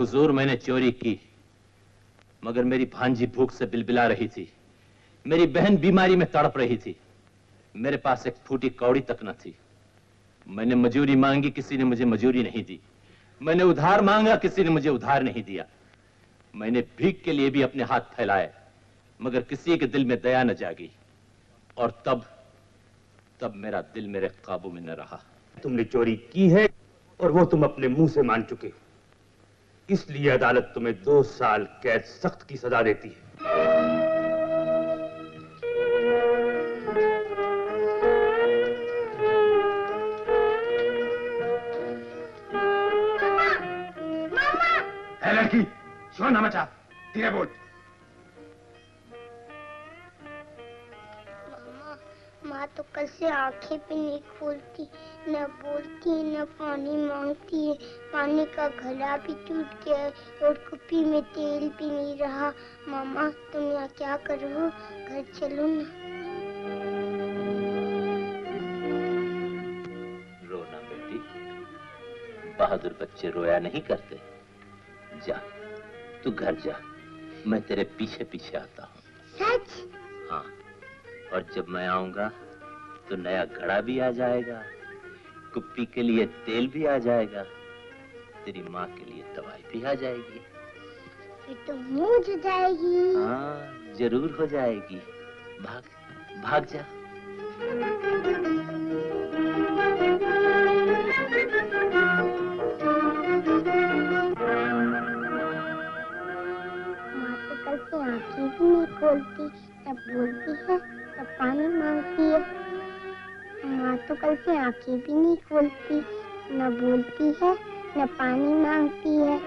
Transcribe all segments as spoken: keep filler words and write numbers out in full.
हुजूर, मैंने चोरी की, मगर मेरी भांजी भूख से बिलबिला रही थी। मेरी बहन बीमारी में तड़प रही थी। मेरे पास एक फूटी कौड़ी तक न थी। मैंने मजूरी मांगी, किसी ने मुझे मजूरी नहीं दी। मैंने उधार मांगा, किसी ने मुझे उधार नहीं दिया। मैंने भीख के लिए भी अपने हाथ फैलाए, मगर किसी के दिल में दया न जागी। और तब तब मेरा दिल मेरे काबू में न रहा। तुमने चोरी की है और वो तुम अपने मुंह से मान चुके, इसलिए अदालत तुम्हें दो साल कैद सख्त की सजा देती है। मामा, लड़की, सुन ना मचा, धीरे बोल। मामा, माँ तो कल से आंखें भी नहीं खोलती, न बोलती है, न पानी मांगती है। पानी का घड़ा भी टूट गया है और कुप्पी में तेल भी नहीं रहा। मामा, तुम यहाँ क्या कर रहे हो? घर चलो ना। रो ना बेटी, बहादुर बच्चे रोया नहीं करते। जा, तू घर जा, मैं तेरे पीछे पीछे आता हूँ। सच? हाँ, और जब मैं आऊंगा तो नया घड़ा भी आ जाएगा, कुप्पी के लिए तेल भी आ जाएगा, तेरी माँ के लिए दवाई भी आ जाएगी। फिर तो मौज हो जाएगी। हाँ, जरूर हो जाएगी। भाग, भाग जा। बोलती, तब बोलती है, तब पानी मांगती है। माँ तो कल से आंखें भी नहीं खोलती, न बोलती है न पानी मांगती है।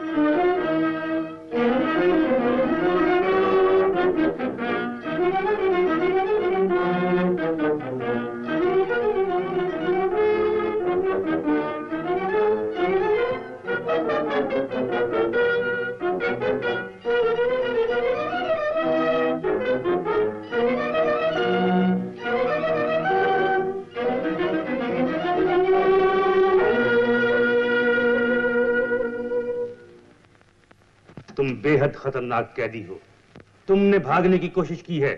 तुम बेहद खतरनाक कैदी हो। तुमने भागने की कोशिश की है,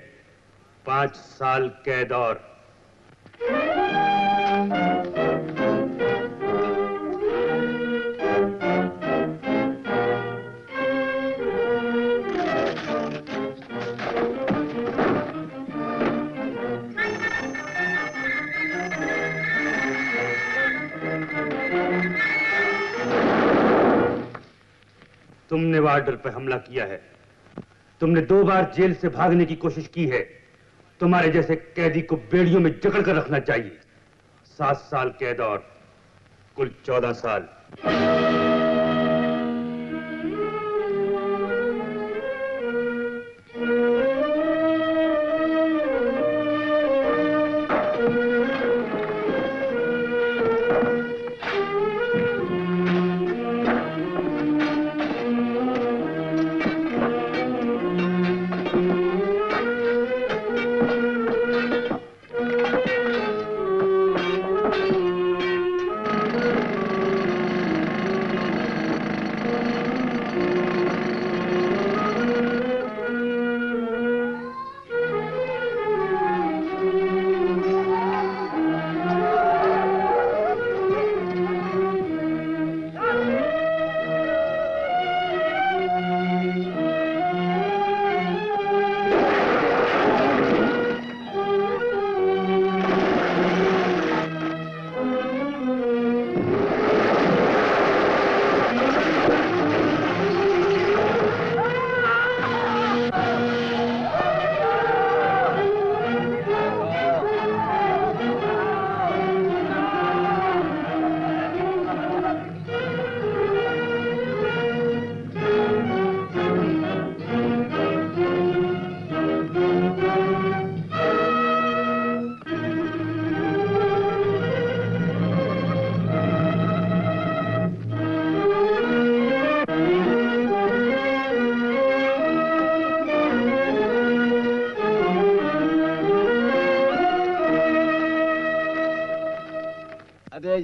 पांच साल कैद। और तुमने वार्डर पर हमला किया है, तुमने दो बार जेल से भागने की कोशिश की है। तुम्हारे जैसे कैदी को बेड़ियों में जकड़ कर रखना चाहिए। सात साल कैद और कुल चौदह साल।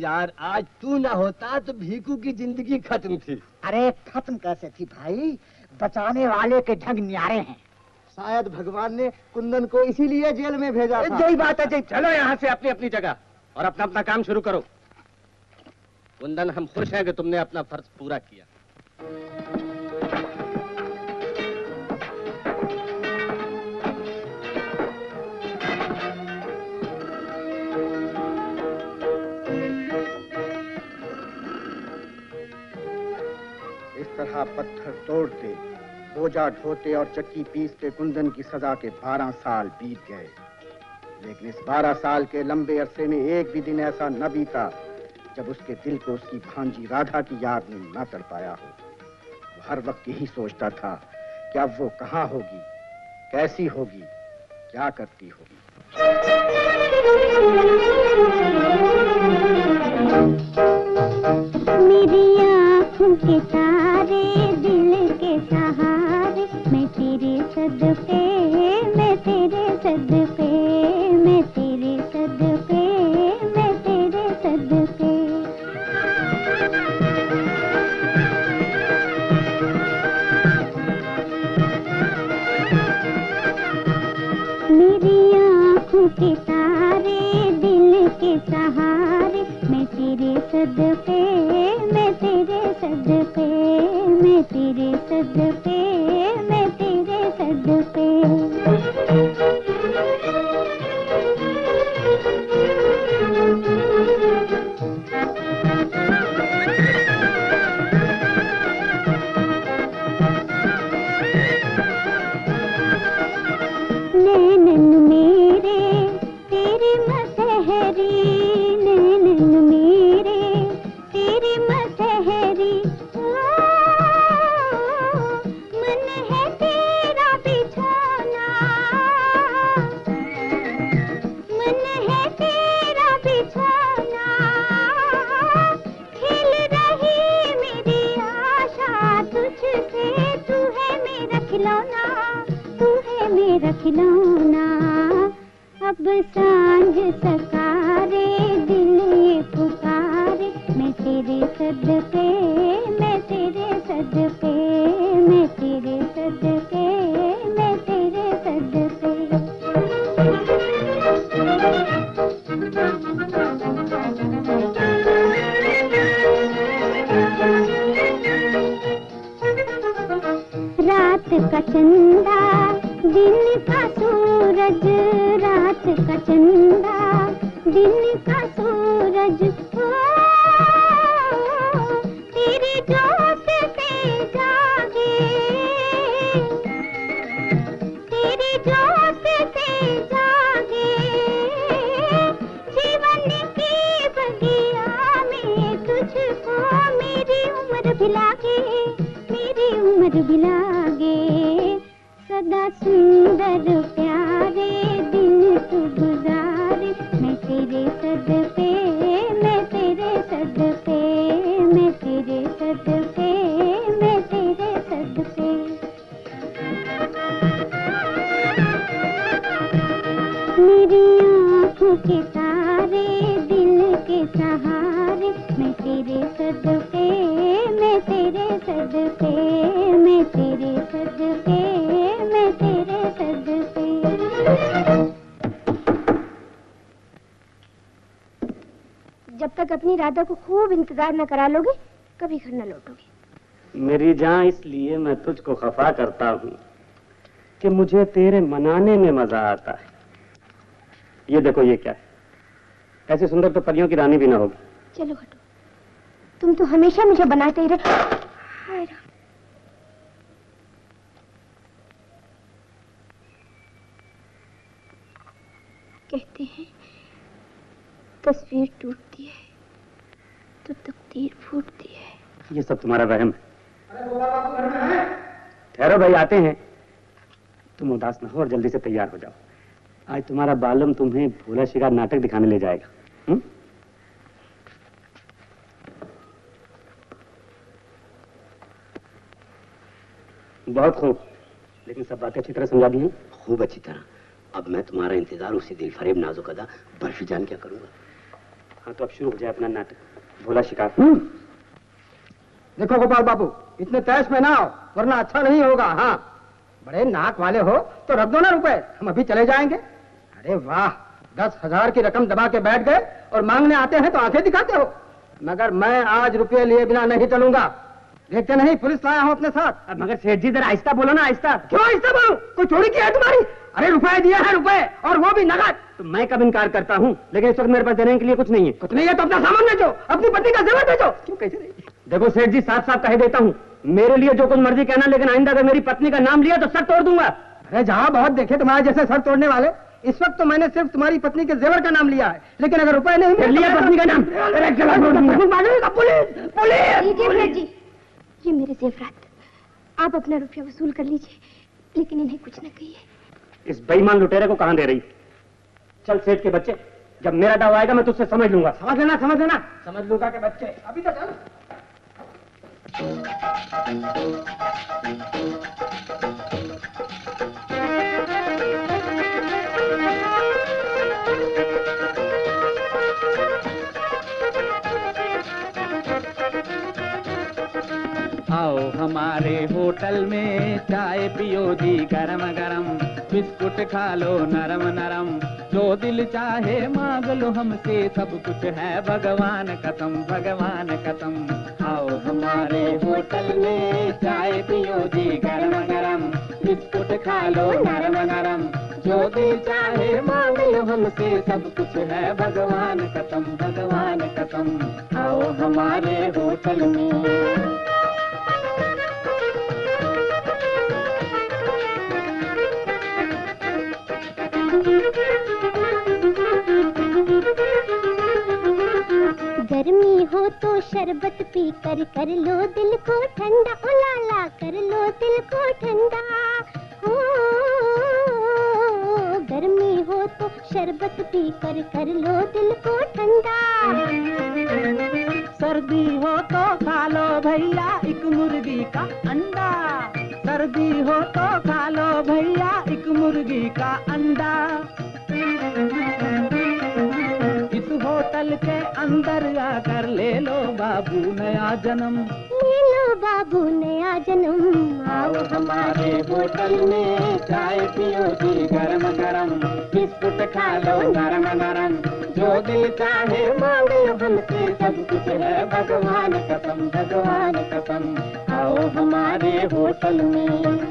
यार आज तू ना होता तो भीखू की जिंदगी खत्म थी। अरे खत्म कैसे थी भाई, बचाने वाले के ढंग न्यारे हैं। शायद भगवान ने कुंदन को इसीलिए जेल में भेजा था। यही बात है जी। चलो यहाँ से अपनी अपनी जगह और अपना अपना काम शुरू करो। कुंदन, हम खुश हैं कि तुमने अपना फर्ज पूरा किया। तरह पत्थर तोड़ते, बोझा ढोते और चक्की पीसते कुंदन की सजा के बारह साल बीत गए, लेकिन इस बारह साल के लंबे अरसे में एक भी दिन ऐसा न बीता जब उसके दिल को उसकी भांजी राधा की याद में न तड़ पाया हो। वो हर वक्त यही सोचता था कि अब वो कहाँ होगी, कैसी होगी, क्या करती होगी। मेरी आँखों के तारे, दिल के सहारे, मैं तेरे सदके, मैं तेरे सदके, मैं तेरे सदके, मैं तेरे सदके। मेरी आँखों के तारे, दिल के सहारे, मैं तेरे सदके, मैं तेरे सदके, मैं तेरे सदके, मैं तेरे सदके। अब सांझ सकारे दिल ये पुकारे, मैं तेरे सदके, मैं तेरे सदके, मैं तेरे सदके, मैं तेरे सदके। रात का चंदा दिन का सूरज, रात का चंदा दिन का सूरज, तेरी जोत से जागे, तेरी जोत से जागे, जीवन की बगिया में तुझको मेरी उम्र भी लागे, मेरी उम्र भी लागे। सदा सुंदर प्यारे दिन तू गुजारे, मैं तेरे सदके, मैं तेरे सदके, मैं तेरे सदके, मैं तेरे सदके। मेरी आँखों के तारे दिल के सहारे, मैं तेरे सदके, मैं तेरे सदके, मैं तेरे सदके। जब तक अपनी राधा को खूब इंतजार न करा लोगे, कभी घर न लौटोगे। मेरी जान, इसलिए मैं तुझको खफा करता हूँ कि मुझे तेरे मनाने में मजा आता है। ये देखो, ये क्या है? ऐसी सुंदर तो परियों की रानी भी ना होगी। चलो हटो, तुम तो हमेशा मुझे बनाते ही रहे। कहते हैं तस्वीर टूटती है तो तकदीर फूटती है। ये सब तुम्हारा वहम है। ठहरो भाई, आते हैं। तुम उदास ना हो और जल्दी से तैयार हो जाओ। आज तुम्हारा बालम तुम्हें भोला शिकार नाटक दिखाने ले जाएगा। हुँ? बहुत खूब। लेकिन सब बातें अच्छी तरह समझा दी हैं? खूब अच्छी तरह। अब मैं तुम्हारा इंतजार उसी दिल फरेब नाजुकदा बर्फी जान क्या करूंगा। हाँ, तो अब शुरू हो जाए अपना नाटक, भोला शिकार। देखो गोपाल बाबू, इतने तैश में ना आओ, वरना अच्छा नहीं होगा। हाँ, बड़े नाक वाले हो तो रख दो ना रुपए, हम अभी चले जाएंगे। अरे वाह, दस हजार की रकम दबा के बैठ गए और मांगने आते हैं तो आंखें दिखाते हो। मगर मैं आज रुपये लिए बिना नहीं चलूंगा। देखते नहीं पुलिस लाया हूँ अपने साथ। अब मगर सेठ जी, जरा आहिस्ता बोलो ना। आहिस्ता। क्यों आहिस्ता बोलूं? कोई चोरी की है तुम्हारी? अरे रुपए दिया है रुपए, और वो भी नगद। तो मैं कब इनकार करता हूँ, लेकिन इस वक्त मेरे पास देने के लिए कुछ नहीं है। कुछ नहीं है तो अपना सामान बेचो, अपनी पत्नी का जेवर बेचो। क्यों, कैसे नहीं? देखो सेठ जी, साफ साफ कह देता हूँ, मेरे लिए जो कुछ मर्जी कहना, लेकिन आइंदा अगर मेरी पत्नी का नाम लिया तो सर तोड़ दूंगा। अरे जहाँ बहुत देखे तुम्हारे जैसे सर तोड़ने वाले। इस वक्त तो मैंने सिर्फ तुम्हारी पत्नी के जेवर का नाम लिया है, लेकिन अगर रुपए नहीं लिया पत्नी का नाम। ये मेरे जेवरात, आप अपना रुपया वसूल कर लीजिए, लेकिन इन्हें कुछ न कहिए। इस बेईमान लुटेरे को कहां दे रही? चल सेठ के बच्चे, जब मेरा दावा आएगा मैं तुझसे समझ लूंगा। समझ लेना, समझ लेना, समझ लूंगा के बच्चे। अभी तो चल। आओ हमारे होटल में चाय पियो जी गरम गरम, बिस्कुट खा लो नरम नरम, जो दिल चाहे मांग लो हमसे, सब कुछ है भगवान कसम, भगवान कसम। आओ हमारे होटल में चाय पियो जी गरम गरम, बिस्कुट खा लो नरम नरम, जो दिल चाहे मांग लो हमसे, सब कुछ है भगवान कसम, भगवान कसम। आओ हमारे होटल में। गर्मी हो तो शरबत पी कर कर लो दिल को ठंडा, उलाला कर लो दिल को ठंडा। हो गर्मी हो तो शरबत पी कर कर लो दिल को ठंडा, सर्दी हो तो खा लो भैया एक मुर्गी का अंडा, सर्दी हो तो खा लो भैया एक मुर्गी का अंडा। बोतल के अंदर आकर ले लो बाबू नया जन्म, ले लो बाबू नया जन्म। आओ हमारे बोतल में चाय पियो जी गरम गरम, बिस्कुट खा लो नरम नरम, जो दिल चाहे मांग लो हमसे, सब कुछ है भगवान कसम भगवान कसम। आओ हमारे होटल में।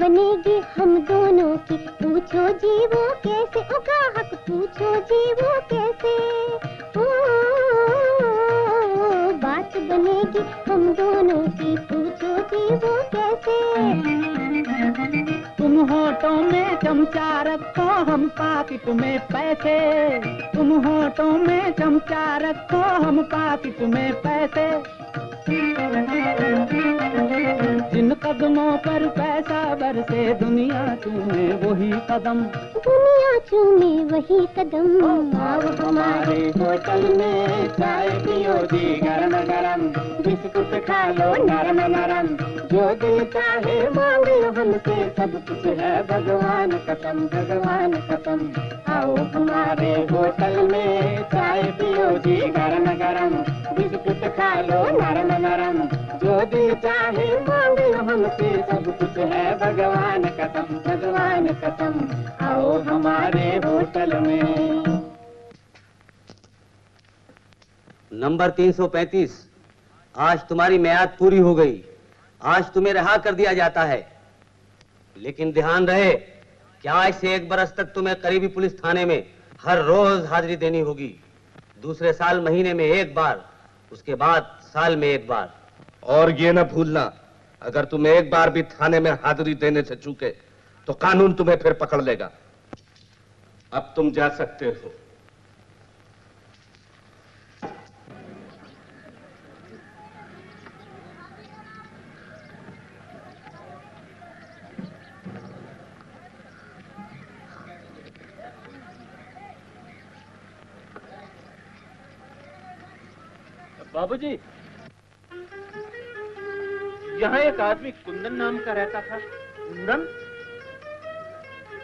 बनेगी हम दोनों की, पूछो जी वो कैसे, उगा हक पूछो जी वो कैसे। ओ, ओ, ओ, ओ, बात बनेगी हम दोनों की, पूछो जी वो कैसे। तुम होठों में चमचा रखो हम पाकिट में पैसे, तुम होठों में चमचा रखो हम पाकिट में पैसे। जिन कदमों पर पैसा बरसे दुनिया चूमे वही कदम, दुनिया चूमे वही कदम। आओ हमारे होटल में चाय पियो जी गरम गरम, बिस्कुट खा लो नरम नरम, जो दिल चाहे मांग लो हमसे, सब कुछ है भगवान कसम भगवान कसम। आओ हमारे होटल में चाय पियो जी गरम गरम, बिस्कुट खा लो नरम नरम, जो दिल चाहे मांग लो हमसे, सब कुछ है भगवान कसम भगवान कसम। आओ हमारे होटल में। नंबर तीन सौ पैंतीस, आज तुम्हारी मियाद पूरी हो गई, आज तुम्हें रिहा कर दिया जाता है। लेकिन ध्यान रहे कि आज से एक बरस तक तुम्हें करीबी पुलिस थाने में हर रोज हाजिरी देनी होगी, दूसरे साल महीने में एक बार, उसके बाद साल में एक बार। और ये ना भूलना, अगर तुम एक बार भी थाने में हाजिरी देने से चूके तो कानून तुम्हें फिर पकड़ लेगा। अब तुम जा सकते हो। बाबूजी, यहाँ एक आदमी कुंदन नाम का रहता था। कुंदन?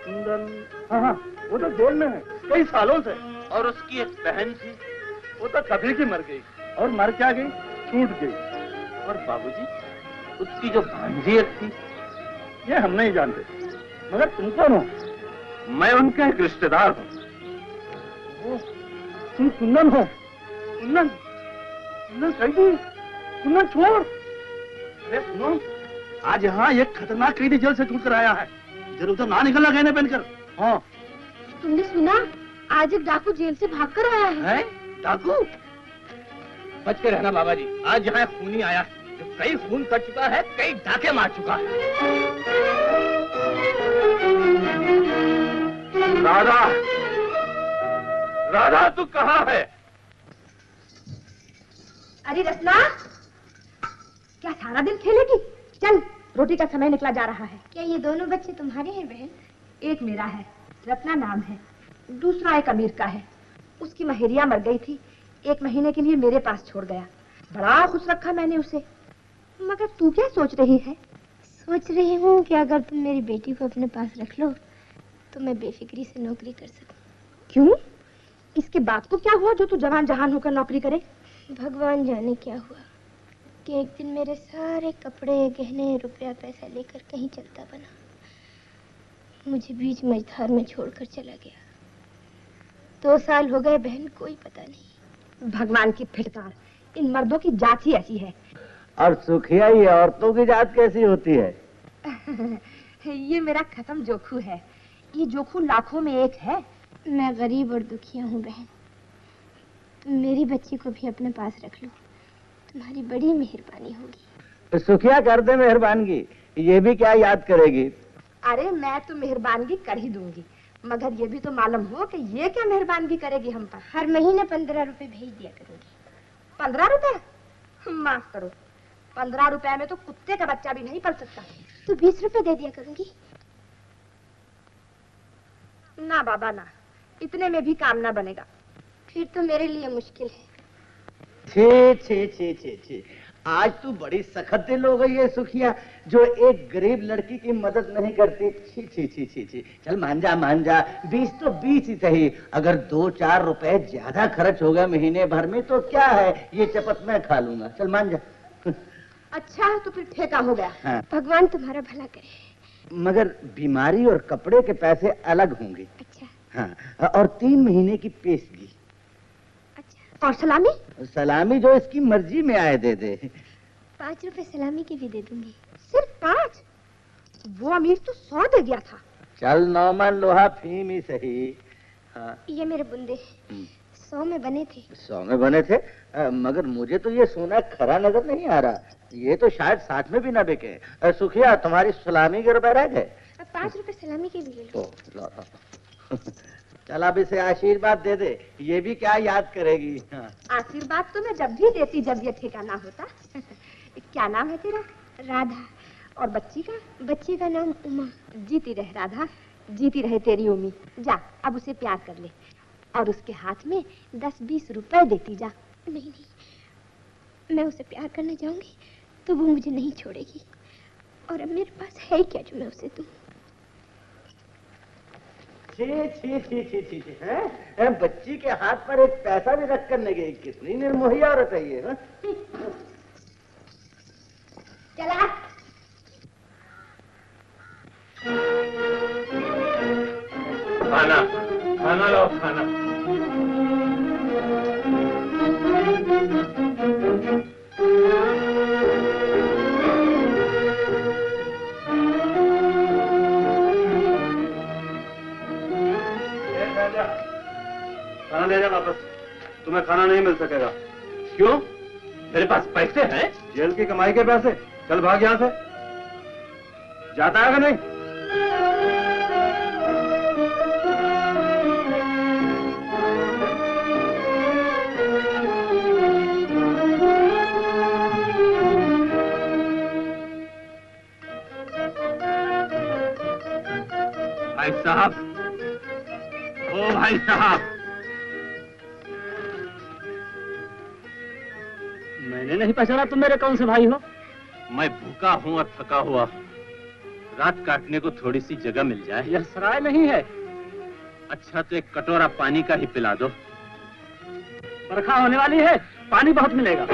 कुंदन, हाँ हाँ, वो तो जेल में है कई सालों से। और उसकी एक बहन थी, वो तो कभी की मर गई। और मर क्या गई, छूट गई। और बाबूजी, उसकी जो भांजी एक थी, ये हम नहीं जानते। मगर तुम कौन हो? मैं उनका एक रिश्तेदार हूँ। तुम कुंदन हो? कुंदन कुंदन कैदी, कुंदन छोड़। अरे सुनो, आज यहाँ एक खतरनाक कैदी जेल से छूट कर आया है, जरूर तो ना निकलना गहने पहनकर। हाँ, तुमने सुना? आज एक डाकू जेल से भाग कर आया है। है? डाकू? बच के रहना बाबा जी, आज यहाँ एक खूनी आया है जो कई खून कर चुका है, कई डाके मार चुका है। राधा, राधा तू कहाँ है? अरे रत्ना, क्या सारा दिन खेलेगी? चल, रोटी का समय निकला जा रहा है। क्या ये दोनों बच्चे तुम्हारे हैं बहन? एक मेरा है, रत्ना नाम है, दूसरा एक अमीर का है। उसकी महेरिया मर गई थी, एक महीने के लिए मेरे पास छोड़ गया। बड़ा खुश रखा मैंने उसे। मगर तू क्या सोच रही है? सोच रही हूँ कि अगर तुम मेरी बेटी को अपने पास रख लो तो मैं बेफिक्री से नौकरी कर सकूँ। क्यों? इसके बाप को क्या हुआ जो तू जवान जहान होकर नौकरी करे? भगवान जाने क्या हुआ कि एक दिन मेरे सारे कपड़े, गहने, रुपया, पैसा लेकर कहीं चलता बना, मुझे बीच मझधार में छोड़कर चला गया। दो साल हो गए बहन, कोई पता नहीं। भगवान की फिटकार, इन मर्दों की जात ही ऐसी है। और सुखिया ये औरतों की जात कैसी होती है? ये मेरा खत्म जोखू है। ये जोखू लाखों में एक है। मैं गरीब और दुखिया हूँ बहन, मेरी बच्ची को भी अपने पास रख लो, तुम्हारी बड़ी मेहरबानी होगी। सुखिया कर दे मेहरबानगी, ये भी क्या याद करेगी? अरे मैं तो मेहरबानगी कर ही दूंगी, मगर ये भी तो मालूम हो कि ये क्या मेहरबानगी करेगी हम पर। हर महीने पंद्रह रुपए भेज दिया करूंगी। पंद्रह रुपए? माफ करो, पंद्रह रुपए में तो कुत्ते का बच्चा भी नहीं पल सकता। तो बीस रुपए दे दिया करूंगी। ना बाबा ना, इतने में भी काम ना बनेगा। फिर तो मेरे लिए मुश्किल है। छे छे छे छे छे आज तू बड़ी सख्त दिल हो गई है सुखिया, जो एक गरीब लड़की की मदद नहीं करती। छी छी छी छी छी चल मान जा मान जा, बीच तो बीच ही सही, अगर दो चार रुपए ज्यादा खर्च होगा महीने भर में तो क्या है, ये चपत मैं खा लूंगा, चल मान जा। अच्छा तो फिर ठेका हो गया। हाँ। भगवान तुम्हारा भला करे। मगर बीमारी और कपड़े के पैसे अलग होंगे। अच्छा। हाँ, और तीन महीने की पेशगी। अच्छा। और सलामी? सलामी जो इसकी मर्जी में आए दे दे। पाँच रुपए सलामी के भी दे दूंगी। सिर्फ पाँच? वो अमीर तो सौ दे गया था। चल नौमन लोहा फीम ही सही। हाँ। ये मेरे बुंदे सौ में बने थे। सौ में बने थे? आ, मगर मुझे तो ये सोना खरा नजर नहीं आ रहा, ये तो शायद साथ में भी ना बिके। सुखिया तुम्हारी सलामी के रुपए रह गए। पाँच रुपए सलामी के लिए लो। लो, लो। चल अब इसे आशीर्वाद दे दे, ये भी क्या याद करेगी। हाँ। आशीर्वाद तो मैं जब भी देती जब ये ठेका ना होता। क्या नाम है तेरा? राधा। और बच्ची का? बच्ची का नाम उमा। जीती रहे राधा, जीती रहे तेरी उमी। जा अब उसे प्यार कर ले और उसके हाथ में दस बीस रुपए देती जा। नहीं नहीं, मैं उसे प्यार करने जाऊंगी तो वो मुझे नहीं छोड़ेगी, और अब मेरे पास है क्या जो मैं उसे दूं। छी छी छी छी है, बच्ची के हाथ पर एक पैसा भी रख करने गई, कितनी निर्मोही औरत है ये। चला खाना खाना लो खाना। खाना ले जा वापस, तुम्हें खाना नहीं मिल सकेगा। क्यों? मेरे पास पैसे हैं, जेल की कमाई के पैसे। चल भाग यहाँ से। जाता है कि नहीं? भाई साहब, ओ भाई साहब, मैंने नहीं पहचाना तुम मेरे कौन से भाई हो। मैं भूखा हूँ और थका हुआ, रात काटने को थोड़ी सी जगह मिल जाए। यह सराय नहीं है। अच्छा तो एक कटोरा पानी का ही पिला दो। बरखा होने वाली है, पानी बहुत मिलेगा।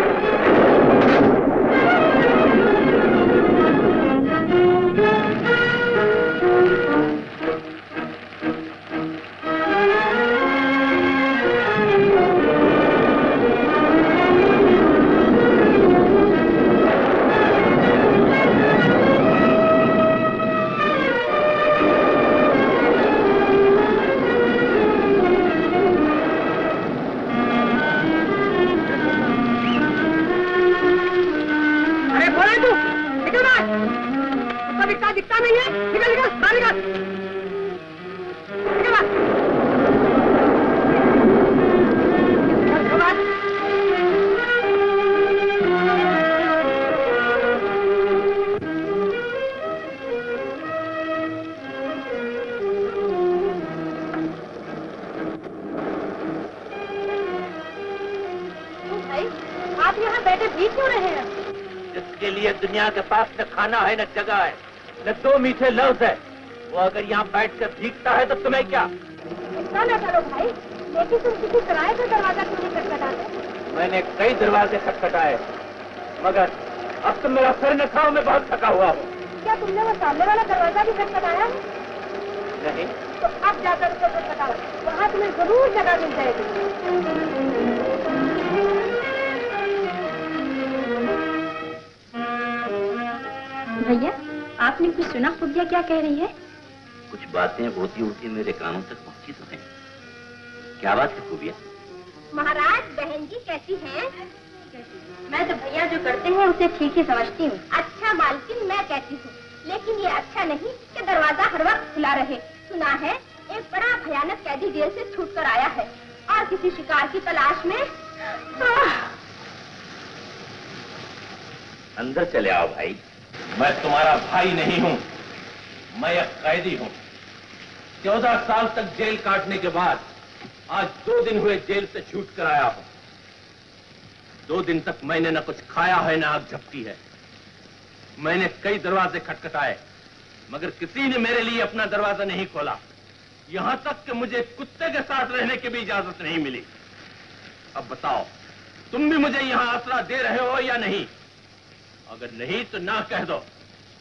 के पास न खाना है न जगह है न दो मीठे लफ्ज है, वो अगर यहाँ बैठ कर भीगता है तो तुम्हें क्या? इतना ना करो भाई, लेकिन तुम किसी सराय का दरवाजा क्यों नहीं खटखटाते? मैंने कई दरवाजे खटखटाए, मगर अब तुम मेरा सर न खाओ, मैं बहुत थका हुआ हूँ। क्या तुमने वो सामने वाला दरवाजा भी खटखटाया? नहीं। तो अब जाकर उसको खटखटाओ, वहाँ तुम्हें जरूर जगह मिल जाएगी। भैया आपने कुछ सुना? खुदिया क्या कह रही है? कुछ बातें होती होती मेरे कानों तक पहुंची तो है। क्या बात है खुदिया? महाराज बहन जी कैसी हैं? मैं तो भैया जो करते हैं उसे ठीक ही समझती हूँ। अच्छा मालकिन मैं कहती हूँ, लेकिन ये अच्छा नहीं कि दरवाजा हर वक्त खुला रहे। सुना है एक बड़ा भयानक कैदी जेल से छूट कर आया है और किसी शिकार की तलाश में। अंदर चले आओ भाई, मैं तुम्हारा भाई नहीं हूं, मैं एक कैदी हूं। चौदह साल तक जेल काटने के बाद आज दो दिन हुए जेल से छूट कर आया हूं। दो दिन तक मैंने ना कुछ खाया है ना आग झपकी है। मैंने कई दरवाजे खटखटाए मगर किसी ने मेरे लिए अपना दरवाजा नहीं खोला। यहां तक कि मुझे कुत्ते के साथ रहने की भी इजाजत नहीं मिली। अब बताओ तुम भी मुझे यहां आसरा दे रहे हो या नहीं? अगर नहीं तो ना कह दो,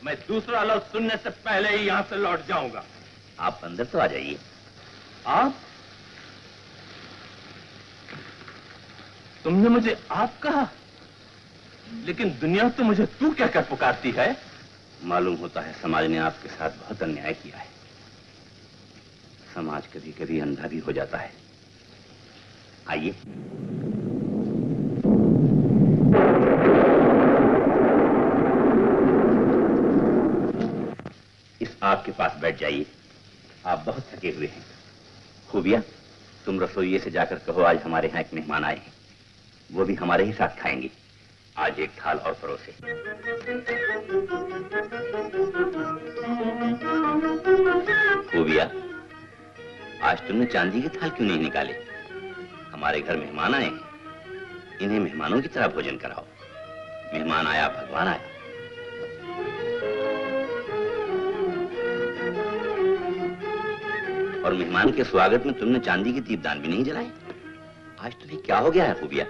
मैं दूसरा लफ्ज सुनने से पहले ही यहां से लौट जाऊंगा। आप अंदर तो आ जाइए। आप? तुमने मुझे आप कहा, लेकिन दुनिया तो मुझे तू क्या कर पुकारती है। मालूम होता है समाज ने आपके साथ बहुत अन्याय किया है। समाज कभी कभी अंधा भी हो जाता है। आइए। इस आग के पास बैठ जाइए। आप बहुत थके हुए हैं। खूबिया, तुम रसोइये से जाकर कहो आज हमारे यहाँ एक मेहमान आए हैं, वो भी हमारे ही साथ खाएंगे। आज एक थाल और परोसे। खूबिया, आज तुमने चांदी के थाल क्यों नहीं निकाले? हमारे घर मेहमान आए हैं, इन्हें मेहमानों की तरह भोजन कराओ। मेहमान आया भगवान आया। और मेहमान के स्वागत में तुमने चांदी के दीपदान भी नहीं जलाए। आज तुम्हें क्या हो गया है खूबिया?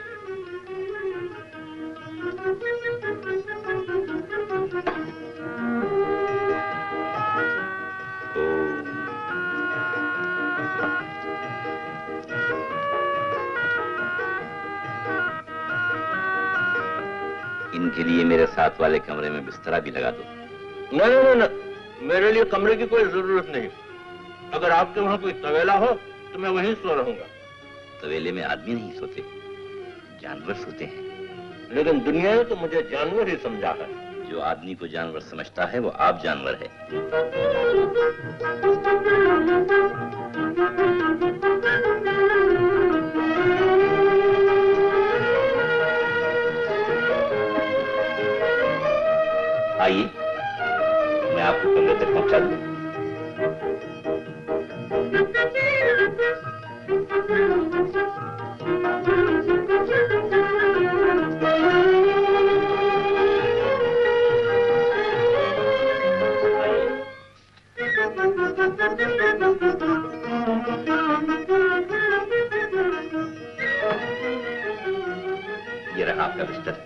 के लिए मेरे साथ वाले कमरे में बिस्तरा भी लगा दो। नहीं नहीं नहीं, मेरे लिए कमरे की कोई जरूरत नहीं। अगर आपके वहां कोई तवेला हो तो मैं वहीं सो रहूंगा। तवेले में आदमी नहीं सोते, जानवर सोते हैं। लेकिन दुनिया ने तो मुझे जानवर ही समझा है। जो आदमी को जानवर समझता है वो आप जानवर है। आइए, मैं आपको कमरे तक पहुंचा दूं। ये रहा आपका बिस्तर।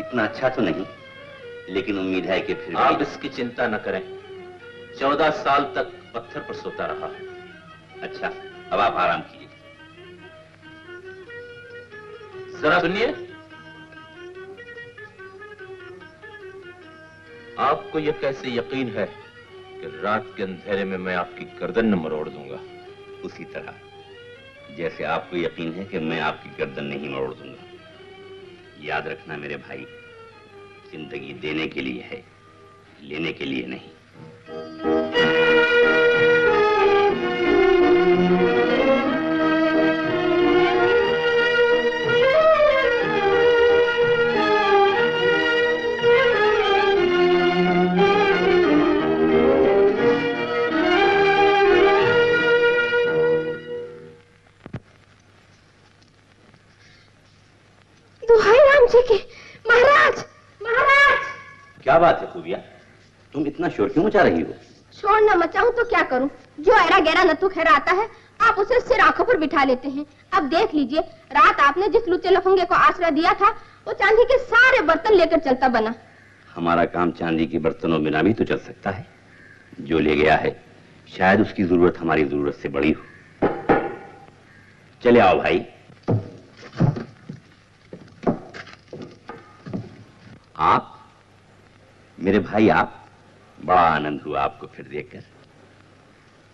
इतना अच्छा तो नहीं, लेकिन उम्मीद है कि फिर आप इसकी चिंता न करें। चौदह साल तक पत्थर पर सोता रहा है। अच्छा, अब आप आराम कीजिए। जरा सुनिए, आपको यह कैसे यकीन है कि रात के अंधेरे में मैं आपकी गर्दन न मरोड़ दूंगा? उसी तरह जैसे आपको यकीन है कि मैं आपकी गर्दन नहीं मरोड़ दूंगा। याद रखना मेरे भाई, जिंदगी देने के लिए है, लेने के लिए नहीं। क्या बात है खूबिया, तुम इतना शोर क्यों मचा रही हो? शोर न मचाऊं तो क्या करूं? जो ऐरा गैरा नत्थु खैरा आता है आप उसे सिर आंखों पर बिठा लेते हैं। अब देख लीजिए, रात आपने जिस लुच्चे लफंगे को आश्रय दिया था वो चांदी के सारे बर्तन लेकर चलता बना। हमारा काम चांदी के बर्तनों बिना भी तो चल सकता है। जो ले गया है शायद उसकी जरूरत हमारी जरूरत से बड़ी हो। चले आओ भाई। आप मेरे भाई, आप, बड़ा आनंद हुआ आपको फिर देखकर।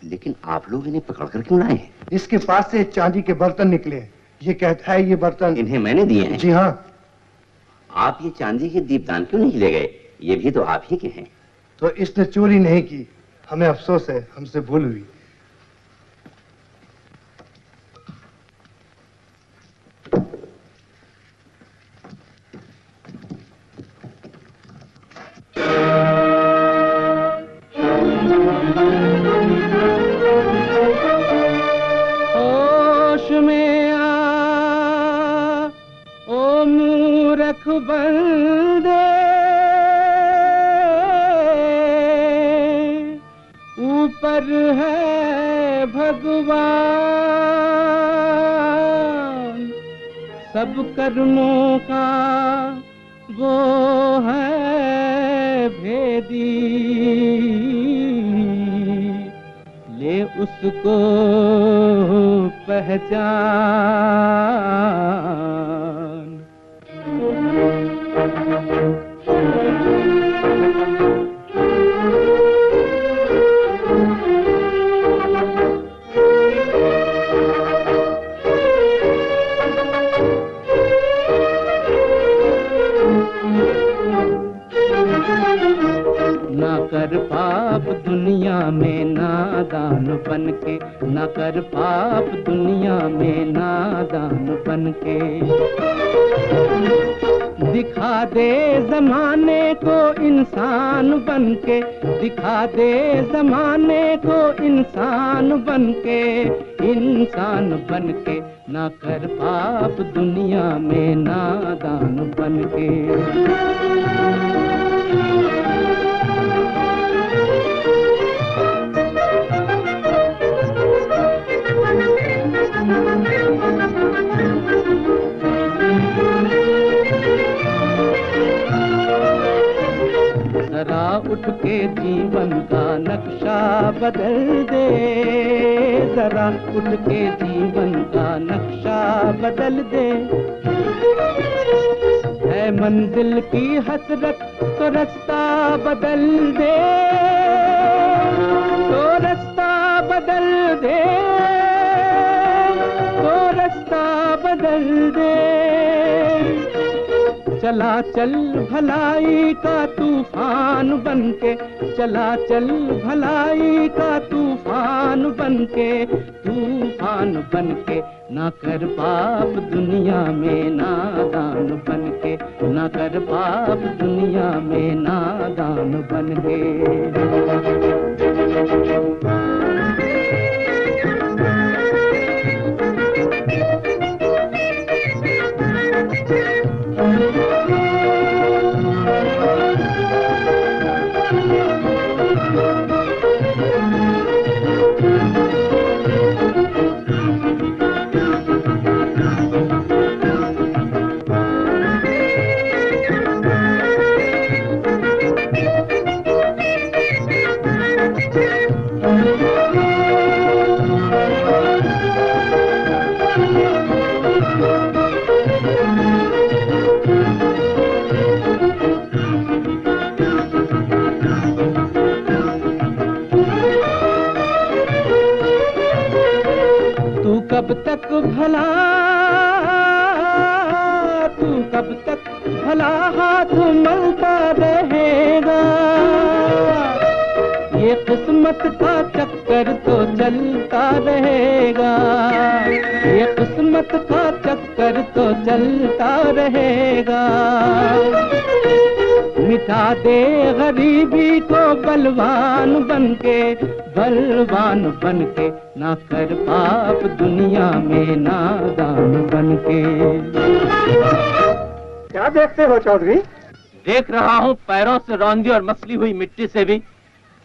लेकिन आप लोग इन्हें पकड़कर क्यों लाए हैं? इसके पास से चांदी के बर्तन निकले। ये कहता है ये बर्तन इन्हें मैंने दिए हैं। जी हाँ। आप ये चांदी के दीपदान क्यों नहीं ले गए? ये भी तो आप ही के हैं। तो इसने चोरी नहीं की। हमें अफसोस है, हमसे भूल हुई। में आँख बंद ऊपर है भगवान, सब कर्मों का वो है भेदी, ले उसको पहचान। ना कर पाप दुनिया में नादान बन के, ना कर पाप दुनिया में नादान बन के, दिखा दे जमाने को इंसान बन के, दिखा दे जमाने को इंसान बन के, इंसान बन के, ना कर पाप दुनिया में नादान बन के। जरा उठ के जीवन का नक्शा बदल दे, जरा उठ के जीवन का नक्शा बदल दे, है मंजिल की हसरत तो रास्ता बदल दे, तो रास्ता बदल दे, तो रास्ता बदल दे। चला चल भलाई का तूफान बनके, चला चल भलाई का तूफान बनके, तूफान बनके, ना कर पाप दुनिया में नादान बनके, ना कर पाप दुनिया में नादान बनके। कब तक भला तू, कब तक भला हाथ मलता रहेगा, ये किस्मत का चक्कर तो चलता रहेगा, ये किस्मत का चक्कर तो चलता रहेगा। मिटा दे गरीबी को बलवान बनके, बलवान बनके, ना कर पाप दुनिया में नादान बनके। क्या देखते हो चौधरी? देख रहा हूँ पैरों से रौंदी और मसली हुई मिट्टी से भी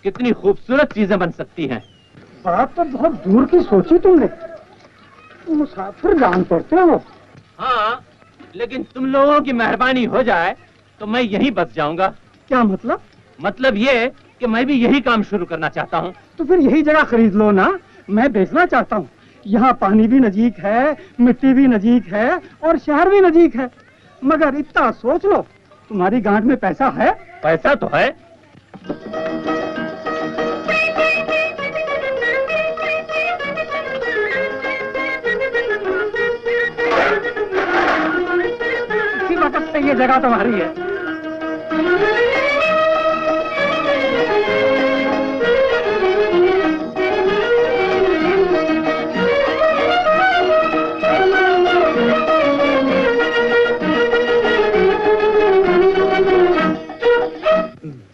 कितनी खूबसूरत चीजें बन सकती हैं। बात तो बहुत दूर की सोची तुमने, मुसाफिर जान पड़ते हो। हाँ, लेकिन तुम लोगों की मेहरबानी हो जाए तो मैं यहीं बस जाऊंगा। क्या मतलब? मतलब ये कि मैं भी यही काम शुरू करना चाहता हूँ। तो फिर यही जगह खरीद लो ना, मैं बेचना चाहता हूँ। यहाँ पानी भी नजीक है, मिट्टी भी नजीक है और शहर भी नजीक है। मगर इतना सोच लो, तुम्हारी गांठ में पैसा है? पैसा तो है। इसी वक्त से ये जगह तुम्हारी है।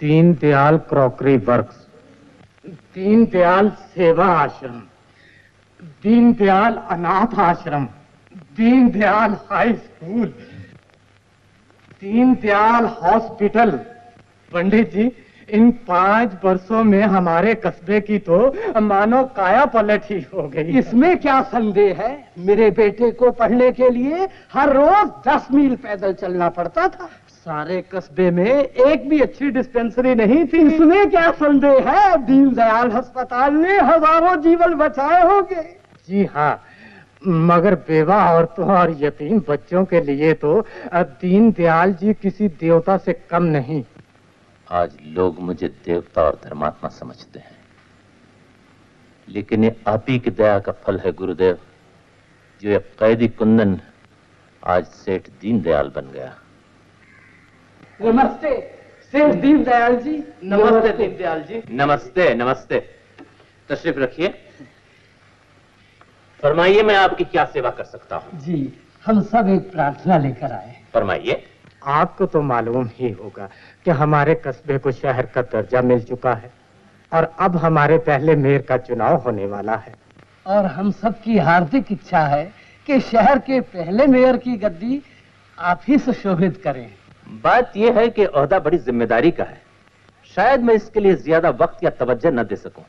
दीन दयाल क्रॉकरी वर्क्स, दीन दयाल सेवा आश्रम, दीन दयाल अनाथ आश्रम, Deen Dayal high school, Deen Dayal hospital. Pandit ji, इन पांच वर्षों में हमारे कस्बे की तो मानो काया पलट ही हो गई। इसमें क्या संदेह है? मेरे बेटे को पढ़ने के लिए हर रोज दस मील पैदल चलना पड़ता था। सारे कस्बे में एक भी अच्छी डिस्पेंसरी नहीं थी। इसमें क्या संदेह है? दीनदयाल अस्पताल ने हजारों जीवन बचाए होंगे। जी हाँ, मगर बेवा औरतों और यतीम बच्चों के लिए तो दीन दयाल जी किसी देवता से कम नहीं। आज लोग मुझे देवता और धर्मात्मा समझते हैं, लेकिन ये आप ही की दया का फल है गुरुदेव, जो ये कैदी कुंदन आज सेठ दीन दयाल बन गया। नमस्ते सेठ दीन दयाल जी। नमस्ते दीन दयाल जी। नमस्ते नमस्ते। तशरीफ रखिए, फरमाइए, मैं आपकी क्या सेवा कर सकता हूँ? जी, हम सब एक प्रार्थना लेकर आए। फरमाइए। आपको तो मालूम ही होगा कि हमारे कस्बे को शहर का दर्जा मिल चुका है और अब हमारे पहले मेयर का चुनाव होने वाला है और हम सब की हार्दिक इच्छा है कि शहर के पहले मेयर की गद्दी आप ही सुशोभित करें। बात यह है कि ओहदा बड़ी जिम्मेदारी का है, शायद मैं इसके लिए ज्यादा वक्त या तवज्जो न दे सकूं।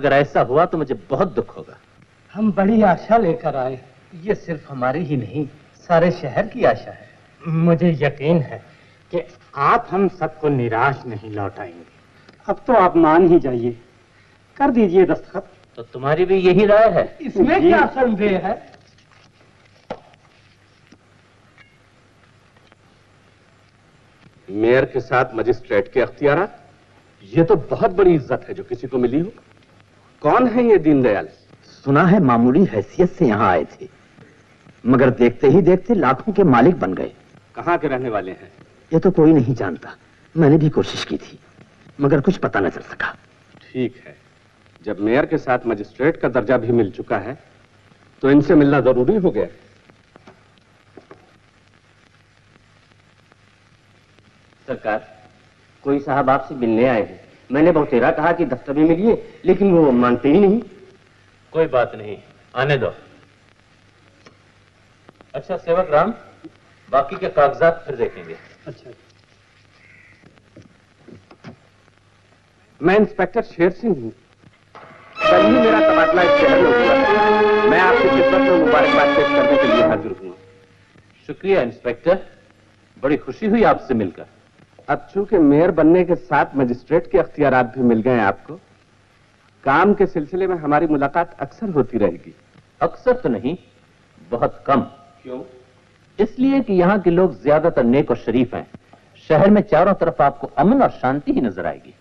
अगर ऐसा हुआ तो मुझे बहुत दुख होगा। हम बड़ी आशा लेकर आए, ये सिर्फ हमारी ही नहीं सारे शहर की आशा है। मुझे यकीन है कि आप हम सबको निराश नहीं लौटाएंगे। अब तो आप मान ही जाइए, कर दीजिए दस्तखत। तो तुम्हारी भी यही राय है? इसमें क्या संदेह है? मेयर के साथ मजिस्ट्रेट के अख्तियारात, ये तो बहुत बड़ी इज्जत है जो किसी को मिली हो। कौन है ये दीनदयाल? सुना है मामूली हैसियत से यहाँ आए थे, मगर देखते ही देखते लाखों के मालिक बन गए। कहाँ के रहने वाले हैं? ये तो कोई नहीं जानता, मैंने भी कोशिश की थी मगर कुछ पता न चल सका। ठीक है, जब मेयर के साथ मजिस्ट्रेट का दर्जा भी मिल चुका है तो इनसे मिलना जरूरी हो गया। सरकार, कोई साहब आपसे मिलने आए हैं। मैंने बहुतेरा कहा कि दफ्तर में मिलिए, लेकिन वो मानते ही नहीं। कोई बात नहीं, आने दो। अच्छा सेवक राम, बाकी के कागजात फिर देखेंगे। अच्छा, मैं इंस्पेक्टर शेर सिंह हूँ। कल ही मेरा तबादला इस शहर में हुआ। मैं आपकी खिदमत में मुबारकबाद पेश करने के लिए हाजिर हूँ। शुक्रिया इंस्पेक्टर, बड़ी खुशी हुई आपसे मिलकर। अब चूंकि मेयर बनने के साथ मजिस्ट्रेट के अख्तियारात भी मिल गए आपको, काम के सिलसिले में हमारी मुलाकात अक्सर होती रहेगी। अक्सर तो नहीं, बहुत कम। क्यों? इसलिए कि यहाँ के लोग ज्यादातर नेक और शरीफ हैं। शहर में चारों तरफ आपको अमन और शांति ही नजर आएगी।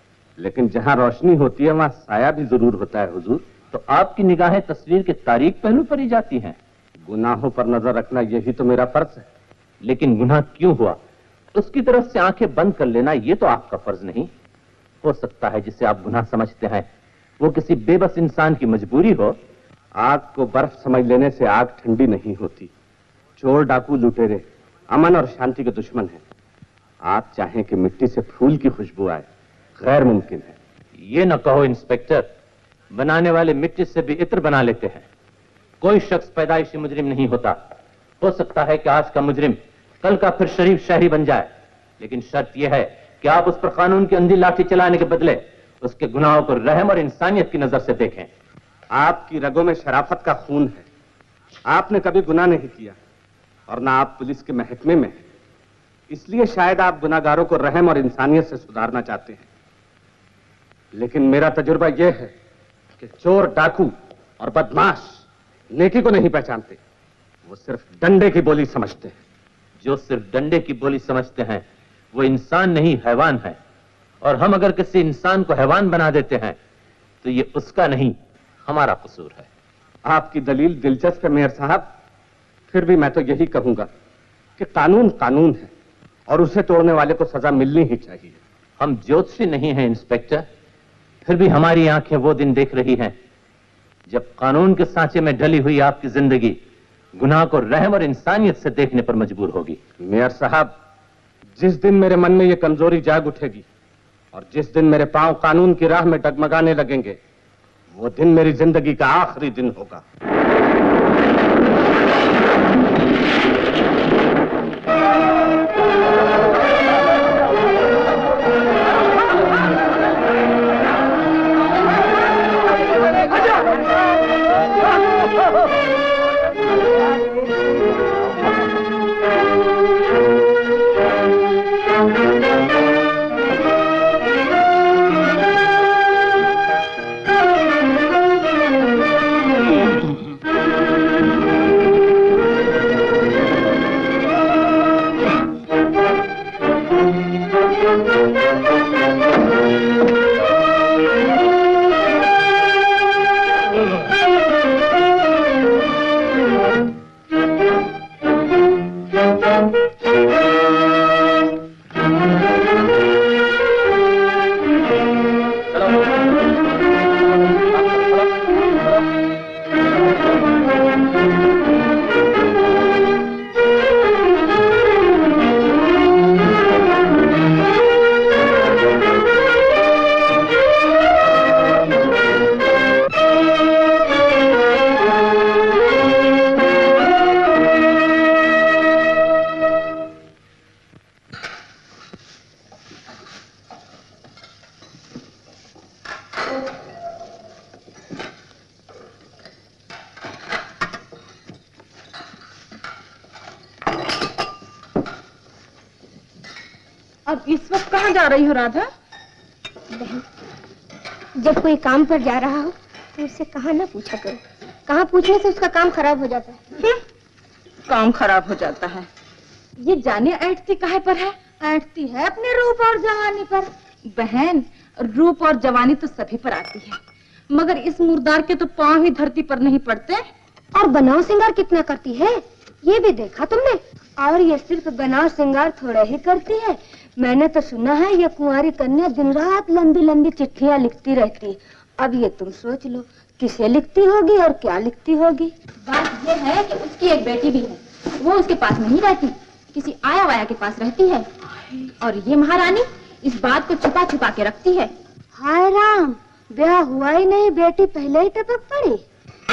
लेकिन जहाँ रोशनी होती है वहाँ साया भी जरूर होता है हुजूर। तो आपकी निगाहें तस्वीर के तारीख पहलू पर ही जाती हैं। गुनाहों पर नजर रखना यही तो मेरा फर्ज है। लेकिन गुनाह क्यों हुआ उसकी तरफ से आंखें बंद कर लेना ये तो आपका फर्ज नहीं। हो सकता है जिसे आप गुनाह समझते हैं वो किसी बेबस इंसान की मजबूरी हो। आग को बर्फ समझ लेने से आग ठंडी नहीं होती। चोर डाकू लुटेरे अमन और शांति के दुश्मन हैं। आप चाहें कि मिट्टी से फूल की खुशबू आए, गैर मुमकिन है। ये न कहो इंस्पेक्टर, बनाने वाले मिट्टी से भी इत्र बना लेते हैं। कोई शख्स पैदाइशी मुजरिम नहीं होता। हो सकता है कि आज का मुजरिम कल का फिर शरीफ शहरी बन जाए, लेकिन शर्त यह है कि आप उस पर कानून की अंधी लाठी चलाने के बदले उसके गुनाहों को रहम और इंसानियत की नजर से देखें। आपकी रगों में शराफत का खून है। आपने कभी गुनाह नहीं किया और ना आप पुलिस के महकमे में हैं। इसलिए शायद आप गुनाहगारों को रहम और इंसानियत से सुधारना चाहते हैं, लेकिन मेरा तजुर्बा यह है कि चोर डाकू और बदमाश नेकी को नहीं पहचानते। वो सिर्फ डंडे की बोली समझते हैं। जो सिर्फ डंडे की बोली समझते हैं वो इंसान नहीं हैवान है। और हम अगर किसी इंसान को हैवान बना देते हैं तो ये उसका नहीं हमारा कसूर है। आपकी दलील दिलचस्प है मेयर साहब, फिर भी मैं तो यही कहूंगा कि कानून कानून है और उसे तोड़ने वाले को सजा मिलनी ही चाहिए। हम ज्योतिषी नहीं हैं इंस्पेक्टर, फिर भी हमारी आंखें वो दिन देख रही हैं जब कानून के सांचे में ढली हुई आपकी जिंदगी गुनाह को रहम और इंसानियत से देखने पर मजबूर होगी। मेयर साहब, जिस दिन मेरे मन में ये कमजोरी जाग उठेगी और जिस दिन मेरे पांव कानून की राह में डगमगाने लगेंगे वो दिन मेरी जिंदगी का आखिरी दिन होगा। अब इस वक्त कहाँ जा रही हो राधा? बहन, जब कोई काम पर जा रहा हो तो उससे कहाँ ना पूछा करो। कहाँ पूछने से उसका काम खराब हो जाता है। काम खराब हो जाता है। ये जाने ऐठती कहाँ पर है? ऐठती है अपने रूप और जवानी पर। बहन, रूप और जवानी तो सभी पर आती है, मगर इस मुर्दार के तो पांव ही धरती पर नहीं पड़ते। और बनाव सिंगार कितना करती है ये भी देखा तुमने? और ये सिर्फ बनाव सिंगार थोड़ा ही करती है, मैंने तो सुना है ये कुंवारी कन्या दिन रात लंबी लंबी चिट्ठियां लिखती रहती। अब ये तुम सोच लो किसे लिखती होगी और क्या लिखती होगी। बात ये है कि उसकी एक बेटी भी है, वो उसके पास नहीं रहती, किसी आया वाया के पास रहती है। और ये महारानी इस बात को छुपा छुपा के रखती है। हाय राम, ब्याह हुआ ही नहीं, बेटी पहले ही टपक पड़ी।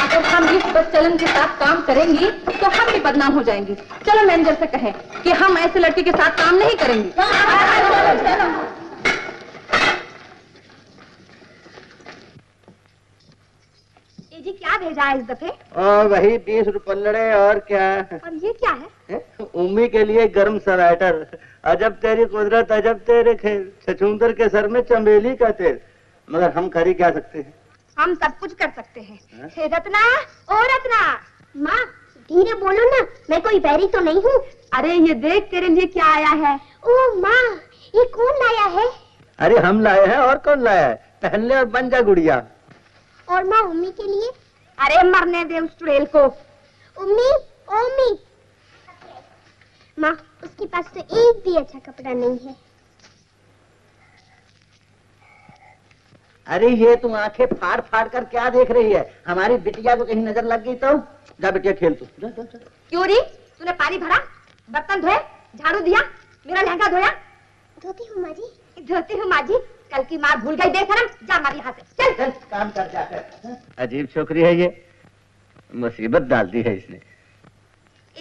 अगर हम इस बदचलन के साथ काम करेंगी तो हम भी बदनाम हो जाएंगे। चलो मैनेजर से कहें कि हम ऐसे लड़की के साथ काम नहीं करेंगे। ये जी क्या भेजा है इस दफे? और वही बीस रुपये। और क्या? और ये क्या है? उम्मी के लिए गर्म सराइटर। अजब तेरी कुदरत, अजब तेरे खेल, छछूंदर के सर में चमेली का तेल। मगर हम कर ही क्या सकते हैं? हम सब कुछ कर सकते हैं। है? हे रत्ना, ओ रत्ना। माँ धीरे बोलो ना, मैं कोई बैरी तो नहीं हूँ। अरे ये देख तेरे लिए क्या आया है। ओ माँ, ये कौन लाया है? अरे हम लाए हैं, और कौन लाया है? पहनले और बन जा गुड़िया। और माँ उम्मी के लिए? अरे मरने दे उस चुड़ैल को। उम्मी, उम्मी। माँ उसके पास तो एक भी अच्छा कपड़ा नहीं है। अरे ये तुम आंखें फाड़ फाड़ कर क्या देख रही है? हमारी बिटिया को कहीं नजर लग गई तो जा बिटिया खेल तू। क्यों री, तूने पानी भरा, बर्तन धोए, झाड़ू दिया, मेरा लहंगा धोया? धोती हूँ माँ जी, धोती हूँ माँ जी। कल की मार भूल गई, बेशरम, जा मार यहाँ से, चल चल काम कर जाकर। अजीब छोकरी है ये, मुसीबत डाल दी है इसने।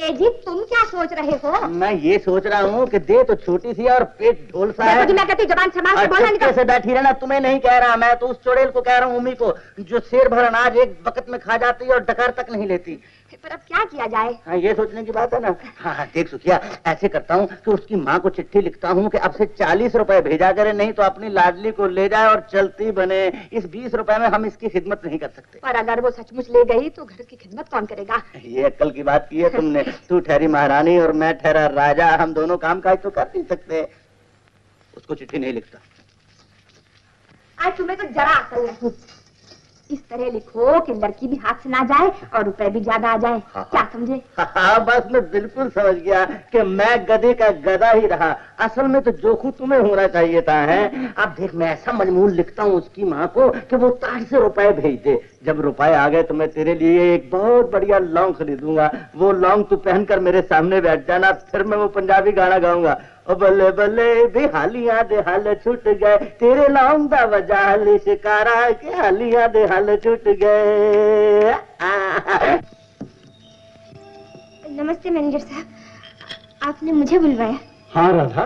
ए जी तुम क्या सोच रहे हो? मैं ये सोच रहा हूँ कि दे तो छोटी सी और पेट ढोल सा है। मैं कहती जबान संभाल के बोलना निकल। कैसे बैठी रहना, तुम्हें नहीं कह रहा, मैं तो उस चुड़ैल को कह रहा हूँ, उम्मी को, जो शेर भर अनाज एक बकत में खा जाती है और डकार तक नहीं लेती। पर अब क्या किया जाए? हाँ ये सोचने की बात है ना। हाँ हाँ देख सुखिया, ऐसे करता हूँ कि उसकी माँ को चिट्ठी लिखता हूँ कि अब से चालीस रुपए भेजा करे, नहीं तो अपनी लाडली को ले जाए और चलती बने। इस बीस रुपए में हम इसकी खिदमत नहीं कर सकते। पर अगर वो सचमुच ले गई तो घर की खिदमत कौन करेगा? ये अक्ल की बात की है तुमने। तू ठहरी महारानी और मैं ठहरा राजा, हम दोनों काम काज तो कर नहीं सकते। उसको चिट्ठी नहीं लिखता। आज तुम्हें तो जरा अक्ल नहीं। इस तरह लिखो कि लड़की भी हाथ से ना जाए और रुपए भी ज्यादा आ जाए। हाँ, क्या समझे? हाँ बस मैं बिल्कुल समझ गया कि मैं गधे का गधा ही रहा। असल में तो जोखू तुम्हें होना चाहिए था। है अब देख, मैं ऐसा मजमून लिखता हूँ उसकी माँ को कि वो तार से रुपए भेज दे। जब रुपए आ गए तो मैं तेरे लिए एक बहुत बढ़िया लौंग खरीदूंगा। वो लौंग तू पहनकर मेरे सामने बैठ जाना, फिर मैं वो पंजाबी गाना गाऊंगा। बल्ले बल्ले बेहालिया दे हाल छूट गए, तेरे लौंग दा वजाल शिकारा के हालिया दे हाल छूट गए। नमस्ते मैनेजर साहब, आपने मुझे बुलवाया? हाँ राधा,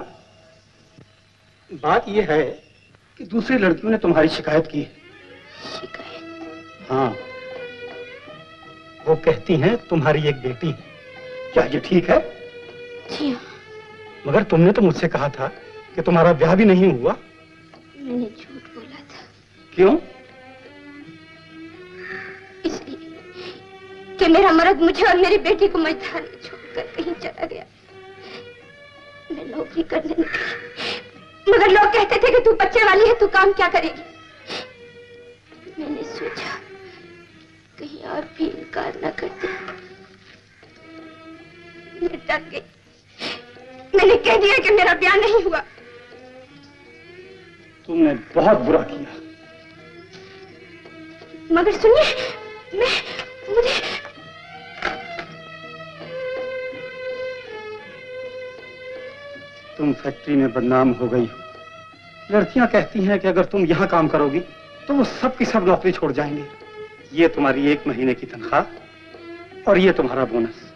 बात यह है कि दूसरी लड़कियों ने तुम्हारी शिकायत की है। शिकायत? हाँ, वो कहती हैं तुम्हारी एक बेटी है। क्या ये ठीक है? जी। मगर तुमने तो मुझसे कहा था कि तुम्हारा ब्याह भी नहीं हुआ। मैंने झूठ बोला था। क्यों? इसलिए कि मेरा मर्द मुझे और मेरी बेटी को मैदान में छोड़कर कहीं चला गया। मैं नौकरी करने निकली, मगर लोग कहते थे कि तू बच्चे वाली है, तू काम क्या करेगी। मैंने सोचा कहीं और भी इनकार न कर दे। मैं डर गई, मैंने कह दिया कि मेरा ब्याह नहीं हुआ। तुमने बहुत बुरा किया। मगर सुनिए, मैं मुझे तुम फैक्ट्री में बदनाम हो गई हो। लड़कियां कहती हैं कि अगर तुम यहाँ काम करोगी तो वो सब की सब नौकरी छोड़ जाएंगे। ये तुम्हारी एक महीने की तनख्वाह और ये तुम्हारा बोनस।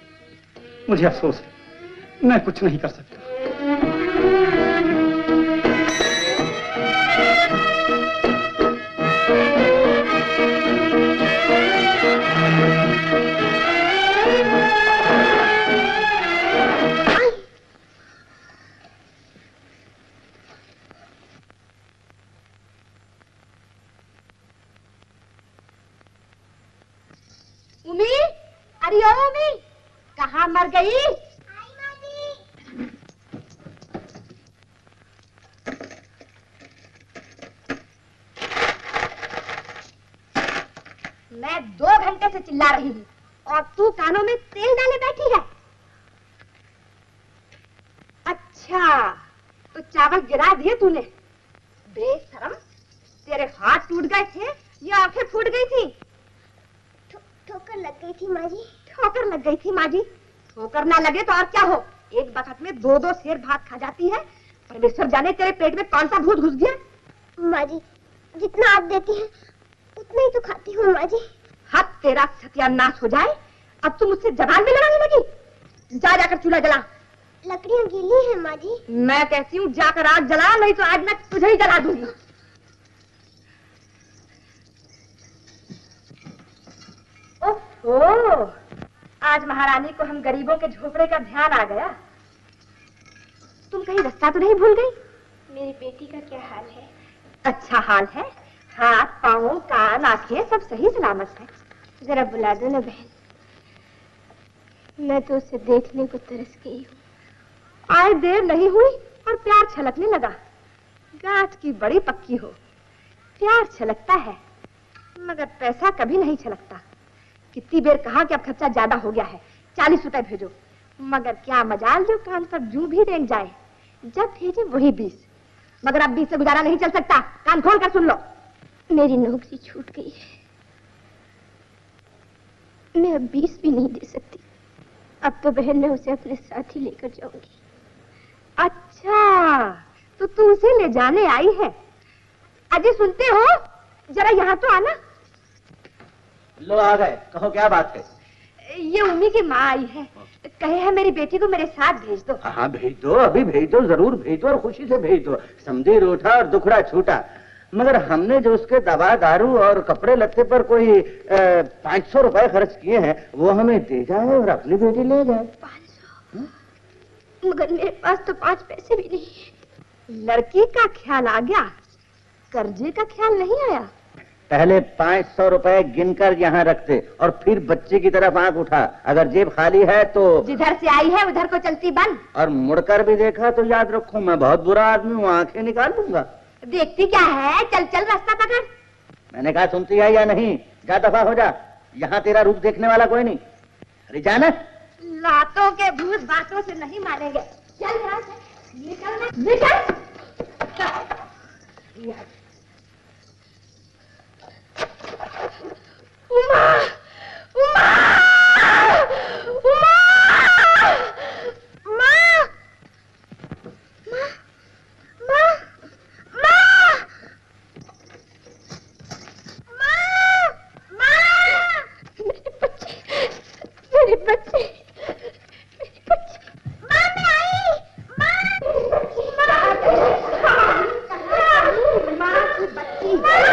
मुझे अफसोस है, मैं कुछ नहीं कर सकता। अरे ओमी कहाँ मर गई? मैं दो घंटे से चिल्ला रही हूँ और तू कानों में तेल डाले बैठी है। अच्छा तो चावल गिरा दिए तूने। बेशरम, तेरे हाथ टूट गए थे या आंखें फूट गई थी? ठोकर लग गई थी माँ जी। ठोकर लग गई थी माँ जी। ठोकर ना लगे तो और क्या हो, एक बखत में दो दो शेर भात खा जाती है। परमेश्वर जाने तेरे पेट में कौन सा भूत घुस गया। माँ जी जितना आप देती हैं उतना ही तो खाती हूँ माँ जी। हद तेरा सत्यानाश हो जाए, अब तुम मुझसे जबान भी लड़ाने लगी। जा जाकर चूल्हा जला। लकड़ियाँ गीली हैं माँ जी। मैं कहती हूँ जाकर आग जला, नहीं तो आज मैं तुझे ही जला दूंगी। ओह, आज महारानी को हम गरीबों के झोपड़े का ध्यान आ गया। तुम कहीं रास्ता तो नहीं भूल गई? मेरी बेटी का क्या हाल है? अच्छा हाल है, हाथ पाँव कान आंखें सब सही सलामत है। जरा बुला दो ना बहन, मैं तो उसे देखने को तरस गई हूँ। आए देर नहीं हुई और प्यार छलकने लगा। गांठ की बड़ी पक्की हो, प्यार छलकता है मगर पैसा कभी नहीं छलकता। कितनी बेर कहा कि अब खर्चा ज्यादा हो गया है, चालीस रुपए भेजो, मगर क्या मजाल जो कान पर जू भी रेंग जाए। जब भेजे वही बीस, मगर अब बीस से गुजारा नहीं चल सकता। कान खोल कर सुन लो, मेरी नौकरी छूट गई है, मैं अब बीस भी नहीं दे सकती। अब तो बहन मैं उसे अपने साथ ही लेकर जाऊंगी। अच्छा तो तू उसे ले जाने आई है। अजी सुनते हो, जरा यहाँ तो आना। लो आ गए, कहो क्या बात है। ये उमी की माँ आई है, कहे है मेरी बेटी को मेरे साथ भेज दो। हाँ भेज दो, अभी भेज दो, जरूर भेज दो और खुशी से भेज दो। समधी रूठा और दुखड़ा छूटा, मगर हमने जो उसके दवा दारू और कपड़े लत्ते पर कोई पाँच सौ रुपए खर्च किए हैं वो हमें दे जाए और अपनी बेटी ले जाए। पाँच सौ? मगर मेरे पास तो पाँच पैसे भी नहीं। लड़की का ख्याल आ गया, कर्जे का ख्याल नहीं आया। पहले पाँच सौ रुपए गिनकर यहाँ रखते और फिर बच्चे की तरफ आंख उठा। अगर जेब खाली है तो जिधर से आई है उधर को चलती बन। और मुड़कर भी देखा तो याद रखो मैं बहुत बुरा आदमी हूँ, आंखें निकाल दूंगा। देखती क्या है, चल चल रास्ता पकड़। मैंने कहा सुनती है या नहीं, जा दफा हो जा, यहाँ तेरा रूप देखने वाला कोई नहीं। अरे जाना, लातों के भूत बातों से नहीं मारेंगे। चल यहाँ से निकल, निकल। उमा, उमा, उमा, माँ, माँ, माँ, माँ, माँ, माँ, मेरे बच्चे, मेरे बच्चे, मेरे बच्चे, माँ मैं आई, माँ, माँ, माँ की बच्ची, माँ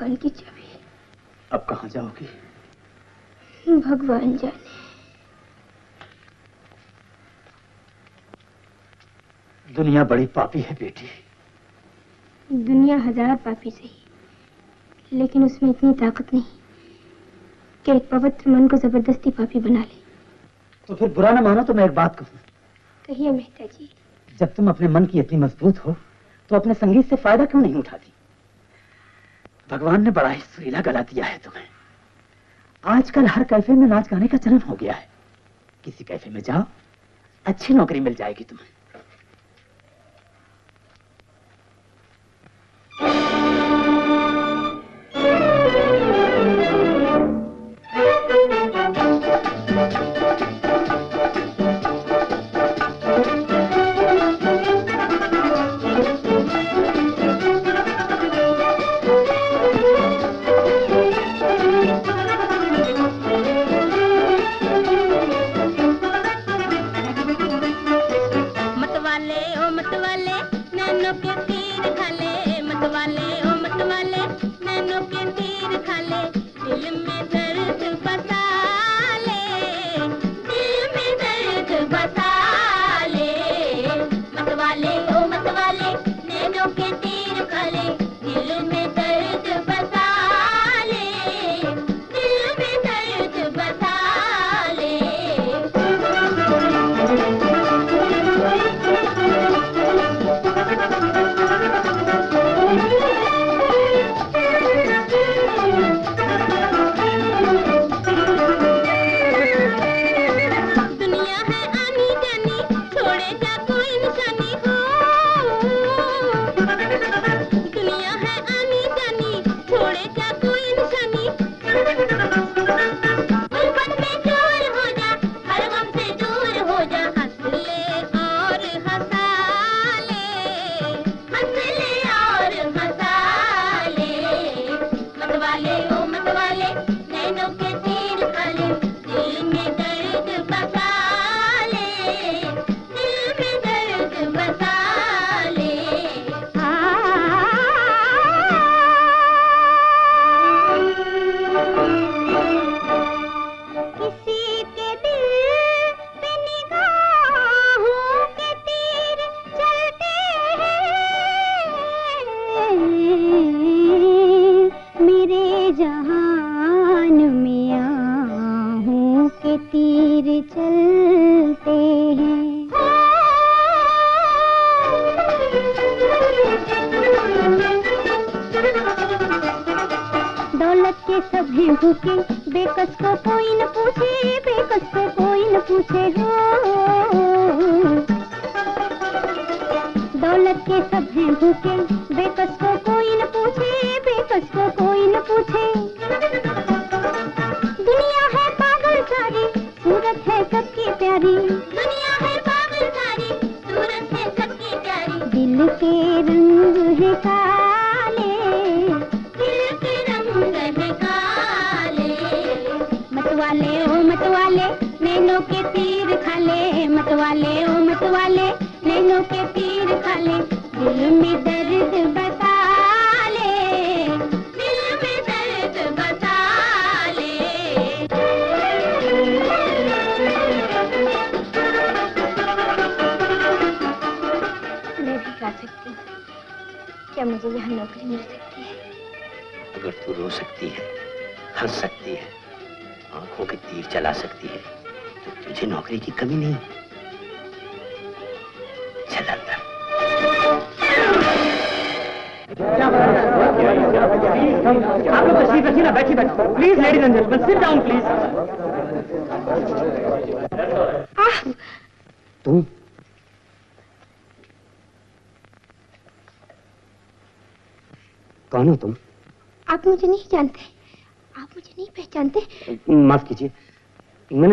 दुकान की चाबी। अब कहाँ जाओगी? भगवान जाने। दुनिया बड़ी पापी है बेटी। दुनिया हजार पापी सही, लेकिन उसमें इतनी ताकत नहीं कि एक पवित्र मन को जबरदस्ती पापी बना ले। तो फिर बुरा ना मानो तो मैं एक बात कहूँ। कहिए मेहता जी। जब तुम अपने मन की इतनी मजबूत हो तो अपने संगीत से फायदा क्यों नहीं उठाती? भगवान ने बड़ा ही सुरीला गला दिया है तुम्हें। आजकल हर कैफे में नाच गाने का चलन हो गया है। किसी कैफे में जाओ, अच्छी नौकरी मिल जाएगी तुम्हें।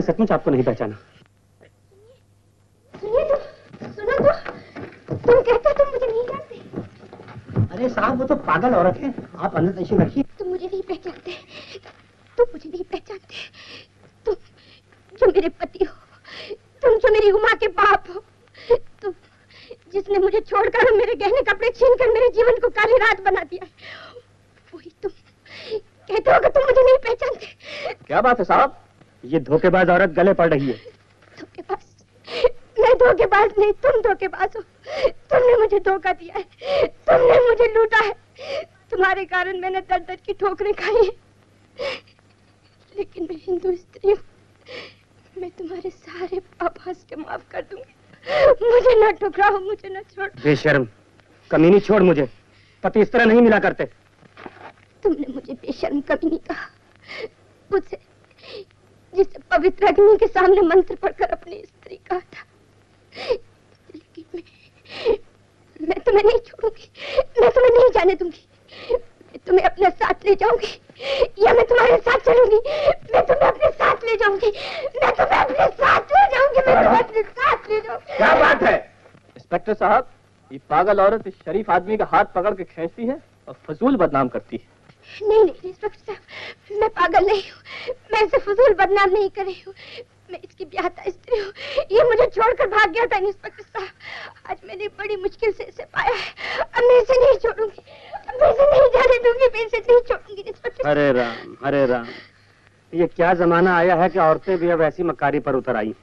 सचमुच आपको नहीं पहचाना। सुनिए तो, सुनो तो, तुम कहते हो तुम मुझे नहीं जानते। अरे साहब, वो तो पागल औरत है, आप अंदर तशरीफ रखिए। तुम मुझे नहीं पहचानते, तुम मुझे नहीं पहचानते। तुम जो मेरे पति हो, तुम जो मेरी उमा के बाप हो, तुम जिसने मुझे छोड़कर मेरे गहने कपड़े छीन कर मेरे जीवन को काली रात बना दिया, वही तुम, कहते हो कि तुम मुझे नहीं पहचानते। क्या बात है साहब, ये धोखेबाज औरत गले पड़ रही है। धोखेबाज? मैं धोखेबाज नहीं, तुम धोखेबाज हो। तुमने मुझे धोखा दिया है, तुमने मुझे लूटा है। तुम्हारे कारण मैंने दर दर की ठोकरें खाई है। लेकिन मैं हिंदू स्त्री हूँ, मैं तुम्हारे सारे पाप हंस के माफ कर दूंगी। मुझे न ठुकराओ, मुझे न छोड़। बेशर्म कमीनी, छोड़ मुझे। पति इस तरह नहीं मिला करते। तुमने मुझे बेशर्म कमीनी कहा, मुझे जिसे पवित्र अग्नि के सामने मंत्र पढ़कर अपनी स्त्री कहा था। लेकिन मैं मैं तुम्हें नहीं छोड़ूंगी, मैं तुम्हें नहीं जाने दूंगी। मैं तुम्हें अपने साथ ले जाऊंगी, या मैं तुम्हारे साथ चलूंगी। मैं तुम्हें अपने साथ ले जाऊंगी, मैं तुम्हें अपने साथ ले जाऊंगी, मैं तुम्हें अपने साथ ले जाऊंगी। क्या बात है इंस्पेक्टर साहब, ये पागल औरत इस शरीफ आदमी का हाथ पकड़ के खींचती है और फजूल बदनाम करती है। नहीं नहीं इंस्पेक्टर साहब, मैं पागल नहीं हूँ, मैं इसे फजूल बदनाम नहीं कर रही हूँ। मैं इसकी ब्याहता स्त्री हूँ, ये मुझे छोड़कर भाग गया था इंस्पेक्टर साहब। आज मैंने बड़ी मुश्किल से इसे पाया है। अब मैं इसे नहीं छोड़ूंगी, अब मैं इसे नहीं जाने दूंगी, मैं इसे नहीं छोड़ूंगी इंस्पेक्टर। अरे राम अरे राम, ये क्या जमाना आया है कि औरतें भी अब ऐसी मकारी पर उतर आई।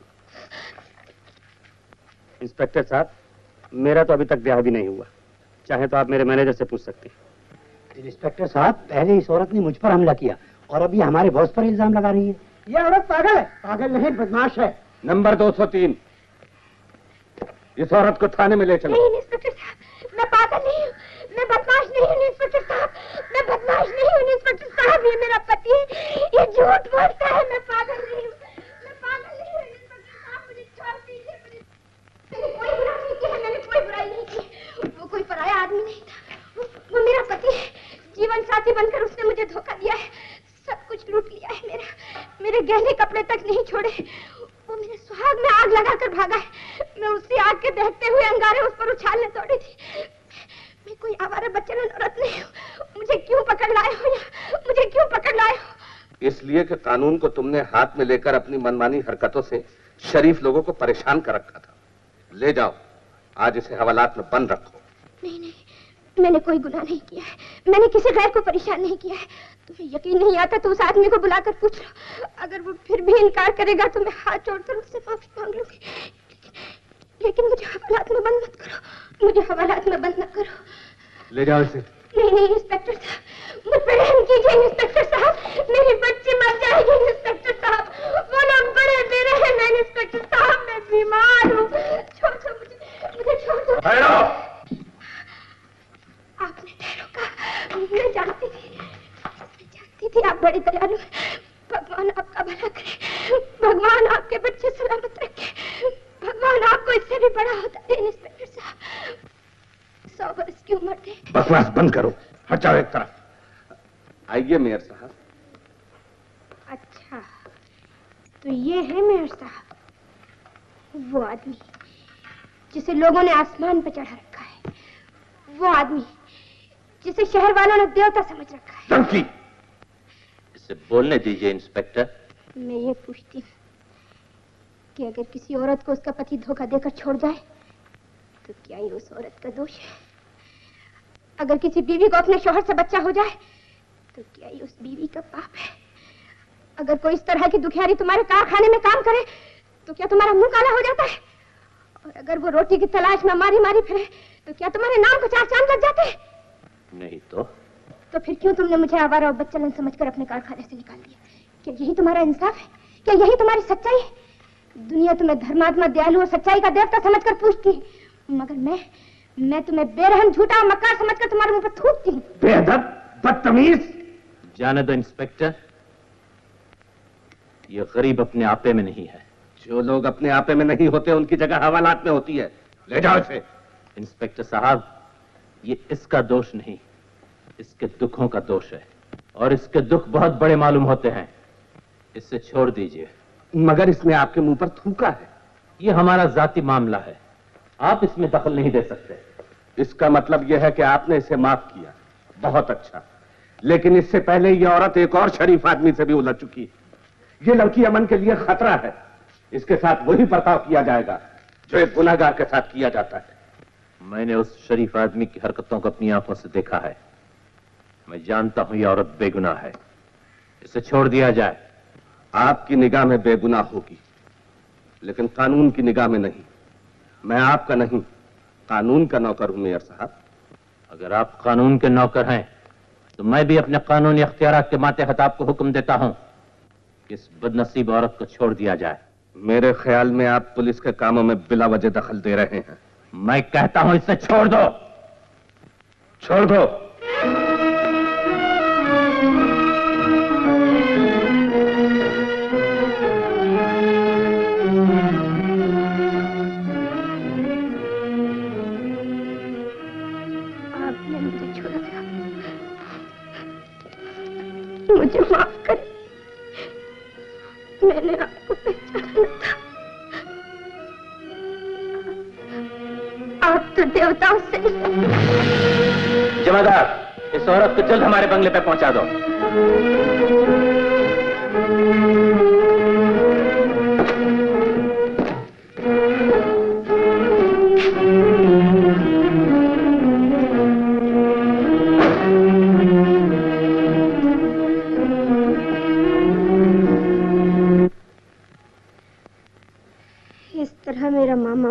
इंस्पेक्टर साहब, मेरा तो अभी तक ब्याह भी नहीं हुआ, चाहे तो आप मेरे मैनेजर से पूछ सकते हैं। इंस्पेक्टर साहब, पहले इस औरत ने मुझ पर हमला किया और अब ये हमारे बॉस पर इल्जाम लगा रही है। ये औरत पागल है, पागल नहीं बदमाश है। नंबर दो सौ तीन, इस औरत को थाने में ले चलो। नहीं इंस्पेक्टर साहब, मैं पागल नहीं हूँ, मैं बदमाश नहीं हूँ इंस्पेक्टर साहब, मैं बदमाश नहीं हूँ इंस्पेक्टर साहब। ये मेरा पति है, ये झूठ बोलता है। मैं पागल नहीं हूँ, मैं पागल नहीं हूँ इंस्पेक्टर साहब, मुझे छोड़ दीजिए। बुराई नहीं की, वो कोई पराया आदमी नहीं था, वो, वो मेरा पति है। जीवन साथी बनकर उसने मुझे धोखा दिया है, सब कुछ लूट लिया है मेरा। मेरे गहने कपड़े तक नहीं छोड़े। वो मेरे सुहाग में आग लगाकर भागा है, मैं उसी आग के दहकते हुए अंगारे उस पर उछालने दौड़ी थी। मैं कोई आवारा बच्चन औरत नहीं हूँ, मुझे क्यों पकड़ लाए हो यहाँ, मुझे क्यों पकड़ लाए हो? इसलिए कि कानून को तुमने हाथ में लेकर अपनी मनमानी हरकतों से शरीफ लोगों को परेशान कर रखा था। ले जाओ, आज इसे हवालात में बंद रखो। नहीं नहीं, मैंने कोई गुनाह नहीं किया है, मैंने किसी गैर को परेशान नहीं किया है। तुम्हें यकीन नहीं आता तो उस आदमी को बुलाकर पूछ लो, अगर वो फिर भी इनकार करेगा तो मैं हाथ जोड़कर उससे माफी मांग लूंगी। लेकिन मुझे हवालात में बंद मत करो, मुझे हवालात में बंद न करो। ले जाओ इसे। नहीं नहीं इंस्पेक्टर साहब, मुझ पर रहम कीजिए इंस्पेक्टर साहब, मेरे बच्चे मर जाएंगे इंस्पेक्टर साहब, वो लोग बड़े बेरहम हैं इंस्पेक्टर साहब, मैं बीमार हूँ। छोड़ दो मुझे, मुझे छोड़ दो। ठहरो, आपने ठहरो कहा? मैं जानती थी, मैं जानती थी आप बड़े दयालु हैं। भगवान आपका भला करे, भगवान आपके बच्चे सलामत रखे, भगवान आपको इससे भी बड़ा होता है इंस्पेक्टर साहब। सौ बरस की उम्र है। बकवास बंद करो, हट जाओ एक तरफ। आइए मेयर साहब। अच्छा, तो ये है मेयर साहब, वो आदमी जिसे लोगों ने आसमान पर चढ़ा रखा है, वो आदमी जिसे शहर वालों ने देवता समझ रखा है। इसे बोलने दीजिए इंस्पेक्टर। मैं ये पूछती हूँ कि अगर किसी औरत को उसका पति धोखा देकर छोड़ जाए तो क्या ये उस औरत का दोष है? अगर किसी बीवी को अपने शोहर से बच्चा हो जाए तो क्या ये उस बीवी का पाप है? अगर कोई इस तरह की दुखियारी तुम्हारे कारखाने में काम करे तो क्या तुम्हारा मुंह काला हो जाता है? और अगर वो रोटी की तलाश में मारी मारी फिरे तो क्या तुम्हारे नाम को चार चांद लग जाते हैं? नहीं तो तो फिर क्यों तुमने मुझे आवारा और बच्चलन समझकर अपने कारखाने से निकाल दिया? क्या यही तुम्हारा इंसाफ है? क्या यही तुम्हारी सच्चाई है? दुनिया तुम्हें धर्मात्मा, दयालु और सच्चाई का देवता समझकर पूछती है, मगर मैं मैं तुम्हें बेरहम, झूठा, मक्कार समझकर तुम्हारे मुंह पर थूकती हूँ। बेअदब, बदतमीज। जाने दो इंस्पेक्टर, ये गरीब अपने आपे में नहीं है। जो लोग अपने आपे में नहीं होते उनकी जगह हवालात में होती है। ले जाओ इसे। इंस्पेक्टर साहब, ये इसका दोष नहीं, इसके दुखों का दोष है, और इसके दुख बहुत बड़े मालूम होते हैं। इसे छोड़ दीजिए। मगर इसने आपके मुंह पर थूका है। ये हमारा जाती मामला है, आप इसमें दखल नहीं दे सकते। इसका मतलब यह है कि आपने इसे माफ किया, बहुत अच्छा। लेकिन इससे पहले यह औरत एक और शरीफ आदमी से भी उलझ चुकी है। यह लड़की अमन के लिए खतरा है, इसके साथ वही बर्ताव किया जाएगा जो एक गुनाहगार के साथ किया जाता है। मैंने उस शरीफ आदमी की हरकतों को अपनी आंखों से देखा है, मैं जानता हूं यह औरत बेगुनाह है। इसे छोड़ दिया जाए। आपकी निगाह में बेगुनाह होगी लेकिन कानून की निगाह में नहीं। मैं आपका नहीं कानून का नौकर हूं मेयर साहब। अगर आप कानून के नौकर हैं तो मैं भी अपने कानूनी अख्तियारात के मातहत आपको हुक्म देता हूं कि इस बदनसीब औरत को छोड़ दिया जाए। मेरे ख्याल में आप पुलिस के कामों में बिला वजह दखल दे रहे हैं। मैं कहता हूं इसे छोड़ दो, छोड़ दो। मुझे माफ करें, मैंने आपको पहचाना था। आप तो देवताओं से। जमादार, इस औरत को जल्द हमारे बंगले पे पहुंचा दो।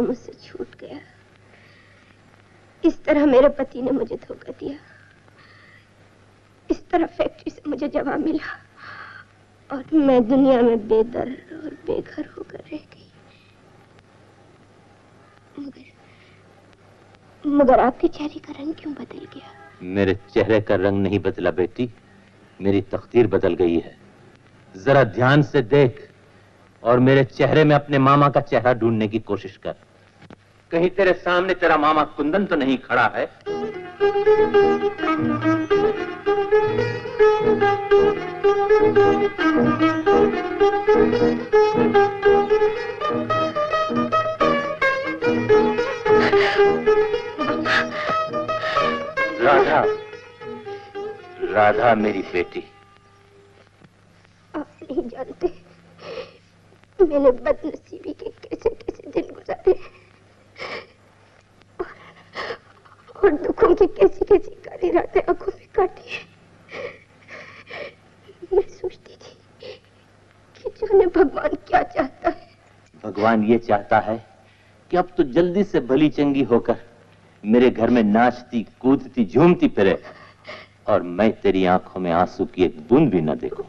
मुझसे छूट गया, इस तरह मेरे पति ने मुझे धोखा दिया, इस तरह फैक्ट्री से मुझे जवाब मिला और मैं दुनिया में बेदर और बेघर होकर रह गई। मगर मगर आपके चेहरे का रंग क्यों बदल गया? मेरे चेहरे का रंग नहीं बदला बेटी, मेरी तकदीर बदल गई है। जरा ध्यान से देख और मेरे चेहरे में अपने मामा का चेहरा ढूंढने की कोशिश कर। कहीं तेरे सामने तेरा मामा कुंदन तो नहीं खड़ा है? राधा, राधा मेरी बेटी। आप नहीं जानते मैंने बदनसीबी के कैसे कैसे दिन गुजारे और, और दुखों की कैसी कैसी काली रातें आंखों में काटी है। मैं सोचती थी कि जाने भगवान क्या चाहता है। भगवान ये चाहता है कि अब तो जल्दी से भली चंगी होकर मेरे घर में नाचती कूदती झूमती फिरे और मैं तेरी आंखों में आंसू की एक बूंद भी न देखूं।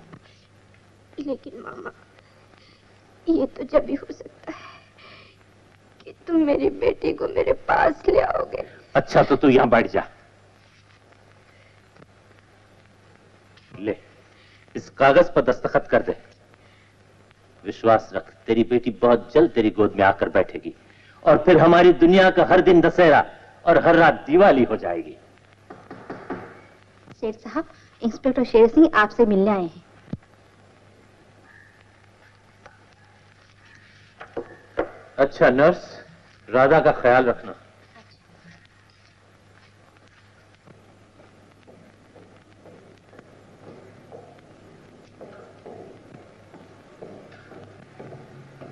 लेकिन मामा ये तो जब भी हो सकता है कि तुम मेरी बेटी को मेरे पास ले आओगे। अच्छा तो तू यहाँ बैठ जा, ले इस कागज पर दस्तखत कर दे। विश्वास रख तेरी बेटी बहुत जल्द तेरी गोद में आकर बैठेगी और फिर हमारी दुनिया का हर दिन दशहरा और हर रात दिवाली हो जाएगी। शेर साहब, इंस्पेक्टर शेर सिंह आपसे मिलने आए हैं। अच्छा नर्स, राधा का ख्याल रखना।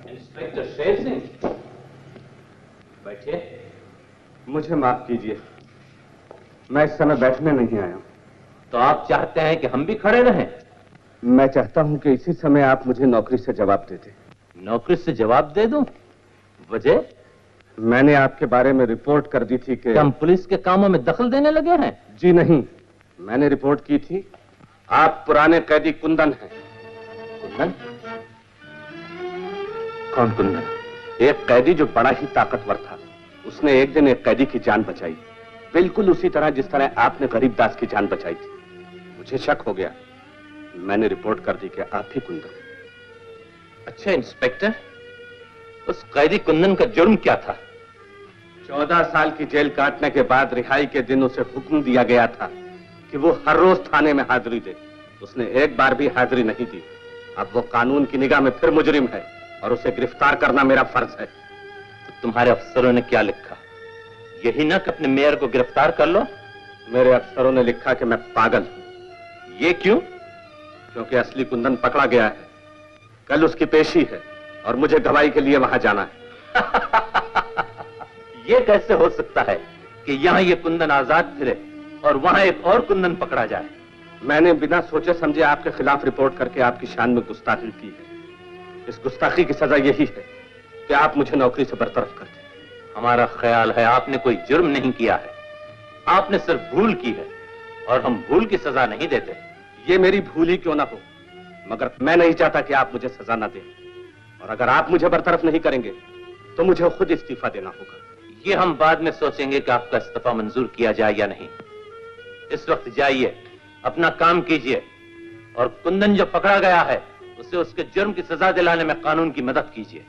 इंस्पेक्टर शेर सिंह बैठिए। मुझे माफ कीजिए, मैं इस समय बैठने नहीं आया हूँ। तो आप चाहते हैं कि हम भी खड़े रहें? मैं चाहता हूँ कि इसी समय आप मुझे नौकरी से जवाब दे दें। नौकरी से जवाब दे दूं? वजह? मैंने आपके बारे में रिपोर्ट कर दी थी कि हम पुलिस के कामों में दखल देने लगे हैं। जी नहीं, मैंने रिपोर्ट की थी आप पुराने कैदी कुंदन हैं। कुंदन? कौन कुंदन? एक कैदी जो बड़ा ही ताकतवर था, उसने एक दिन एक कैदी की जान बचाई, बिल्कुल उसी तरह जिस तरह आपने गरीब दास की जान बचाई थी। मुझे शक हो गया, मैंने रिपोर्ट कर दी कि आप ही कुंदन। अच्छा इंस्पेक्टर, उस कैदी कुंदन का जुर्म क्या था? चौदह साल की जेल काटने के बाद रिहाई के दिन उसे हुक्म दिया गया था कि वो हर रोज थाने में हाजिरी दे। उसने एक बार भी हाजिरी नहीं दी। अब वो कानून की निगाह में फिर मुजरिम है और उसे गिरफ्तार करना मेरा फर्ज है। तो तुम्हारे अफसरों ने क्या लिखा? यही ना कि अपने मेयर को गिरफ्तार कर लो। मेरे अफसरों ने लिखा कि मैं पागल हूं। ये क्यों? क्योंकि असली कुंदन पकड़ा गया है, कल उसकी पेशी है और मुझे गवाही के लिए वहां जाना है। ये कैसे हो सकता है कि यहाँ ये कुंदन आजाद फिरे और वहां एक और कुंदन पकड़ा जाए? मैंने बिना सोचे समझे आपके खिलाफ रिपोर्ट करके आपकी शान में गुस्ताखी की है। इस गुस्ताखी की सजा यही है कि आप मुझे नौकरी से बरतरफ कर दें। हमारा ख्याल है आपने कोई जुर्म नहीं किया है, आपने सिर्फ भूल की है और हम भूल की सजा नहीं देते। ये मेरी भूल ही क्यों ना हो, मगर मैं नहीं चाहता कि आप मुझे सजा ना दें, और अगर आप मुझे बरतरफ नहीं करेंगे तो मुझे खुद इस्तीफा देना होगा। ये हम बाद में सोचेंगे कि आपका इस्तीफा मंजूर किया जाए या नहीं। इस वक्त जाइए, अपना काम कीजिए और कुंदन जो पकड़ा गया है उसे उसके जुर्म की सजा दिलाने में कानून की मदद कीजिए।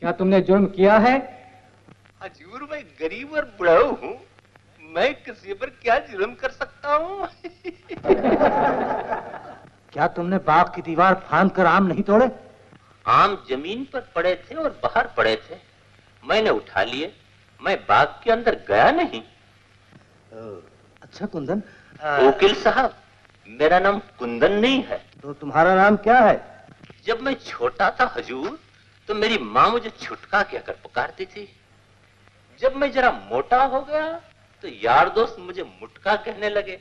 क्या तुमने जुर्म किया है? हजूर, मैं गरीब और बुढ़ाऊ हूँ, मैं किसी पर क्या जुर्म कर सकता हूँ? क्या तुमने बाग की दीवार फांद कर आम नहीं तोड़े? आम जमीन पर पड़े थे और बाहर पड़े थे, मैंने उठा लिए, मैं बाग के अंदर गया नहीं। अच्छा कुंदन, वकील साहब, मेरा नाम कुंदन नहीं है। तो तुम्हारा नाम क्या है? जब मैं छोटा था हजूर तो मेरी माँ मुझे छुटका कहकर पुकारती थी। जब मैं जरा मोटा हो गया तो यार दोस्त मुझे मुटका कहने लगे।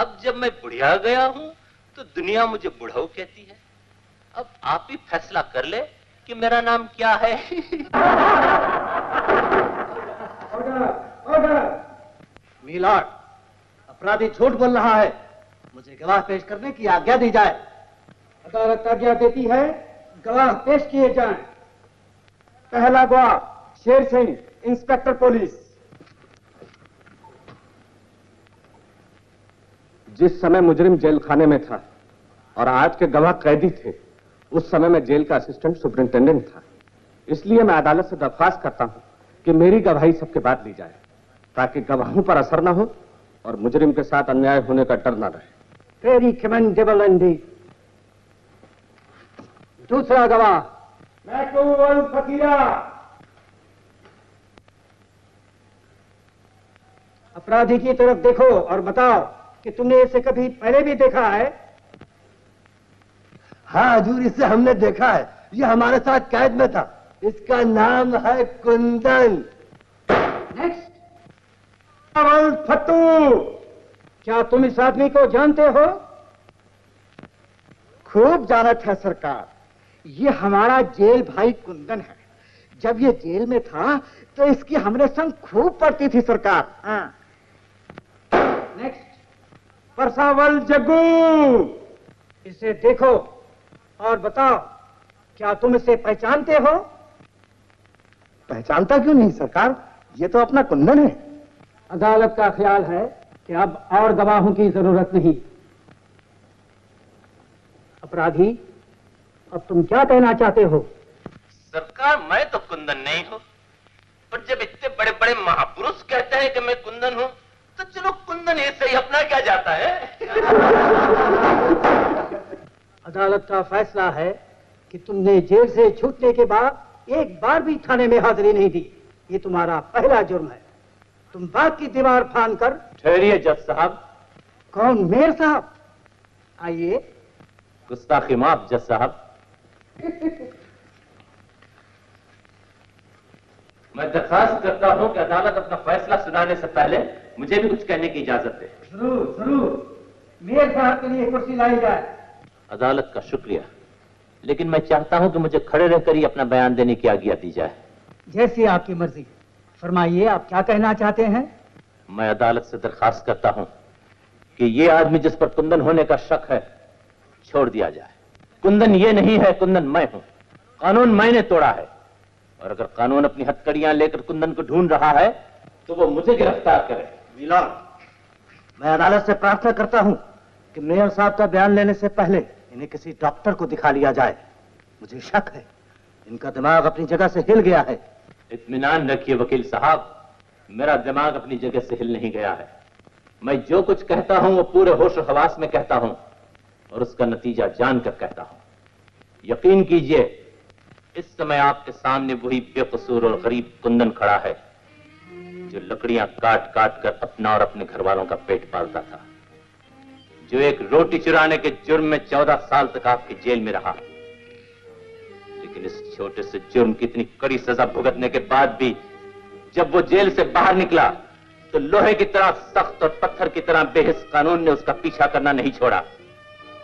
अब जब मैं बुढ़िया गया हूँ तो दुनिया मुझे बुढ़ऊ कहती है। अब आप ही फैसला कर ले कि मेरा नाम क्या है। मिलाड, अपराधी झूठ बोल रहा है, मुझे गवाह पेश करने की आज्ञा दी जाए। अदालत आज्ञा देती है, गवाह पेश किए जाए। पहला गवाह शेर सिंह, इंस्पेक्टर पुलिस। जिस समय मुजरिम जेल खाने में था और आज के गवाह कैदी थे, उस समय मैं जेल का असिस्टेंट सुपरिंटेंडेंट था। इसलिए मैं अदालत से दरख्वास्त करता हूं कि मेरी गवाही सबके बाद ली जाए, ताकि गवाहों पर असर ना हो और मुजरिम के साथ अन्याय होने का डर ना रहे। Very commendable Andy. दूसरा गवाह। मैं कहूं फकीरा। अपराधी की तरफ देखो और बताओ कि तुमने इसे कभी पहले भी देखा है? हाँ हजूर, इसे हमने देखा है, ये हमारे साथ कैद में था। इसका नाम है कुंदन। नेक्स्ट, फतू। क्या तुम इस आदमी को जानते हो? खूब जाना था सरकार, ये हमारा जेल भाई कुंदन है। जब ये जेल में था तो इसकी हमरे संग खूब पड़ती थी सरकार। हाँ। नेक्स्ट, परसावल जगू। इसे देखो और बताओ, क्या तुम इसे पहचानते हो? पहचानता क्यों नहीं सरकार, ये तो अपना कुंदन है। अदालत का ख्याल है कि अब और गवाहों की जरूरत नहीं। अपराधी, अब तुम क्या कहना चाहते हो? सरकार, मैं तो कुंदन नहीं हूं, पर जब इतने बड़े बड़े महापुरुष कहते हैं कि मैं कुंदन हूं तो चलो कुंदन ही सही, अपना क्या जाता है। अदालत का फैसला है कि तुमने जेल से छूटने के बाद एक बार भी थाने में हाजिरी नहीं दी। ये तुम्हारा पहला जुर्म है। तुम बाग की दीवार फांद कर। ठहरिए जज साहब। कौन? मेहर साहब। आइए। गुस्ताखी माफ जज साहब। मैं दरखास्त करता हूं कि अदालत अपना फैसला सुनाने से पहले मुझे भी कुछ कहने की इजाजत दे। जरूर जरूर, मेरे साहब के लिए कुर्सी लाई जाए। अदालत का शुक्रिया, लेकिन मैं चाहता हूं कि मुझे खड़े रहकर ही अपना बयान देने की आज्ञा दी जाए। जैसी आपकी मर्जी, फरमाइए आप क्या कहना चाहते हैं। मैं अदालत से दरखास्त करता हूं कि ये आदमी जिस पर कुंदन होने का शक है, छोड़ दिया जाए। कुंदन ये नहीं है, कुंदन मैं हूं। कानून मैंने तोड़ा है, और अगर कानून अपनी हथकड़ियां लेकर कुंदन को ढूंढ रहा है तो वो मुझे गिरफ्तार करे। मिलान, मैं अदालत से प्रार्थना करता हूं कि मेयर साहब का बयान लेने से पहले इन्हें किसी डॉक्टर को दिखा लिया जाए। मुझे शक है इनका दिमाग अपनी जगह से हिल गया है। इत्मीनान रखिए वकील साहब, मेरा दिमाग अपनी जगह से हिल नहीं गया है। मैं जो कुछ कहता हूं वो पूरे होश और हवास में कहता हूं और उसका नतीजा जानकर कहता हूं। यकीन कीजिए, इस समय आपके सामने वही बेकसूर और गरीब कुंदन खड़ा है जो लकड़ियां काट काट कर अपना और अपने घर वालों का पेट पालता था। जो एक रोटी चुराने के जुर्म में चौदह साल तक आपकी जेल में रहा, लेकिन इस छोटे से जुर्म की इतनी कड़ी सजा भुगतने के बाद भी जब वो जेल से बाहर निकला तो लोहे की तरह सख्त और पत्थर की तरह बेहिस कानून ने उसका पीछा करना नहीं छोड़ा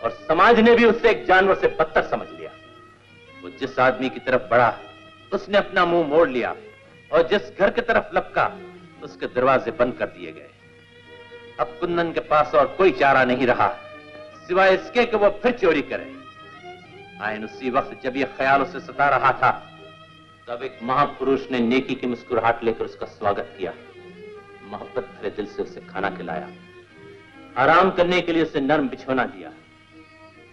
और समाज ने भी उससे एक जानवर से बदतर समझ लिया। वो जिस आदमी की तरफ बढ़ा उसने अपना मुंह मोड़ लिया और जिस घर की तरफ लपका उसके दरवाजे बंद कर दिए गए। अब कुंदन के पास और कोई चारा नहीं रहा सिवाय इसके कि वो फिर चोरी करे। आयन उसी वक्त जब ये ख्याल उसे सता रहा था तब एक महापुरुष ने नेकी की मुस्कुराहट लेकर उसका स्वागत किया, मोहब्बत भरे दिल से उसे खाना खिलाया, आराम करने के लिए उसे नर्म बिछोना दिया।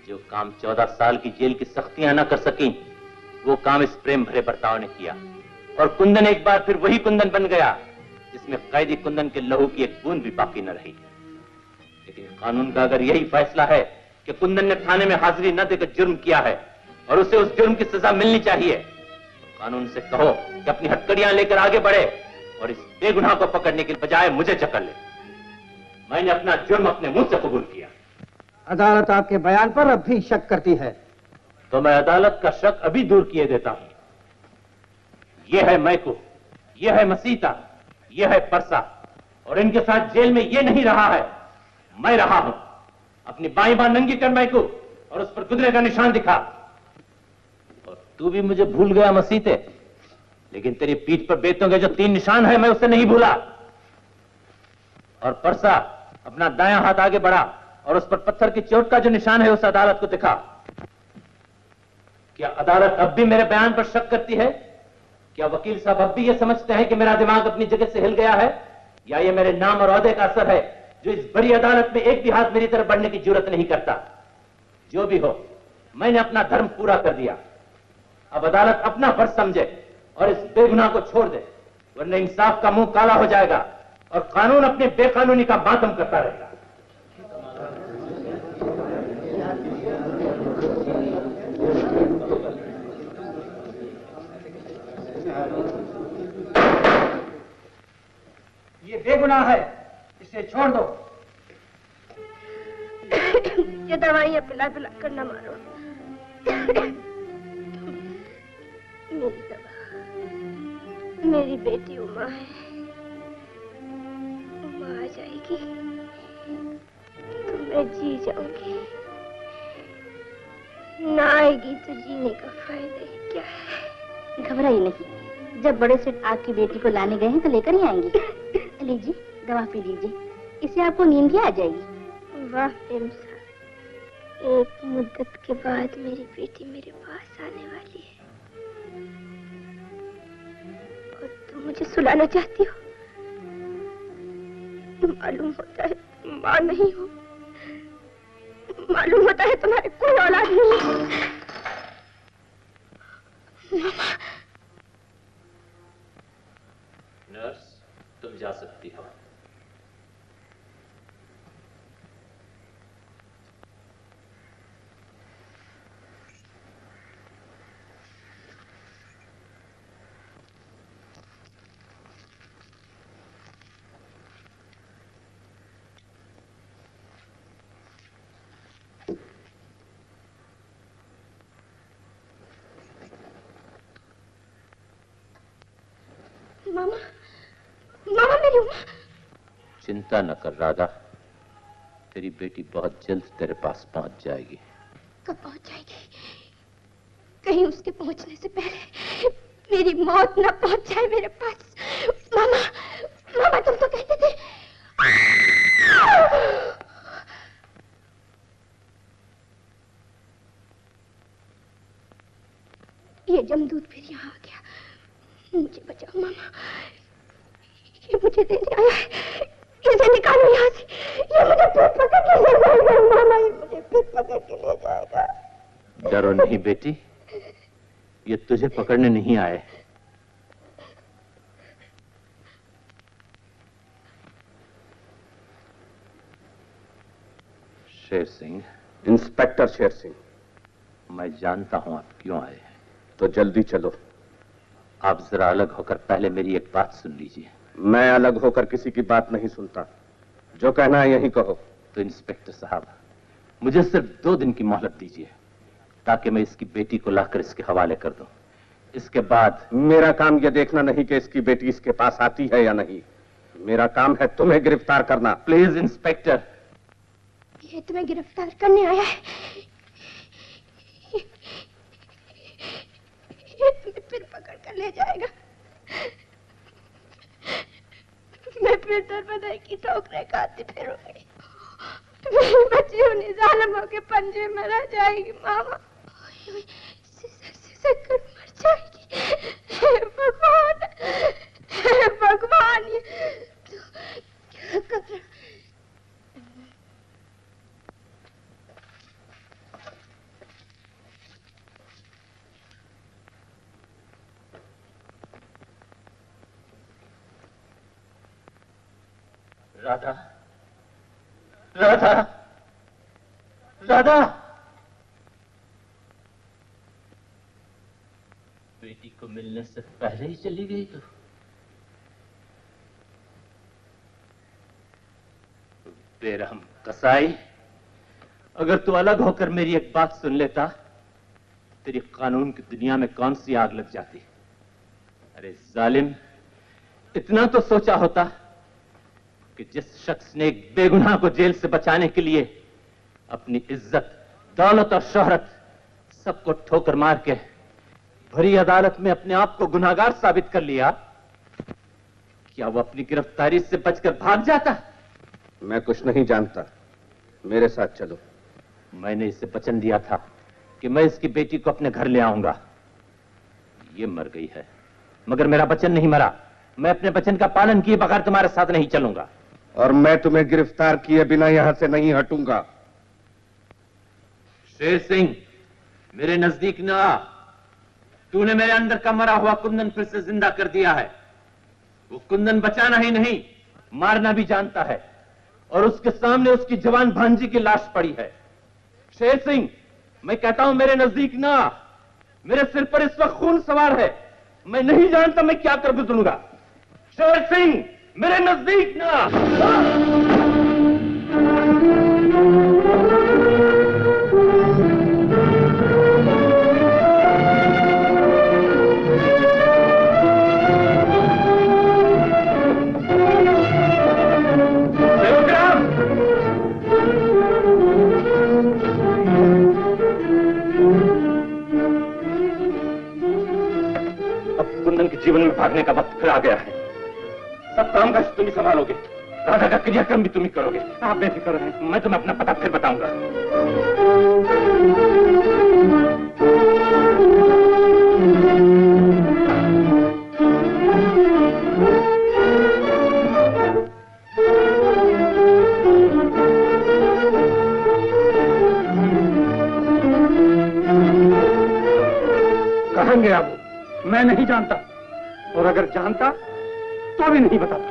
जो काम चौदह साल की जेल की सख्तियां ना कर सकी वो काम इस प्रेम भरे बर्ताव ने किया और कुंदन एक बार फिर वही कुंदन बन गया जिसमें कैदी कुंदन के लहू की एक बूंद भी बाकी न रही। लेकिन कानून का अगर यही फैसला है कि कुंदन ने थाने में हाजिरी न देकर जुर्म किया है और उसे उस जुर्म की सजा मिलनी चाहिए, तो कानून से कहो कि अपनी हथकड़ियां लेकर आगे बढ़े और इस बेगुनाह को पकड़ने के बजाय मुझे चकर ले। मैंने अपना जुर्म अपने मुंह से कबूल किया। अदालत आपके बयान पर अब भी शक करती है तो मैं अदालत का शक अभी दूर किए देता हूं। यह है मैकू, यह है मसीता, यह है परसा और इनके साथ जेल में यह नहीं रहा है, मैं रहा हूं। अपनी बाई बार नंगी कर मैकू और उस पर गुदरे का निशान दिखा। और तू भी मुझे भूल गया मसीते, लेकिन तेरी पीठ पर बेतों के जो तीन निशान है मैं उसे नहीं भूला। और परसा, अपना दायां हाथ आगे बढ़ा और उस पर पत्थर की चोट का जो निशान है उस अदालत को दिखा। क्या अदालत अब भी मेरे बयान पर शक करती है? क्या वकील साहब अब भी ये समझते हैं कि मेरा दिमाग अपनी जगह से हिल गया है, या ये मेरे नाम और औहदे का असर है जो इस बड़ी अदालत में एक भी हाथ मेरी तरफ बढ़ने की जरूरत नहीं करता? जो भी हो, मैंने अपना धर्म पूरा कर दिया। अब अदालत अपना फर्ज समझे और इस बेगुनाह को छोड़ दे, वरना इंसाफ का मुंह काला हो जाएगा और कानून अपने बेकानूनी का मातम करता रहेगा। ये बेगुनाह है, इसे छोड़ दो। ये दवाइयां पिला पिला कर ना मारो। मेरी दवा मेरी बेटी उमा है, उमा आ जाएगी तो मैं जी जाऊंगी, ना आएगी तो जीने का फायदा ही क्या है। घबराइए नहीं, जब बड़े सेठ आपकी बेटी को लाने गए हैं तो लेकर ही आएंगी। लीजिए दवा पी लीजिए, इससे आपको नींद भी आ जाएगी। वाह एम्सा, एक मुद्दत के बाद मेरी बेटी मेरे पास आने वाली है और तुम मुझे सुलाना चाहती हो। मालूम होता है तुम मां नहीं हो, मालूम होता है तुम्हारे कोई औलाद नहीं। नर्स, तुम जा सकती हो। मामा, मामा मेरी उमा। चिंता न कर राधा, तेरी बेटी बहुत जल्द तेरे पास पहुंच जाएगी। कब पहुंच जाएगी? कहीं उसके पहुंचने से पहले मेरी मौत न पहुंच जाए मेरे पास। मामा, मामा तुम तो कहते थे। ये जमदूत फिर यहाँ आ गया, मुझे बचाओ मामा, ये मुझे देने आया है, इसे निकालो यहाँ से, ये मुझे पेट पकड़ के ले जाएगा मामा, ये मुझे पेट पकड़ के ले जाएगा। डरो नहीं बेटी, ये तुझे पकड़ने नहीं आए। शेर सिंह, इंस्पेक्टर शेर सिंह, मैं जानता हूँ आप क्यों आए हैं। तो जल्दी चलो। आप जरा अलग होकर पहले मेरी एक बात सुन लीजिए। मैं अलग होकर किसी की बात नहीं सुनता, जो कहना है यही कहो। तो इंस्पेक्टर साहब, मुझे सिर्फ दो दिन की मोहलत दीजिए ताकि मैं इसकी बेटी को लाकर इसके हवाले कर दूं। इसके बाद मेरा काम यह देखना नहीं कि इसकी बेटी इसके पास आती है या नहीं, मेरा काम है तुम्हें गिरफ्तार करना। प्लीज इंस्पेक्टर, ये तुम्हें गिरफ्तार करने आया है? ये तुम्हें फिर पकड़ कर ले जाएगा, मैं फिर दरबदर की ठोकरें खाती फिरूंगी, मेरी बच्ची उन्हीं जालिमों के पंजे में रह जाएगी। मामा सिसक सिसक कर मर जाएगी। हे भगवान, हे भगवान, ये क्या कर रहा? राधा, राधा, राधा, बेटी को मिलने से पहले ही चली गई तो। बेरहम कसाई, अगर तू अलग होकर मेरी एक बात सुन लेता तेरी कानून की दुनिया में कौन सी आग लग जाती। अरे जालिम, इतना तो सोचा होता कि जिस शख्स ने एक बेगुनाह को जेल से बचाने के लिए अपनी इज्जत, दौलत और शोहरत सबको ठोकर मार के भरी अदालत में अपने आप को गुनाहगार साबित कर लिया, क्या वो अपनी गिरफ्तारी से बचकर भाग जाता? मैं कुछ नहीं जानता, मेरे साथ चलो। मैंने इसे वचन दिया था कि मैं इसकी बेटी को अपने घर ले आऊंगा। ये मर गई है मगर मेरा वचन नहीं मरा, मैं अपने वचन का पालन किए बगैर तुम्हारे साथ नहीं चलूंगा। और मैं तुम्हें गिरफ्तार किए बिना यहां से नहीं हटूंगा। शेर सिंह, मेरे नजदीक ना आ। तूने मेरे अंदर का मरा हुआ कुंदन फिर से जिंदा कर दिया है। वो कुंदन बचाना ही नहीं, मारना भी जानता है, और उसके सामने उसकी जवान भांजी की लाश पड़ी है। शेर सिंह, मैं कहता हूं मेरे नजदीक ना आ। मेरे सिर पर इस वक्त खून सवार है, मैं नहीं जानता मैं क्या कर गुजरूंगा। शेर सिंह, मेरे नजदीक ना। अब कुंदन के जीवन में भागने का वक्त फिर आ गया है। सब काम का तुम ही संभालोगे, राधा का क्रियाक्रम भी तुम ही करोगे। आप बेफिक्र रहें, मैं तुम्हें अपना पता फिर बताऊंगा। कहाँ गया वो? मैं नहीं जानता, और अगर जानता तो भी नहीं बताता।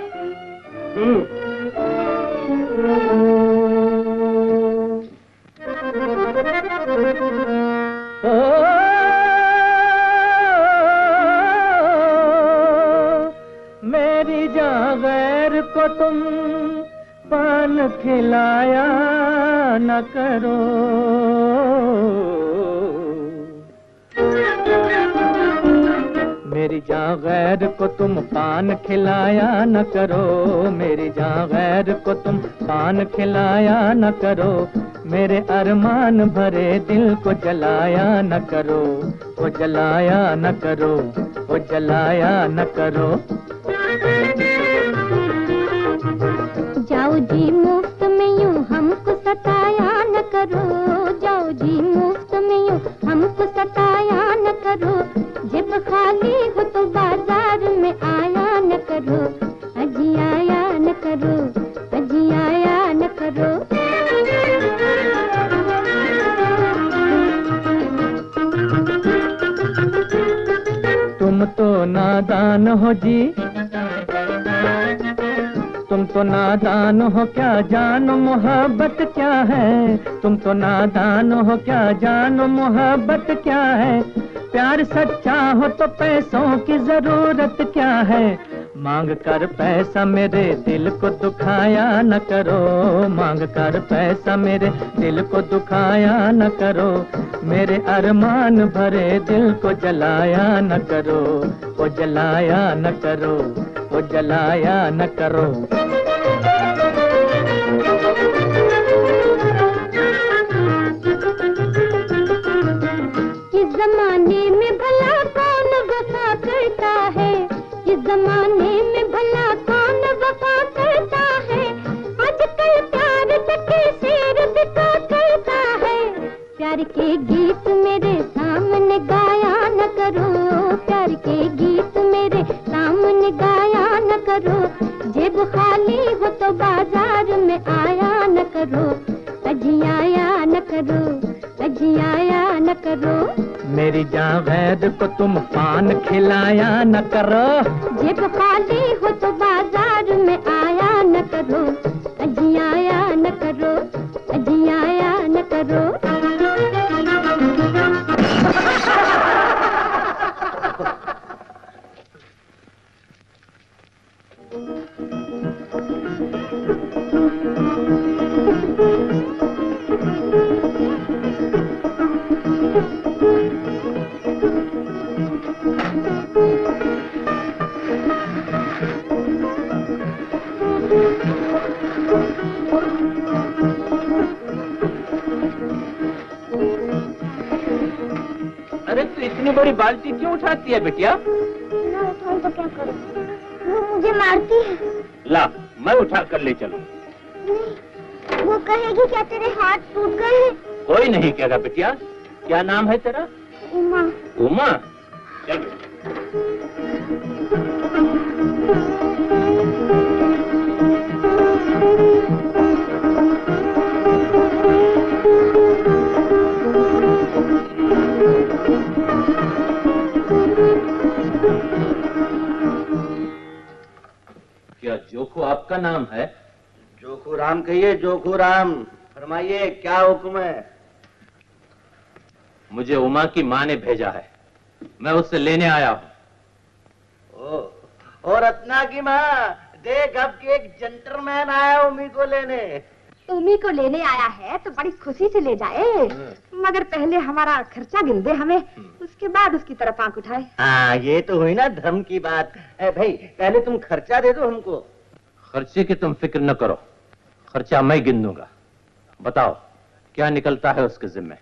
मेरी जान गैर को तुम पान खिलाया न करो, मेरी जान गैर को तुम पान खिलाया न करो, मेरी जान गैर को तुम पान खिलाया न करो, मेरे अरमान भरे दिल को जलाया न करो, वो जलाया न करो, वो जलाया न करो। जाओ जी मुफ्त में यूं हमको सताया न करो, जाओ जी मुफ्त में यूं हमको सताया न करो, जब खाली हो तो बाजार में आया न करो, अजी आया न करो, अजी आया न करो। तुम तो नादान हो जी, तुम तो नादान हो क्या जानो मोहब्बत क्या है, तुम तो नादान हो क्या जानो मोहब्बत क्या है, प्यार सच्चा हो तो पैसों की जरूरत क्या है, मांग कर पैसा मेरे दिल को दुखाया न करो, मांग कर पैसा मेरे दिल को दुखाया न करो, मेरे अरमान भरे दिल को जलाया न करो, वो जलाया न करो, वो जलाया न करो। जमाने में भला कौन वफा करता है, आजकल प्यार तके शेर दिखा करता है, प्यार के गीत मेरे सामने गाया न करो, प्यार के गीत मेरे सामने गाया न करो, जेब खाली हो तो बाजार में आया न करो, अजियाया न करो, अजियाया न करो। मेरी जान वैद को तुम पान खिलाया न करो, जेब खाली हो तो बाजार में आया न करो, अजियाया न करो, अजियाया न करो। बड़ी बाल्टी क्यों उठाती है बेटिया? ना उठाऊं तो क्या करूं? वो मुझे मारती है। ला, मैं उठा कर ले चलूं। नहीं, वो कहेगी क्या तेरे हाथ टूट गए हैं? कोई नहीं कहेगा बेटिया। क्या नाम है तेरा? उमा। उमा? चल। जोखू आपका नाम है? जोखू राम कहिए, जोखू राम। फरमाइए क्या हुक्म है? मुझे उमा की माँ ने भेजा है, मैं उससे लेने आया हूँ। और रत्ना की माँ देख, अब के एक जेंटलमैन आया उमी को लेने। उमी को लेने आया है तो बड़ी खुशी से ले जाए, मगर पहले हमारा खर्चा गिन दे हमें, उसके बाद उसकी तरफ आंख उठाए। हाँ, ये तो हुई ना धर्म की बात। ए भाई, पहले तुम खर्चा दे दो हमको। खर्चे की तुम फिक्र न करो, खर्चा मैं गिन दूंगा। बताओ क्या निकलता है उसके जिम्मे?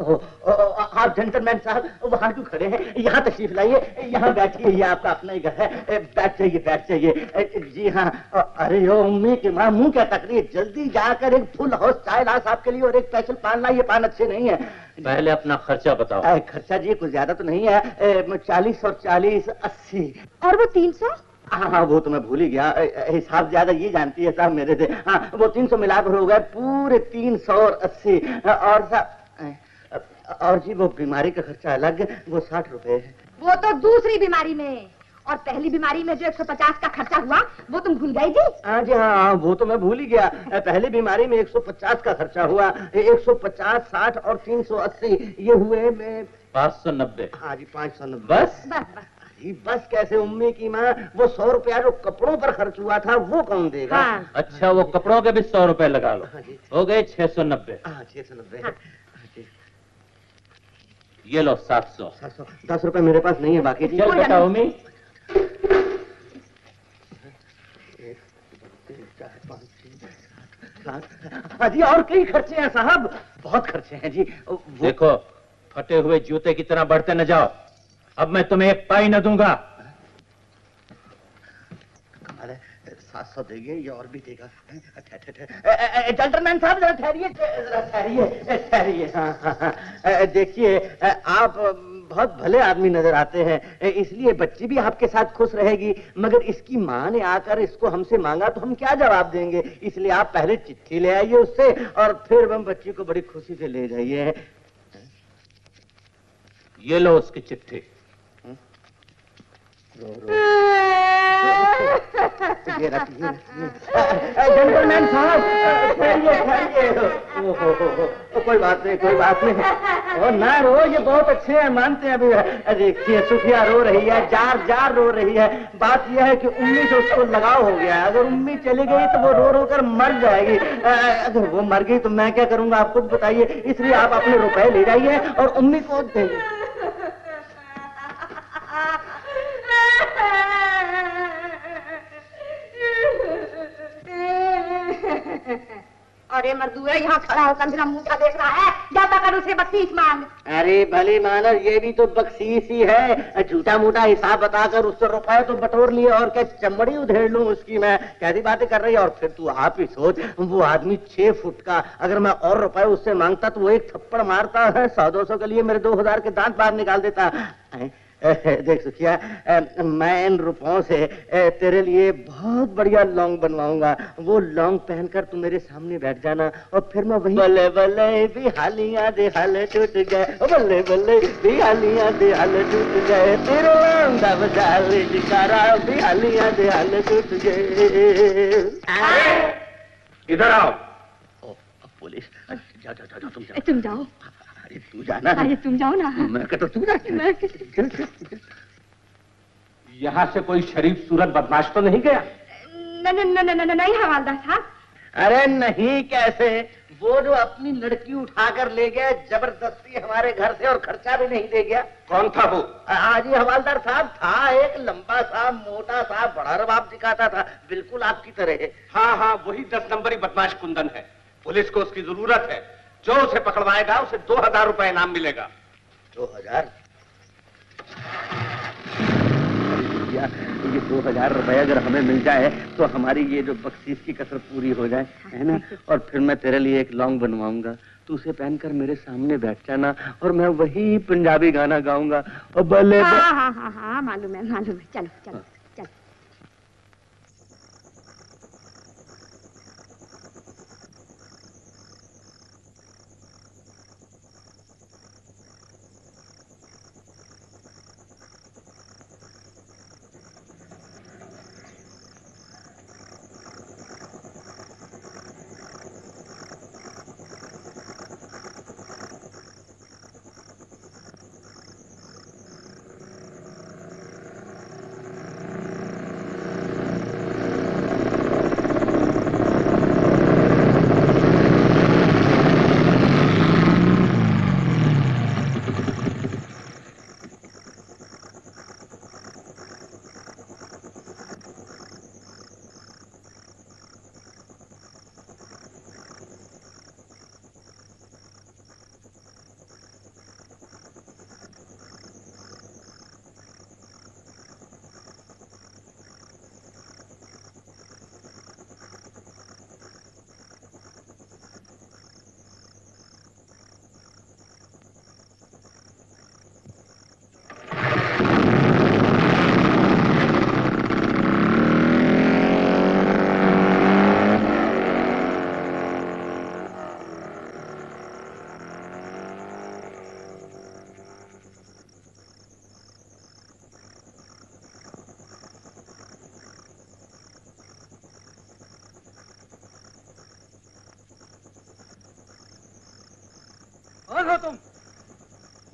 ओ, ओ, आप जेंटलमैन साहब वहाँ क्यों खड़े हैं? यहाँ तशरीफ लाइए, यहाँ बैठिए, ये आपका अपना ही घर है, बैठ जाइए, बैठ जाइए। जी हाँ। अरे ओ उम्मी के माँ, मुँह क्या तक रही है? जल्दी जाकर एक फुल हाउस चाय लाओ साहब के लिए और एक स्पेशल पान लाइए, पान अच्छे नहीं है। पहले अपना खर्चा बताओ। आ, खर्चा जी कुछ ज्यादा तो नहीं है, चालीस और चालीस अस्सी, और वो तीन सौ। हाँ हाँ, वो तो मैं भूल ही गया, हिसाब ज्यादा ये जानती है साहब मेरे से। हाँ, वो तीन सौ मिलाकर हो गए पूरे तीन सौ और अस्सी। और साहब, और जी वो बीमारी का खर्चा अलग, वो साठ रुपए है। वो तो दूसरी बीमारी में, और पहली बीमारी में जो एक सौ पचास का खर्चा हुआ वो तुम भूल गई थी। हाँ जी हाँ, वो तो मैं भूल ही गया। पहली बीमारी में एक सौ पचास का खर्चा हुआ, एक सौ पचास साठ और तीन सौ अस्सी ये हुए में पाँच सौ नब्बे। हाँ जी, पाँच सौ नब्बे। बस बस बस कैसे उम्मी की माँ? वो सौ रुपया जो कपड़ों पर खर्च हुआ था वो कौन देगा? हाँ। अच्छा, वो कपड़ों के भी सौ रुपए लगा लो, हो गए छह सौ नब्बे। हाँ, छह सौ नब्बे। ये लो सात सौ। सात सौ। दस रुपए मेरे पास नहीं है बाकी। चल बेटा उम्मी। हाँ जी, और कई खर्चे हैं साहब, बहुत खर्चे हैं जी। देखो, फटे हुए जूते की तरह बढ़ते न जाओ, अब मैं तुम्हें एक पाई न दूंगा। कमाल है, सात सौ देंगे ये और भी देगा। जेंटलमैन साहब जरा ठहरिए, जरा ठहरिए, ठहरिए। हाँ हाँ हाँ, देखिए आप बहुत भले आदमी नजर आते हैं, इसलिए बच्ची भी आपके साथ खुश रहेगी, मगर इसकी माँ ने आकर इसको हमसे मांगा तो हम क्या जवाब देंगे, इसलिए आप पहले चिट्ठी ले आइए उससे और फिर हम बच्ची को बड़ी खुशी से ले जाइए। ये लो उसकी चिट्ठी। रो रो। जंगलमैन साहब, कोई बात नहीं कोई बात नहीं, और ना रो, ये बहुत अच्छे हैं, मानते हैं। अभी देखिए सुफिया रो रही है, जार जार रो रही है। बात यह है कि उम्मीद से उसको लगाव हो गया है, अगर उम्मीद चली गई तो वो रो रो कर मर जाएगी। अगर वो मर गई तो मैं क्या करूँगा आप खुद बताइए, इसलिए आप अपने रुपए ले जाइए और उम्मीद को देंगे। अरे मर्दूरा, यहाँ खड़ा होकर मेरा मुंह का देख रहा है, जाता कर उसे बख्शीश मांग। अरे भले मानो, ये भी तो बख्शीश ही है, झूठा मोटा हिसाब बताकर उससे रुपए तो बटोर लिए, और क्या चमड़ी उधेड़ लूं उसकी मैं, कैसी बातें कर रही है। और फिर तू आप ही सोच, वो आदमी छह फुट का, अगर मैं और रुपए उससे मांगता तो वो एक थप्पड़ मारता है, सौ दो सौ के लिए मेरे दो हजार के दांत बाहर निकाल देता। देख सुखिया, मैं इन रुपयों से तेरे लिए बहुत बढ़िया लॉन्ग बनवाऊंगा, वो लॉन्ग पहनकर तू मेरे सामने बैठ जाना, और फिर मैं वही बल्ले बल्ले भी हालियां दे हाले टूट गए, बल्ले बल्ले भी हालियां दे हाले टूट गए, तेरे लौंडा बजा ले जिकारा भी हालियां दे हाले टूट गए। इधर आओ पुलिस, जा जा जा तुम जाओ तुम जाओ तू जाना, अरे तुम जाओ ना, मैं कहता तू जाना। यहाँ से कोई शरीफ सूरत बदमाश तो नहीं गया? न न न न नहीं हवालदार साहब। अरे नहीं, कैसे, वो जो अपनी लड़की उठाकर ले गया जबरदस्ती हमारे घर से, और खर्चा भी नहीं दे गया। कौन था वो? आज ही हवालदार साहब था, एक लंबा सा मोटा सा बड़ा रबाब दिखाता था, बिल्कुल आपकी तरह है। हाँ हाँ, वही दस नंबरी बदमाश कुंदन है, पुलिस को उसकी जरूरत है, जो उसे पकड़वाएगा उसे दो हजार रुपए इनाम मिलेगा। दो हजार? ये दो हजार रुपए अगर हमें मिल जाए तो हमारी ये जो बख्शीश की कसर पूरी हो जाए, है ना। और फिर मैं तेरे लिए एक लॉन्ग बनवाऊंगा, तू उसे पहनकर मेरे सामने बैठ जाना, और मैं वही पंजाबी गाना गाऊंगा। और बल्ले, हाँ हाँ हाँ हाँ, मालूम है मालूम है, चलो चलो। हाँ।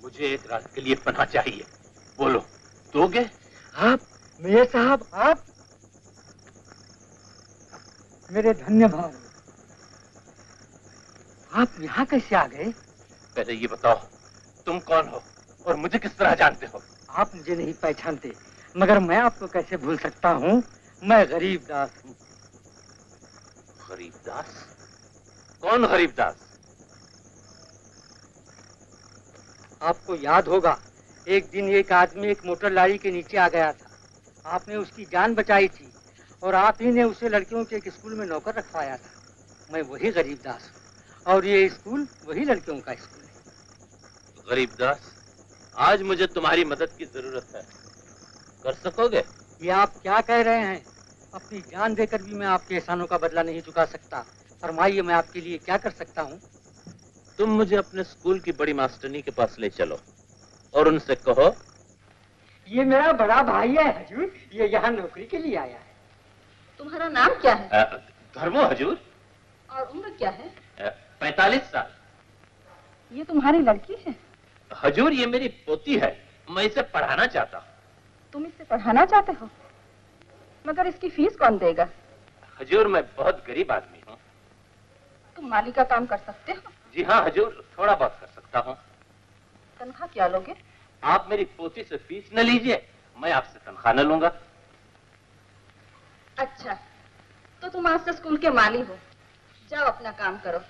मुझे एक रात के लिए पनाह चाहिए, बोलो दोगे आप? मेरे साहब आप मेरे धन्य भाव, आप यहाँ कैसे आ गए? पहले ये बताओ तुम कौन हो और मुझे किस तरह जानते हो? आप मुझे नहीं पहचानते, मगर मैं आपको कैसे भूल सकता हूँ, मैं गरीब दास हूँ। गरीब दास? कौन गरीब दास? आपको याद होगा, एक दिन एक आदमी एक मोटर लारी के नीचे आ गया था, आपने उसकी जान बचाई थी, और आप ही ने उसे लड़कियों के एक स्कूल में नौकर रखवाया था। मैं वही गरीब दास हूँ, और ये स्कूल वही लड़कियों का स्कूल है। गरीब दास, आज मुझे तुम्हारी मदद की जरूरत है, कर सकोगे? ये आप क्या कह रहे हैं, अपनी जान देकर भी मैं आपके एहसानों का बदला नहीं चुका सकता। फरमाइए, मैं आपके लिए क्या कर सकता हूँ? तुम मुझे अपने स्कूल की बड़ी मास्टरनी के पास ले चलो और उनसे कहो। ये मेरा बड़ा भाई है हजूर, ये यहाँ नौकरी के लिए आया है। तुम्हारा नाम क्या है? धर्मो हजूर। और उम्र क्या है? पैतालीस साल। ये तुम्हारी लड़की है? हजूर ये मेरी पोती है, मैं इसे पढ़ाना चाहता हूँ। तुम इसे पढ़ाना चाहते हो, मगर इसकी फीस कौन देगा? हजूर मैं बहुत गरीब आदमी हूँ। तुम माली का काम कर सकते हो? जी हाँ हजूर, थोड़ा बहुत कर सकता हूँ। तनख्वाह क्या लोगे? आप मेरी पोती से फीस न लीजिए, मैं आपसे तनख्वाह न लूंगा। अच्छा, तो तुम आज से स्कूल के माली हो, जाओ अपना काम करो।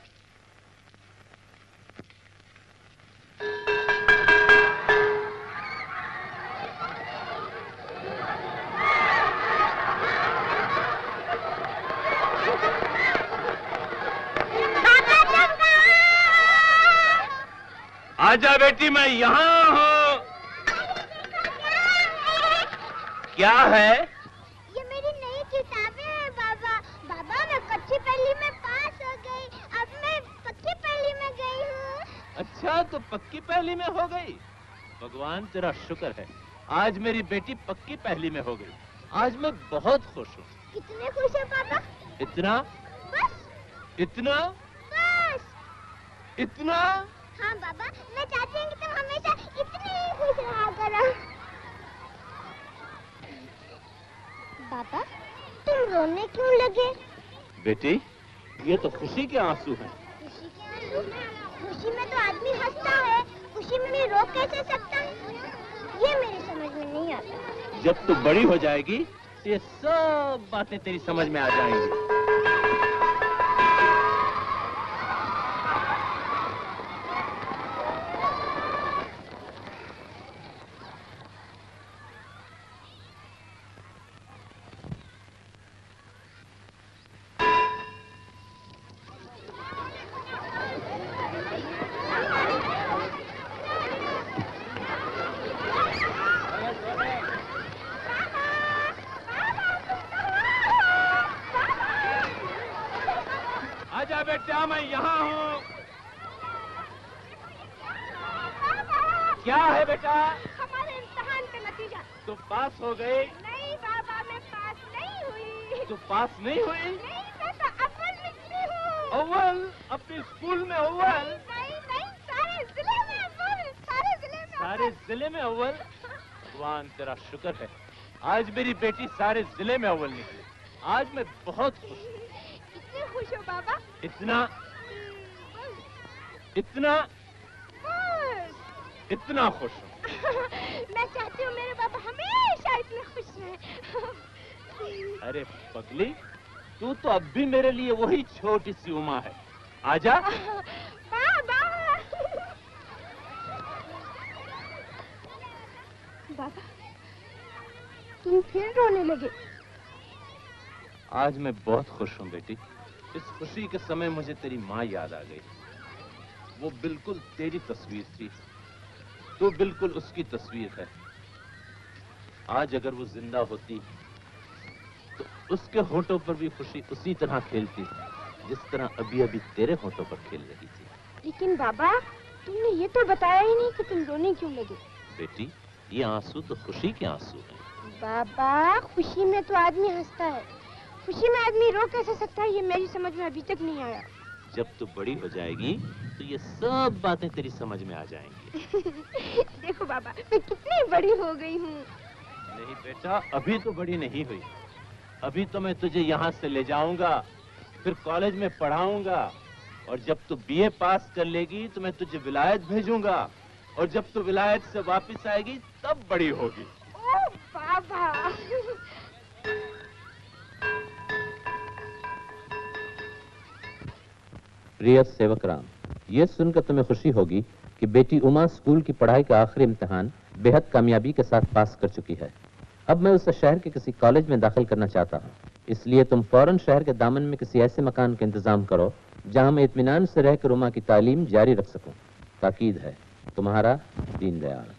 आजा बेटी, मैं यहाँ हूँ। क्या है? ये मेरी नई किताबें हैं बाबा। बाबा मैं कच्ची पहली में पास हो गई, अब मैं पक्की पहली में गई हूँ। अच्छा, तो पक्की पहली में हो गई, भगवान तेरा शुक्र है। आज मेरी बेटी पक्की पहली में हो गई, आज मैं बहुत खुश हूँ। कितने खुश हैं बाबा? इतना बस। इतना बस। इतना? हाँ बाबा, मैं चाहती हूँ कि तुम हमेशा इतने ही खुश रहा करो। बाबा तुम रोने क्यों लगे? बेटी ये तो खुशी के आंसू हैं। खुशी के आंसू? खुशी में तो आदमी हंसता है, खुशी में रो कैसे सकता है? ये मेरी समझ में नहीं आता। जब तू बड़ी हो जाएगी तो ये सब बातें तेरी समझ में आ जाएंगी। शुक्र है आज मेरी बेटी सारे जिले में अव्वल निकली, आज मैं बहुत खुश हूँ। इतने खुश हो बाबा? इतना इतना इतना खुश हूँ। मैं चाहती हूँ मेरे बाबा हमेशा इतने खुश रहें। अरे पगली, तू तो अब भी मेरे लिए वही छोटी सी उमा है। आजा। बाबा बाबा तुम फिर रोने लगे। आज मैं बहुत खुश हूँ बेटी, इस खुशी के समय मुझे तेरी माँ याद आ गई। वो बिल्कुल तेरी तस्वीर थी, तू बिल्कुल उसकी तस्वीर है। आज अगर वो जिंदा होती तो उसके होठों पर भी खुशी उसी तरह खेलती जिस तरह अभी अभी तेरे होठों पर खेल रही थी। लेकिन बाबा तुमने ये तो बताया ही नहीं कि तुम रोने क्यों लगे। बेटी ये आंसू तो खुशी के आंसू हैं। बाबा खुशी में तो आदमी हंसता है, खुशी में आदमी रो कैसे सकता है? ये मेरी समझ में अभी तक नहीं आया। जब तू बड़ी हो जाएगी तो ये सब बातें तेरी समझ में आ जाएंगी। देखो बाबा मैं कितनी बड़ी हो गई हूँ। नहीं बेटा अभी तो बड़ी नहीं हुई, अभी तो मैं तुझे यहाँ से ले जाऊंगा, फिर कॉलेज में पढ़ाऊंगा, और जब तू बीए पास कर लेगी तो मैं तुझे विलायत भेजूंगा, और जब तू विलायत से वापस आएगी तब बड़ी होगी। बाबा प्रिय सेवकराम, ये सुनकर तुम्हें खुशी होगी कि बेटी उमा स्कूल की पढ़ाई का आखिरी इम्तिहान बेहद कामयाबी के साथ पास कर चुकी है। अब मैं उसे शहर के किसी कॉलेज में दाखिल करना चाहता हूँ, इसलिए तुम फौरन शहर के दामन में किसी ऐसे मकान का इंतजाम करो जहाँ मैं इत्मीनान से रहकर उमा की तालीम जारी रख सकूँ। ताकीद है, तुम्हारा दीन दयाल।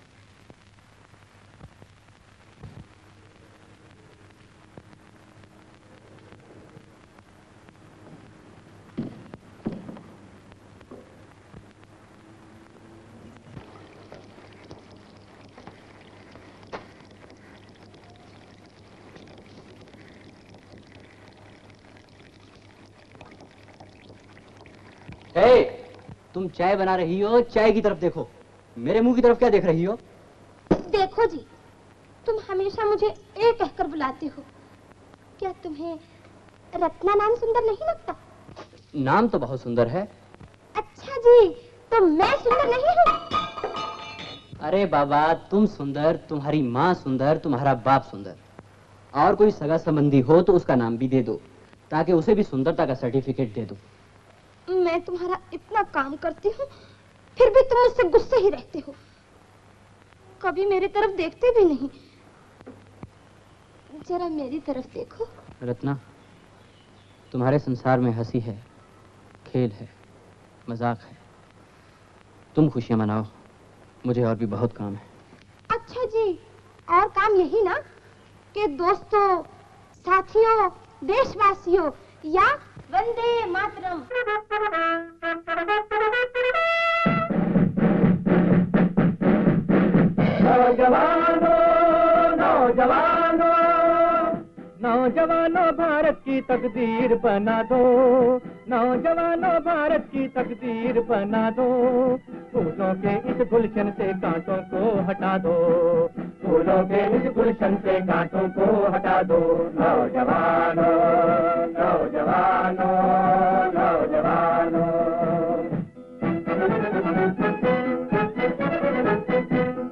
ए, तुम चाय बना रही हो, चाय की तरफ देखो, मेरे मुंह की तरफ क्या देख रही हो? देखो जी, तुम हमेशा मुझे ए कहकर बुलाते हो, क्या तुम्हें रत्ना नाम सुंदर नहीं लगता? नाम तो बहुत सुंदर है। अच्छा जी, तो मैं सुंदर नहीं हूँ? अरे बाबा, तुम सुंदर, तुम्हारी माँ सुंदर, तुम्हारा बाप सुंदर, और कोई सगा संबंधी हो तो उसका नाम भी दे दो, ताकि उसे भी सुंदरता का सर्टिफिकेट दे दो। मैं तुम्हारा इतना काम करती हूँ, फिर भी तुम मुझसे गुस्से ही रहते हो, कभी मेरी तरफ देखते भी नहीं। जरा मेरी तरफ देखो। रत्ना, तुम्हारे संसार में हंसी है, खेल है, मजाक है, तुम खुशियां मनाओ, मुझे और भी बहुत काम है। अच्छा जी, और काम यही ना कि दोस्तों, साथियों, देशवासियों या वंदे मातरम। नौजवानों नौजवानों नौजवानों भारत की तकदीर बना दो, नौजवानों भारत की तकदीर बना दो, फूलों के इस गुलशन से कांटों को हटा दो, फूलों के इस गुलशन से कांटों को हटा दो। नौजवानों नौजवानों नौजवानों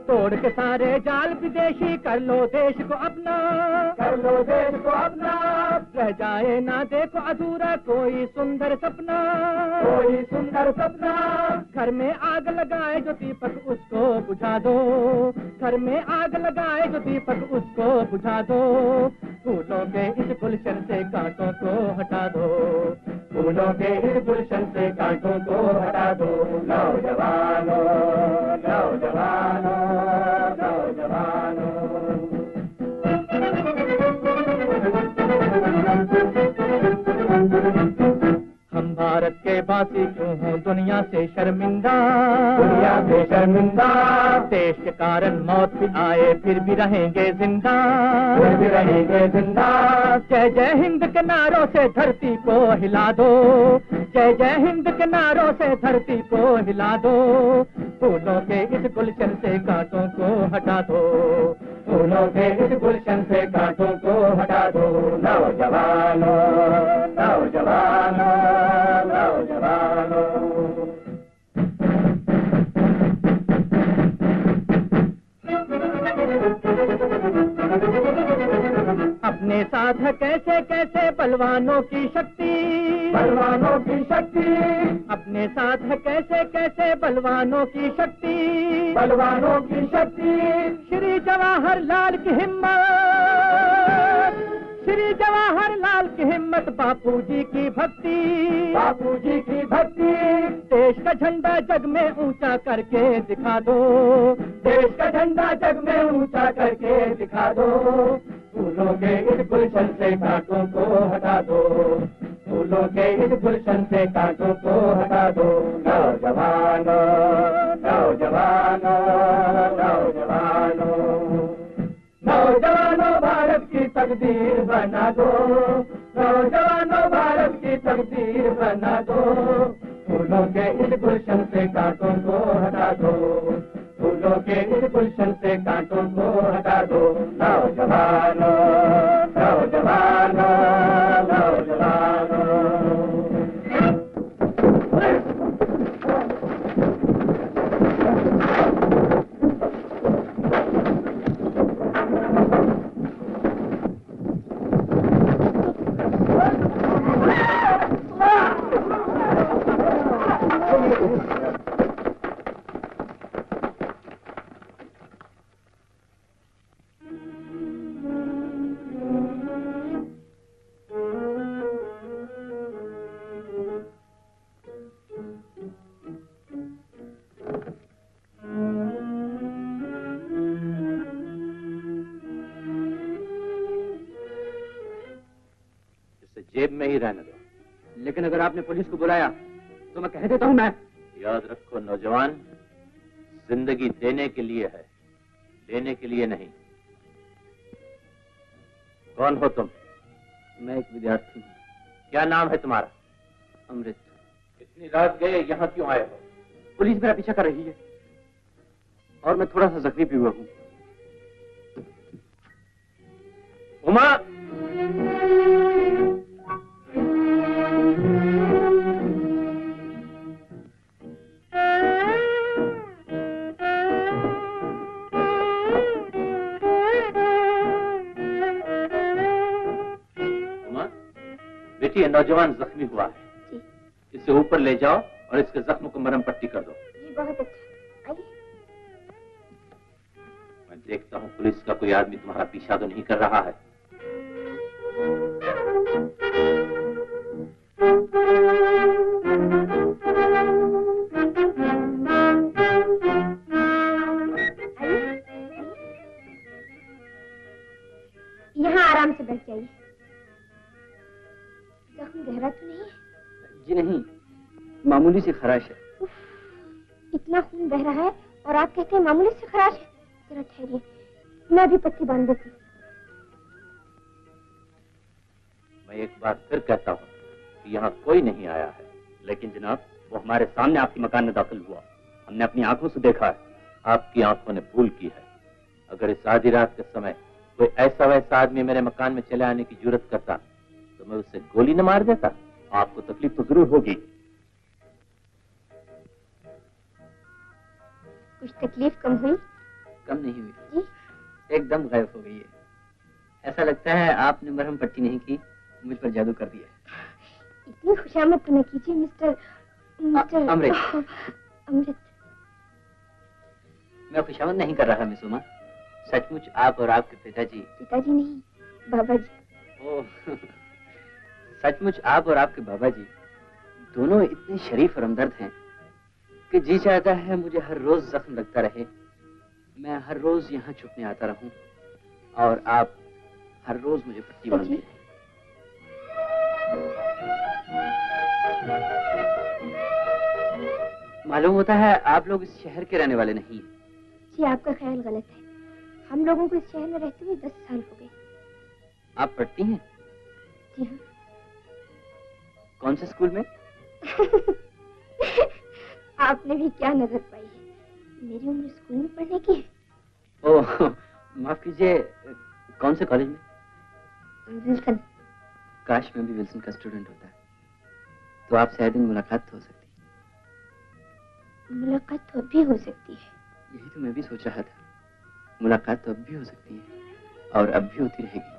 तोड़ के सारे जाल विदेशी, कर लो देश को अपना, कर लो देश को अपना, रह जाए ना देखो अधूरा कोई सुंदर सपना, कोई सुंदर सपना। घर में आग लगाए जो दीपक उसको बुझा दो, घर में आग लगाए जो दीपक उसको बुझा दो, फूलों के इस गुलशन से कांटों को हटा दो, फूलों के इस गुलशन से कांटों को हटा दो। नौजवानों नौजवानों नौजवानों हम भारत के बासी क्यों हो दुनिया से शर्मिंदा, दुनिया से शर्मिंदा, देश के कारण मौत भी आए फिर भी रहेंगे जिंदा, फिर भी रहेंगे जिंदा। जय जय हिंद के नारों से धरती को हिला दो, जय जय हिंद के नारों से धरती को हिला दो, फूलों के इस गुलशन से कांटों को हटा दो, फूलों के इस गुलशन से कांटों को हटा दो। नौजवानों नौजवानों नौजवानों अपने साथ है कैसे कैसे बलवानों की शक्ति, बलवानों की शक्ति, अपने साथ है कैसे कैसे बलवानों की शक्ति, बलवानों की शक्ति। श्री जवाहर लाल की हिम्मत, श्री जवाहर लाल की हिम्मत, बापूजी की भक्ति, बापूजी की भक्ति, देश का झंडा जग में ऊंचा करके दिखा दो, देश का झंडा जग में ऊंचा करके दिखा दो, फूलों के इस गुलशन से कांटों को हटा दो, फूलों के इस गुलशन से कांटों को हटा दो। नौजवानों नौजवानों नौजवानों नौजवानों भारत की तकदीर बना दो, नौजवानों भारत की तकदीर बना दो, फूलों के इस गुलशन से कांटों को हटा दो, फूलों के इस गुलशन से कांटों को हटा दो। नौजवानों नौजवानों नौजवानों जेब में ही रहने दो। लेकिन अगर आपने पुलिस को बुलाया तो मैं कह देता हूं। मैं याद रखो नौजवान, जिंदगी देने के लिए है, लेने के लिए नहीं। कौन हो तुम? मैं एक विद्यार्थी हूं। क्या नाम है तुम्हारा? अमृत। इतनी रात गए यहाँ क्यों आए हो? पुलिस मेरा पीछा कर रही है और मैं थोड़ा सा जख्मी भी हुआ हूँ। उमा, ये नौजवान जख्मी हुआ है, इसे ऊपर ले जाओ और इसके जख्म को मरहम पट्टी कर दो। ये बहुत अच्छा। मैं देखता हूँ पुलिस का कोई आदमी तुम्हारा पीछा तो नहीं कर रहा है। यहाँ आराम से बैठ जाइए। गहरा तो नहीं है? जी नहीं, मामूली सी खराश है। इतना खून बह रहा है और आप कहते हैं मामूली सी खराश है? जरा ठहरिए, मैं भी पट्टी बांध देती हूँ। मैं एक बार फिर कहता हूँ कि यहाँ कोई नहीं आया है, लेकिन जनाब वो हमारे सामने आपके मकान में दाखिल हुआ, हमने अपनी आंखों से देखा है। आपकी आंखों ने भूल की है। अगर इस आधी रात के समय कोई ऐसा वैसा आदमी मेरे मकान में चले आने की जरूरत करता तो मैं उससे गोली न मार देता। आपको तकलीफ तो जरूर होगी। कुछ तकलीफ कम हुई? कम नहीं हुई, एकदम गायब हो गई है। ऐसा लगता है आपने मरहम पट्टी नहीं की, मुझ पर जादू कर दिया। इतनी खुशामद तो न कीजिए मिस्टर मिस्टर अमृत। अमृत, मैं खुशामद नहीं कर रहा मिस उमा। सचमुच आप और आपके पिताजी पिताजी नहीं, बाबा जी। ओह, सचमुच आप और आपके बाबा जी दोनों इतने शरीफ और हमदर्द हैं कि जी चाहता है मुझे हर रोज जख्म लगता रहे, मैं हर रोज यहाँ छुपने आता रहूं और आप हर रोज मुझे पट्टी बांधते हैं। मालूम होता है आप लोग इस शहर के रहने वाले नहीं। जी, आपका ख्याल गलत है। हम लोगों को इस शहर में रहते हुए दस साल हो गए। आप पढ़ती हैं? जी हाँ। कौन से स्कूल में? आपने भी क्या नजर पाई है, मेरी उम्र स्कूल में पढ़ने की है। ओह, माफ कीजिए, कौन से कॉलेज में? विल्सन। काश मैं भी विल्सन का स्टूडेंट होता तो आपसे शायद मुलाकात हो सकती। मुलाकात तो अब भी हो सकती है। यही तो मैं भी सोच रहा था, मुलाकात तो अब भी हो सकती है और अब भी होती रहेगी।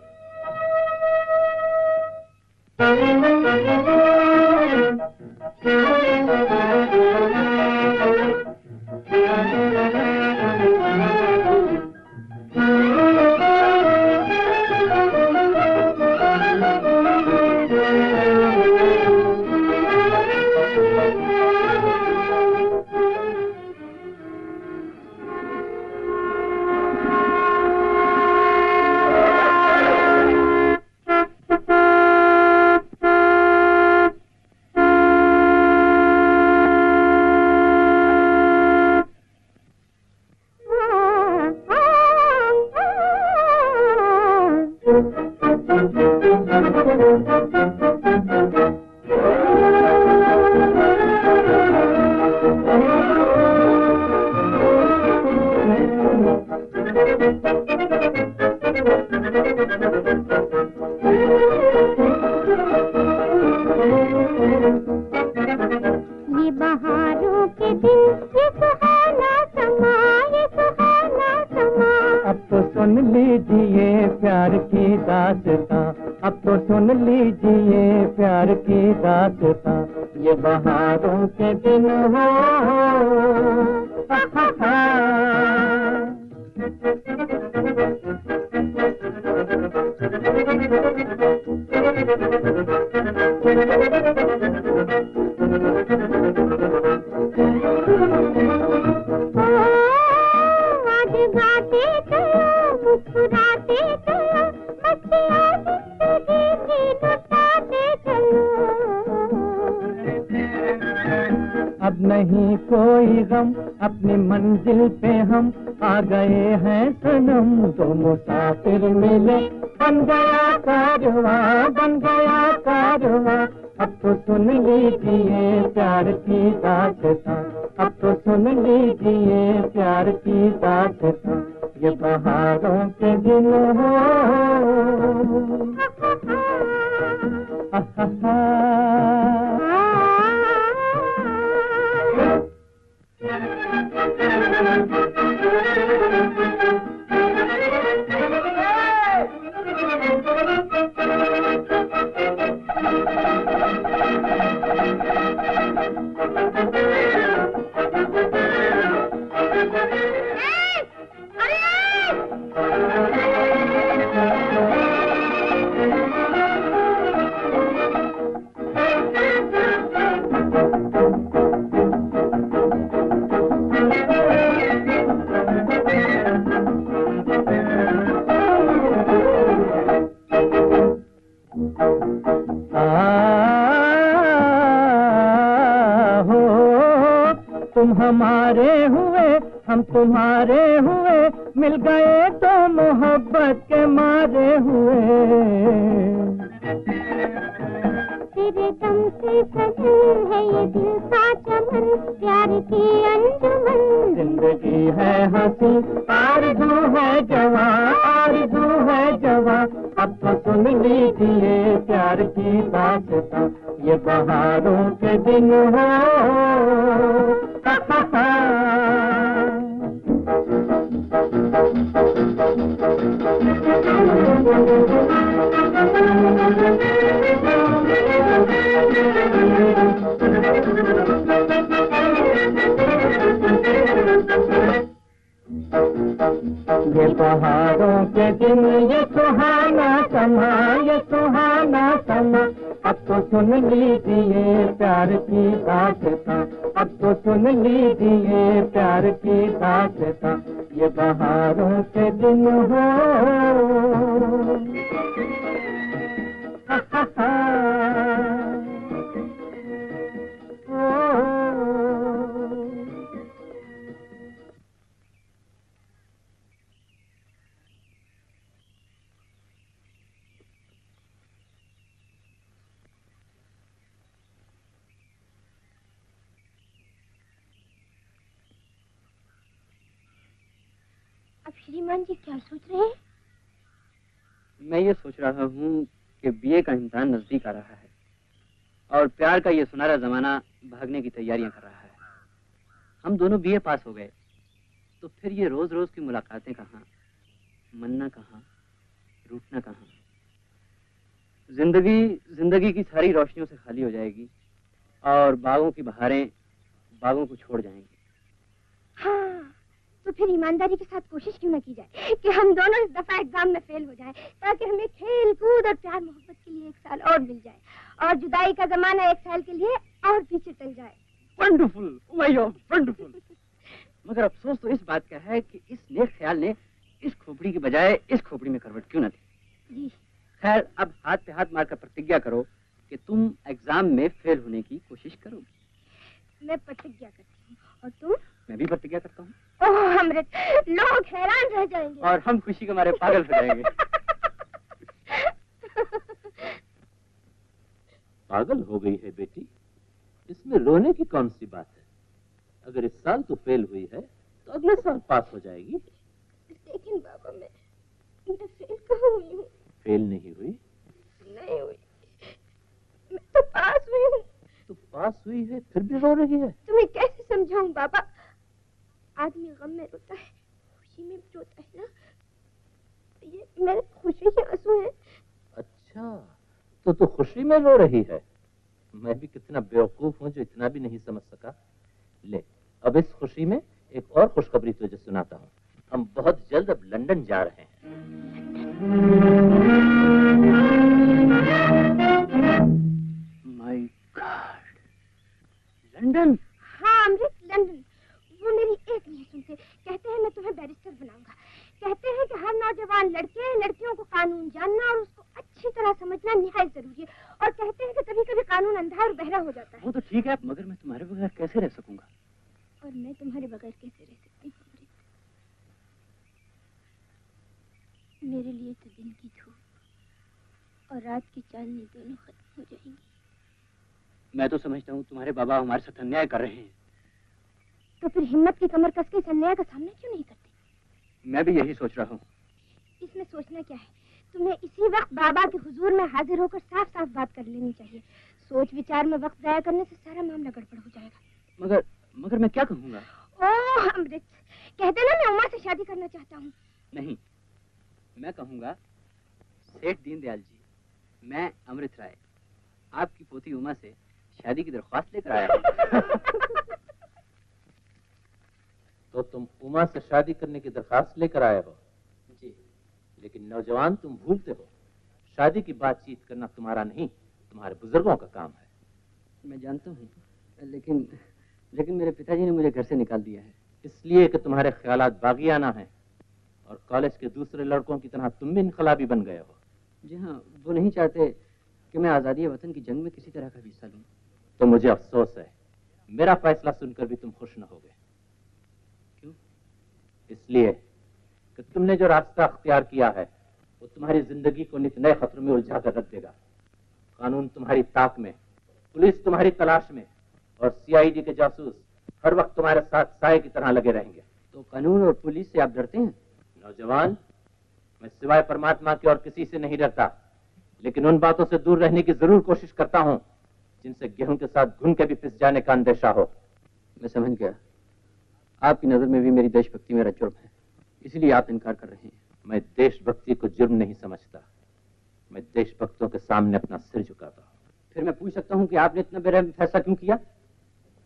अब तो सुन लीजिए प्यार की दास्तां, अब तो सुन लीजिए प्यार की दास्तां, ये बहारों के दिन हो। श्रीमान जी क्या सोच रहे हैं? मैं ये सोच रहा हूँ कि बीए का इम्तिहान नजदीक आ रहा है और प्यार का ये सुनहरा जमाना भागने की तैयारियां कर रहा है। हम दोनों बीए पास हो गए तो फिर ये रोज रोज की मुलाकातें कहाँ, मन्ना कहाँ, रूठना कहाँ। जिंदगी जिंदगी की सारी रोशनियों से खाली हो जाएगी और बागों की बहारें बागों को छोड़ जाएंगी। हाँ। तो फिर ईमानदारी के साथ कोशिश क्यों न की जाए कि हम दोनों इस दफा एग्जाम में फेल हो जाएं ताकि हमें खेल कूद और प्यार मोहब्बत के लिए एक साल और मिल जाए और जुदाई का जमाना एक साल के लिए और पीछे चल जाए। वंडरफुल, वाह वंडरफुल। मगर अफसोस तो इस बात का है कि इस नेक ख्याल ने इस खोपड़ी की बजाय इस खोपड़ी में करवट क्यों न दी। खैर अब हाथ पे हाथ मारकर प्रतिज्ञा करो कि तुम एग्जाम में फेल होने की कोशिश करोगी। मैं प्रतिज्ञा करती हूँ और तुम? मैं भी प्रतिज्ञा करता हूँ। ओह अमृत, लोग हैरान रह जाएंगे और हम खुशी के मारे पागल हो जाएंगे। पागल हो गई है बेटी, इसमें रोने की कौन सी बात है। अगर इस साल तू फेल हुई है तो अगले साल पास हो जाएगी। लेकिन बाबा मैं मैं फेल कहाँ हुई हूँ? फेल नहीं हुई। नहीं हुई, मैं तो पास हुई हूँ। तू पास हुई है फिर भी रो रही है। तुम्हें कैसे समझाऊं बाबा, आदमी गम में रोता है, खुशी में भी रोता है ना। ये मेरे खुशी के आंसू हैं। अच्छा तो तू खुशी में रो रही है। मैं भी कितना बेवकूफ हूँ जो इतना भी नहीं समझ सका। ले अब इस खुशी में एक और खुशखबरी तुझे सुनाता हूँ। हम बहुत जल्द अब लंदन जा रहे हैं। My God, London. हाँ अमृत लंदन। वो मेरी एक नहीं सुनते, कहते हैं मैं तुम्हें बैरिस्टर बनाऊंगा। कहते हैं कि हर नौजवान लड़के लड़कियों को कानून जानना और उसको अच्छी तरह समझना निहायत जरूरी है और कहते हैं कि कभी कभी कानून अंधा और बहरा हो जाता है। वो तो ठीक है मगर मैं तुम्हारे बगैर कैसे रह सकूंगा। और मैं तुम्हारे बगैर कैसे रह सकती हूँ। मेरे लिए तो दिन की धूप और रात की चांदनी दोनों खत्म हो जाएंगी। मैं तो समझता हूँ तुम्हारे बाबा हमारे साथ अन्याय कर रहे हैं। तो फिर हिम्मत की कमर कस के इस अन्याय का सामना क्यों नहीं करते? मैं भी यही सोच रहा हूँ। इसमें सोचना क्या है, तुम्हें इसी वक्त बाबा के हुजूर में हाजिर होकर साफ साफ बात कर लेनी चाहिए। सोच विचार में वक्त जाया करने से सारा मामला गड़बड़ हो जाएगा। मगर मगर मैं क्या कहूँगा? ओह अमृत, कहते ना मैं उमा से शादी करना चाहता हूँ। नहीं, मैं कहूँगा सेठ दीनदयाल जी, मैं अमृत राय आपकी पोती उमा से शादी की दरख्वास्त लेकर आया हूँ। तो तुम उमा से शादी करने की दरख्वास्त लेकर आए हो? जी। लेकिन नौजवान तुम भूलते हो, शादी की बातचीत करना तुम्हारा नहीं, तुम्हारे बुजुर्गों का काम है। मैं जानता हूँ, लेकिन लेकिन मेरे पिताजी ने मुझे घर से निकाल दिया है। इसलिए कि तुम्हारे ख्यालात बागियाना हैं और कॉलेज के दूसरे लड़कों की तरह तुम भी इनकलाबी बन गए हो। जी हाँ, वो नहीं चाहते कि मैं आज़ादी वतन की जंग में किसी तरह का हिस्सा लूँ। तो मुझे अफसोस है, मेरा फैसला सुनकर भी तुम खुश न होगे। क्यों? इसलिए कि तुमने जो रास्ता अख्तियार किया है वो तुम्हारी जिंदगी को नित नए खतरों में उलझा कर रख देगा। कानून तुम्हारी ताक में, पुलिस तुम्हारी तलाश में और सीआईडी के जासूस हर वक्त तुम्हारे साथ साये की तरह लगे रहेंगे। तो कानून और पुलिस से आप डरते हैं? नौजवान, मैं सिवाय परमात्मा के और किसी से नहीं डरता, लेकिन उन बातों से दूर रहने की जरूर कोशिश करता हूँ जिनसे गेहूं के साथ घुन के भी पिस जाने का अंदेशा हो। मैं समझ गया, आपकी नजर में भी मेरी देशभक्ति मेरा जुर्म है, इसलिए आप इनकार कर रहे हैं। मैं देशभक्ति को जुर्म नहीं समझता, मैं देशभक्तों के सामने अपना सिर झुकाता हूँ। फिर मैं पूछ सकता हूँ कि आपने इतना बेरहम फैसला क्यों किया?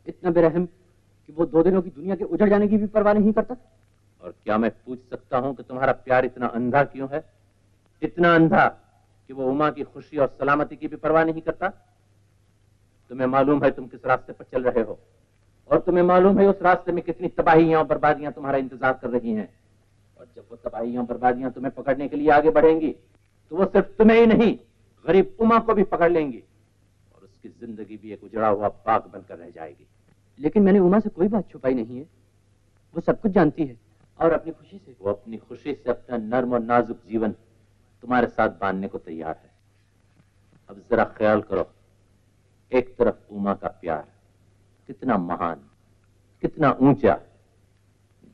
इतना बेरहम कि वो दो दिनों की दुनिया के उजड़ जाने की भी परवाह नहीं करता। और क्या मैं पूछ सकता हूँ कि तुम्हारा प्यार इतना अंधा क्यों है, इतना अंधा कि वो उमा की खुशी और सलामती की भी परवाह नहीं करता? तुम्हें मालूम है तुम किस रास्ते पर चल रहे हो और तुम्हें मालूम है उस रास्ते में कितनी तबाहियां और बर्बादियां तुम्हारा इंतजार कर रही हैं। और जब वो तबाहियां और बर्बादियां तुम्हें पकड़ने के लिए आगे बढ़ेंगी तो वो सिर्फ तुम्हें ही नहीं, गरीब उमा को भी पकड़ लेंगी और उसकी जिंदगी भी एक उजड़ा हुआ बाग बनकर रह जाएगी। लेकिन मैंने उमा से कोई बात छुपाई नहीं है, वो सब कुछ जानती है और अपनी खुशी से वो अपनी खुशी से अपना नर्म और नाजुक जीवन तुम्हारे साथ बांधने को तैयार है। अब जरा ख्याल करो, एक तरफ उमा का प्यार कितना महान, कितना ऊंचा,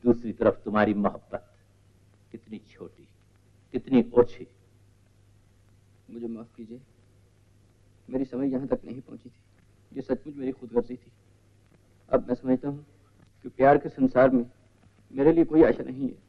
दूसरी तरफ तुम्हारी मोहब्बत कितनी छोटी, कितनी ओछी। मुझे माफ कीजिए, मेरी समझ यहाँ तक नहीं पहुँची थी, ये सचमुच मेरी खुदगर्जी थी। अब मैं समझता हूँ कि प्यार के संसार में मेरे लिए कोई आशा नहीं है।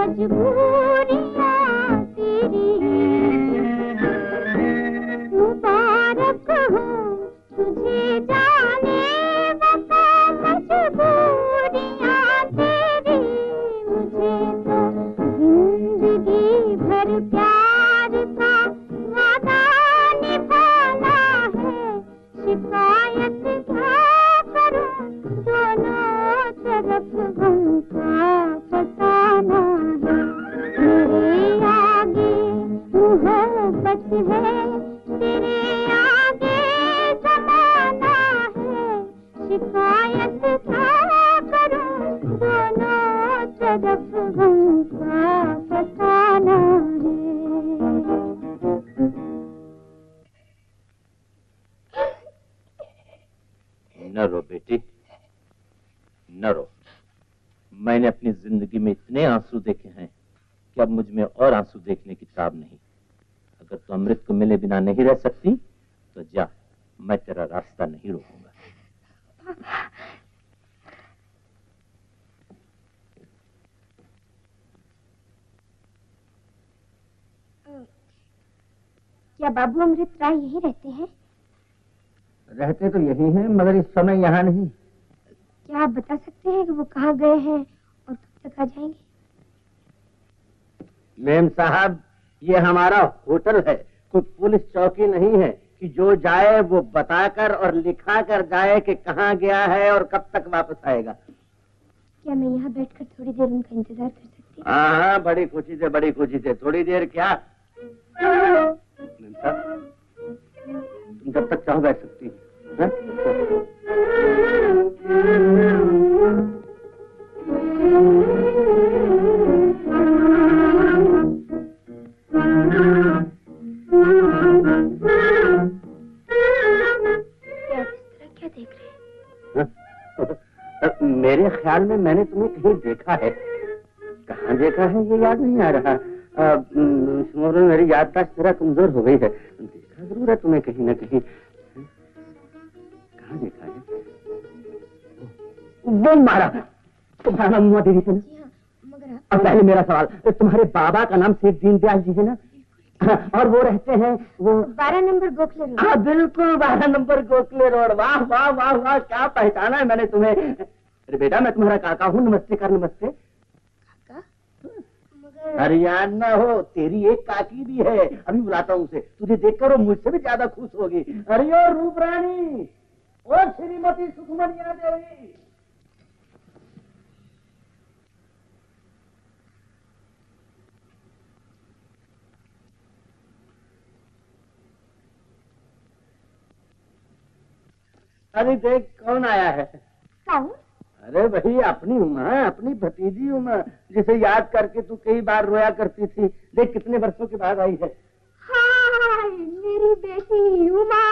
मजबूरियाँ तेरी नहीं रह सकती तो जा, मैं तेरा रास्ता नहीं रोकूंगा। क्या बाबू अमृत राय यही रहते हैं? रहते तो यही हैं, मगर इस समय यहाँ नहीं। क्या आप बता सकते हैं कि वो कहाँ गए हैं और कब तक आ जाएंगे? मेम साहब, ये हमारा होटल है, कोई पुलिस चौकी नहीं है कि जो जाए वो बताकर और लिखा कर जाए कि कहाँ गया है और कब तक वापस आएगा। क्या मैं यहाँ बैठकर थोड़ी देर उनका इंतजार कर सकती हूँ? हाँ हाँ, बड़ी खुशी से बड़ी खुशी से। थोड़ी देर क्या, तुम जब तक चाहो बैठ सकती है। मेरे ख्याल में मैंने तुम्हें कहीं देखा है, कहाँ देखा है ये याद नहीं आ रहा। आ, मेरी याददाश्त जरा कमजोर हो गई है। देखा जरूर है तुम्हें कहीं ना कहीं। कहाँ देखा है? वो मारा तुम्हारा मुआ दीदी से ना। मगर अब पहले मेरा सवाल, तुम्हारे बाबा का नाम शेर दीन दयाल जी है ना? और वो रहते हैं वो बारह नंबर गोखले रोड। हाँ बिल्कुल, बारह नंबर गोखले रोड। वाह वाह वाह वाह, क्या पहचाना है मैंने तुम्हें। अरे बेटा, मैं तुम्हारा काका हूँ, नमस्ते कर। नमस्ते काका? मगर हरियाणा ना हो, तेरी एक काकी भी है, अभी बुलाता हूँ उसे। तुझे देखकर वो मुझसे भी ज्यादा खुश होगी। अरे ओ रूप रानी और श्रीमती सुकुमारिया देवी, अरे देख कौन आया है। कौन? अरे वही अपनी उमा, अपनी भतीजी उमा, जिसे याद करके तू कई बार रोया करती थी। देख कितने वर्षों के बाद आई है। हाय मेरी बेटी उमा,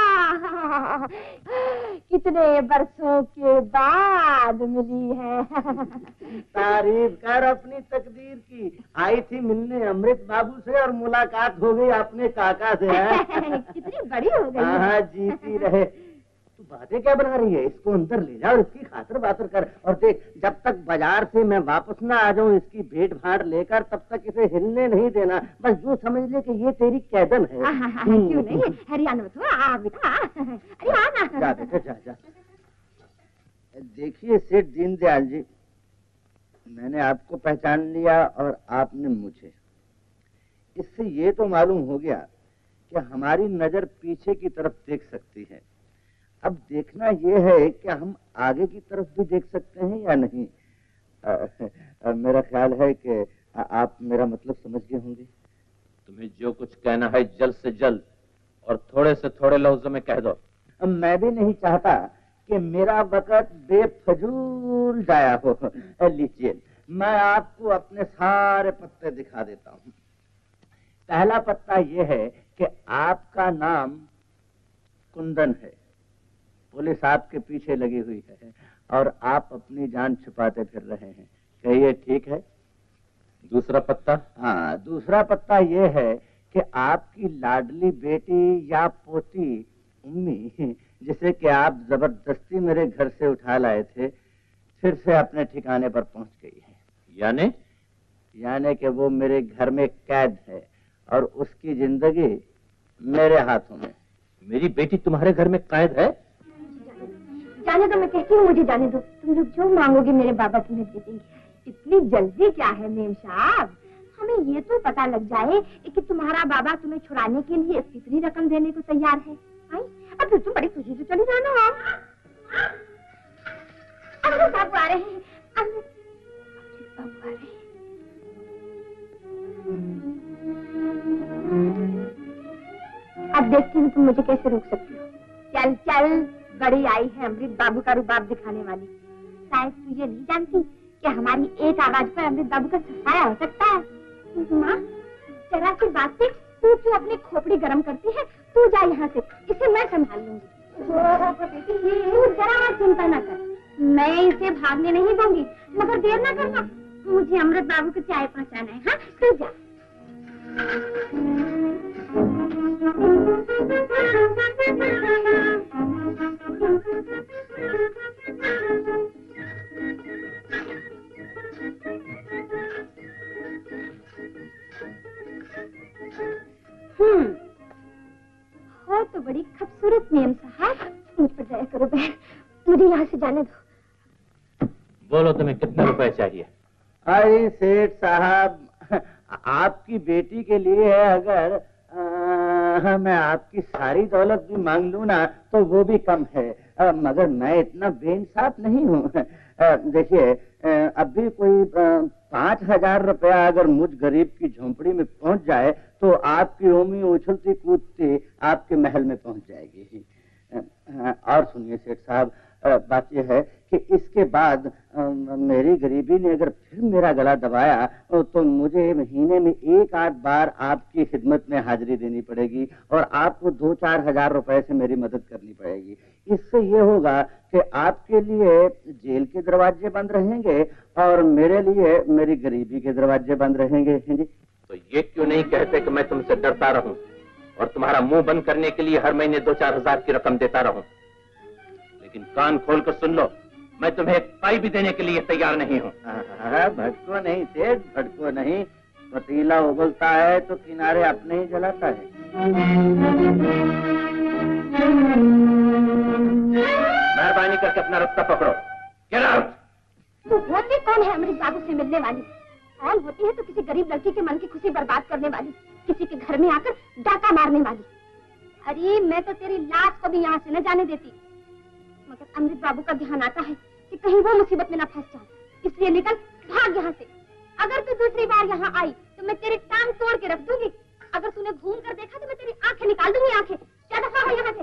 कितने वर्षों के बाद मिली है। तारीफ कर अपनी तकदीर की। आई थी मिलने अमृत बाबू से और मुलाकात हो गई अपने काका से। कितनी बड़ी हो गई। हाँ जीती रहे। तू बातें क्या बना रही है? इसको अंदर ले जा और इसकी खातिर बातर कर। और देख, जब तक बाजार से मैं वापस ना आ जाऊं इसकी भेंट भांट लेकर, तब तक इसे हिलने नहीं देना। बस जो समझ ले कि ये तेरी कैदन है। क्यों नहीं, हरियाणा में तो आ बेटा, हरियाणा जा बेटा जा जा। देखिए सेठ दीनदयाल जी, मैंने आपको पहचान लिया और आपने मुझे। इससे ये तो मालूम हो गया कि हमारी नजर पीछे की तरफ देख सकती है। अब देखना यह है कि हम आगे की तरफ भी देख सकते हैं या नहीं। आ, आ, मेरा ख्याल है कि आ, आप मेरा मतलब समझ गए होंगे। तुम्हें जो कुछ कहना है जल्द से जल्द और थोड़े से थोड़े लफ्जों में कह दो। अब मैं भी नहीं चाहता कि मेरा वक़्त बेफजूल जाया हो। लीजिए, मैं आपको अपने सारे पत्ते दिखा देता हूँ। पहला पत्ता यह है कि आपका नाम कुंदन है, पुलिस आपके पीछे लगी हुई है और आप अपनी जान छुपाते फिर रहे हैं। कहिए ठीक है? दूसरा पत्ता? हाँ, दूसरा पत्ता ये है कि आपकी लाडली बेटी या पोती उम्मी, जिसे कि आप जबरदस्ती मेरे घर से उठा लाए थे, फिर से अपने ठिकाने पर पहुंच गई है। यानी? यानी कि वो मेरे घर में कैद है और उसकी जिंदगी मेरे हाथों में। मेरी बेटी तुम्हारे घर में कैद है? जाने दो, मैं कहती हूँ मुझे जाने दो। तुम लोग जो मांगोगे मेरे बाबा तुम्हें दे देंगे। इतनी जल्दी क्या है मेम साहब? हमें ये तो पता लग जाए कि तुम्हारा बाबा तुम्हें छुड़ाने के लिए कितनी रकम देने को तैयार है। आई, अब तुम बड़ी खुशी से चले जाना। अमृत बाबू आ रहे हैं, अमृत बाबू आ रहे हैं। अब देखती हूँ तुम मुझे कैसे रोक सकती हो। चल चल, बड़ी आई है अमृत बाबू का रुबाब दिखाने वाली। शायद तू ये नहीं जानती कि हमारी एक आवाज पर अमृत बाबू का सफाया हो सकता है। माँ जरा सी बात से तू क्यों अपनी खोपड़ी गर्म करती है? तू जा यहाँ से, इसे मैं संभाल लूंगी। तू जरा चिंता न कर, मैं इसे भागने नहीं दूंगी, मगर देर न करना, मुझे अमृत बाबू को चाय पहुँचाना है। हाँ तू जा। हम्म, हो तो बड़ी खूबसूरत नेम साहब। मुझ पर जाया करो बहन, मुझे यहाँ से जाने दो। बोलो तुम्हें कितने रुपए चाहिए? अरे सेठ साहब, आपकी बेटी के लिए है, अगर आ, मैं आपकी सारी दौलत भी मांग लूँ ना तो वो भी कम है, आ, मगर मैं इतना बेइंसाफ नहीं हूँ। देखिए अब भी कोई पाँच हजार रुपया अगर मुझ गरीब की झोंपड़ी में पहुँच जाए तो आपकी ओमी उछलती कूदती आपके महल में पहुँच जाएगी। आ, और सुनिए सेठ साहब, बात यह है कि इसके बाद आ, मेरी गरीबी ने अगर फिर मेरा गला दबाया तो मुझे महीने में एक आध बार आपकी खिदमत में हाजिरी देनी पड़ेगी और आपको दो चार हजार रुपए से मेरी मदद करनी पड़ेगी। इससे ये होगा कि आपके लिए जेल के दरवाजे बंद रहेंगे और मेरे लिए मेरी गरीबी के दरवाजे बंद रहेंगे। तो ये क्यों नहीं कहते कि मैं तुमसे डरता रहूं और तुम्हारा मुंह बंद करने के लिए हर महीने दो चार हजार की रकम देता रहूं? लेकिन कान खोल कर सुन लो, मैं तुम्हें एक पाई भी देने के लिए तैयार नहीं हूँ। भटको नहीं सेठ, भटको नहीं। पतीला उबलता है तो किनारे अपने ही जलाता है। मेहरबानी करके अपना रास्ता पकड़ो। Get out. तू होती कौन है अमरीश बाबू से मिलने वाली? कौन होती है तो किसी गरीब लड़की के मन की खुशी बर्बाद करने वाली, किसी के घर में आकर डाका मारने वाली। अरे मैं तो तेरी लाश को भी यहाँ से न जाने देती, मगर अमृत बाबू का ध्यान आता है कि कहीं वो मुसीबत में ना फंस जाए, इसलिए निकल, भाग यहाँ से। अगर तू दूसरी बार यहाँ आई तो मैं तेरी टांग तोड़ के रख दूंगी। अगर तूने घूम कर देखा तो मैं तेरी आंखें निकाल दूंगी, आंखें। क्या दफा हो यहाँ से।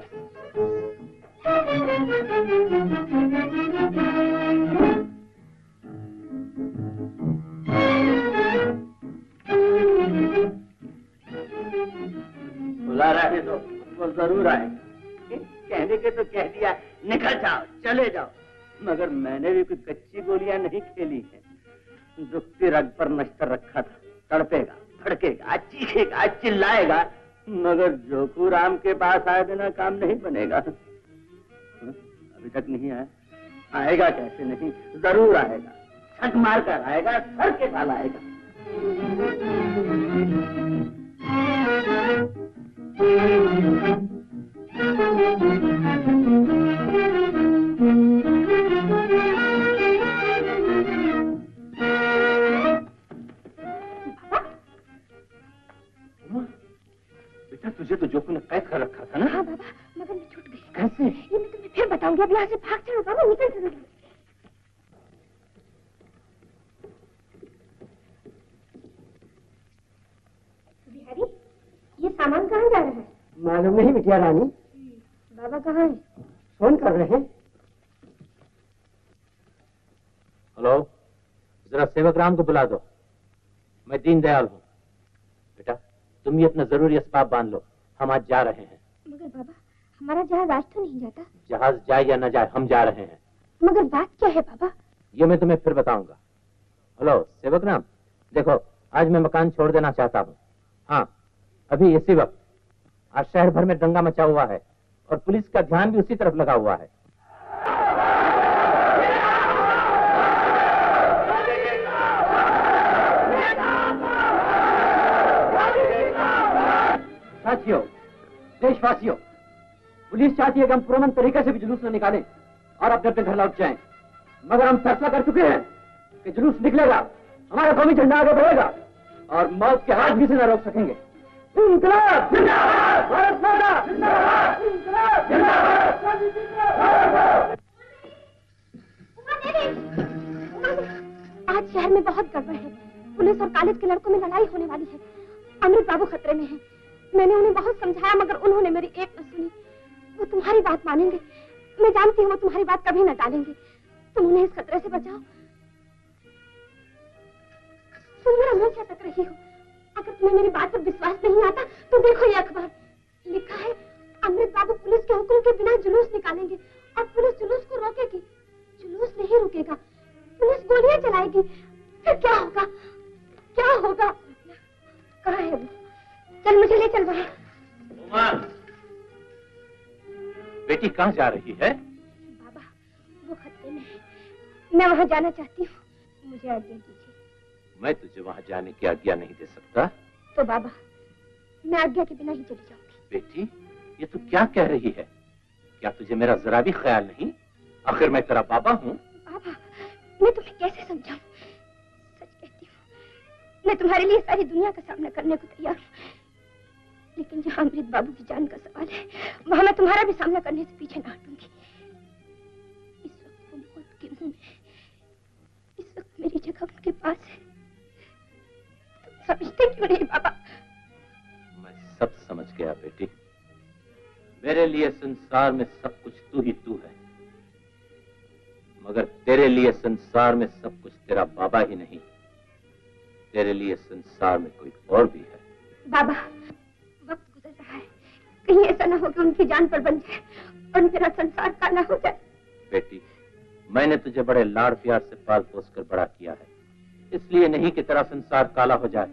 बुला रहे तो उसको जरूर आए, कहने के तो कह दिया निकल जाओ, चले जाओ, मगर मैंने भी कोई कच्ची गोलियां नहीं खेली है। दुख की रग पर नश्तर रखा था, तड़पेगा, भड़केगा, चीखेगा, चिल्लाएगा, मगर जोखू राम के पास आए बिना काम नहीं बनेगा। अभी तक नहीं आया, आएगा कैसे नहीं, जरूर आएगा, छक मार कर आएगा, सर के बाल आएगा। बेटा तुझे तो जोखू ने कैद कर रखा था ना? हाँ बाबा, मगर मैं छूट गई। कैसे? ये मैं तुम्हें फिर बताऊंगी। अब यहाँ से भाग चलो बाबा, निकल चलो। बिहारी, ये सामान कहाँ जा रहा है? मालूम नहीं बिटिया रानी। बाबा कहाँ है? फोन कर रहे हैं। हेलो, जरा सेवकराम को बुला दो, मैं दीन दयाल हूँ। बेटा तुम ये अपना जरूरी असबाब बांध लो, हम आज जा रहे हैं। मगर बाबा हमारा जहाज आज तो नहीं जाता। जहाज जाए या ना जाए हम जा रहे हैं। मगर बात क्या है बाबा? ये मैं तुम्हें फिर बताऊंगा। हेलो सेवकराम, देखो आज मैं मकान छोड़ देना चाहता हूँ। हाँ अभी इसी वक्त। आज शहर भर में दंगा मचा हुआ है और पुलिस का ध्यान भी उसी तरफ लगा हुआ है। साथियों, देशवासियों, पुलिस चाहती है कि हम पुरमन तरीके से भी जुलूस न निकालें और अपने अपने घर लौट जाएं। मगर हम फैसला कर चुके हैं कि जुलूस निकलेगा, हमारा कौमी झंडा आगे बढ़ेगा और मौत के हाथ भी से न रोक सकेंगे। इंकलाब जिंदाबाद, भारत माता जिंदाबाद, इंकलाब जिंदाबाद, गांधी जिंदाबाद। उमा देवी, उमा देवी, आज शहर में बहुत गड़बड़ है। पुलिस और कॉलेज के लड़कों में लड़ाई होने वाली है। अमृत बाबू खतरे में है। मैंने उन्हें बहुत समझाया मगर उन्होंने मेरी एक न सुनी। वो तुम्हारी बात मानेंगे, मैं जानती हूँ वो तुम्हारी बात कभी न टालेंगे। तुम उन्हें इस खतरे से बचाओ। तुम मेरा मुंह क्या तक रही हो? अगर तुम्हें मेरी बात पर विश्वास नहीं आता तो देखो ये अखबार लिखा है, अमृत बाबू पुलिस के हुक्म के बिना जुलूस निकालेंगे और पुलिस जुलूस को रोकेगी। जुलूस नहीं रुकेगा, पुलिस गोलियां चलाएगी। फिर क्या होगा? क्या होगा? कहाँ है वो? चल मुझे ले चल वहाँ। उमा, बेटी कहाँ जा रही है? बाबा वो खतरे में है, मैं वहाँ जाना चाहती हूँ, मुझे आज्ञा दीजिए। मैं तुझे वहाँ जाने की आज्ञा नहीं दे सकता। तो बाबा मैं आज्ञा के बिना ही चली जाऊंगी। बेटी ये तू क्या कह रही है? क्या तुझे मेरा जरा भी ख्याल नहीं? आखिर मैं तेरा बाबा हूँ। बाबा मैं तुम्हें कैसे समझाऊं? सच कहती हूँ, मैं तुम्हारे लिए सारी दुनिया का सामना करने को तैयार हूँ, लेकिन जहाँ अमृत बाबू की जान का सवाल है वहाँ मैं तुम्हारा भी सामना करने से पीछे ना हटूंगी। इस वक्त वो मौत के मुंह में है, इस वक्त मेरी जगह उनके पास है। तुम समझते क्यों नहीं बाबा? मैं सब समझ गया बेटी, मेरे लिए संसार में सब कुछ तू ही तू है, मगर तेरे लिए संसार में सब कुछ तेरा बाबा ही नहीं, तेरे लिए संसार में कोई और भी है। बाबा वक्त गुजर रहा है, कहीं ऐसा ना हो कि उनकी जान पर बन जाए और तेरा संसार का ना हो जाए। बेटी मैंने तुझे बड़े लाड़ प्यार से पाल पोस कर बड़ा किया है, इसलिए नहीं कि तेरा संसार काला हो जाए,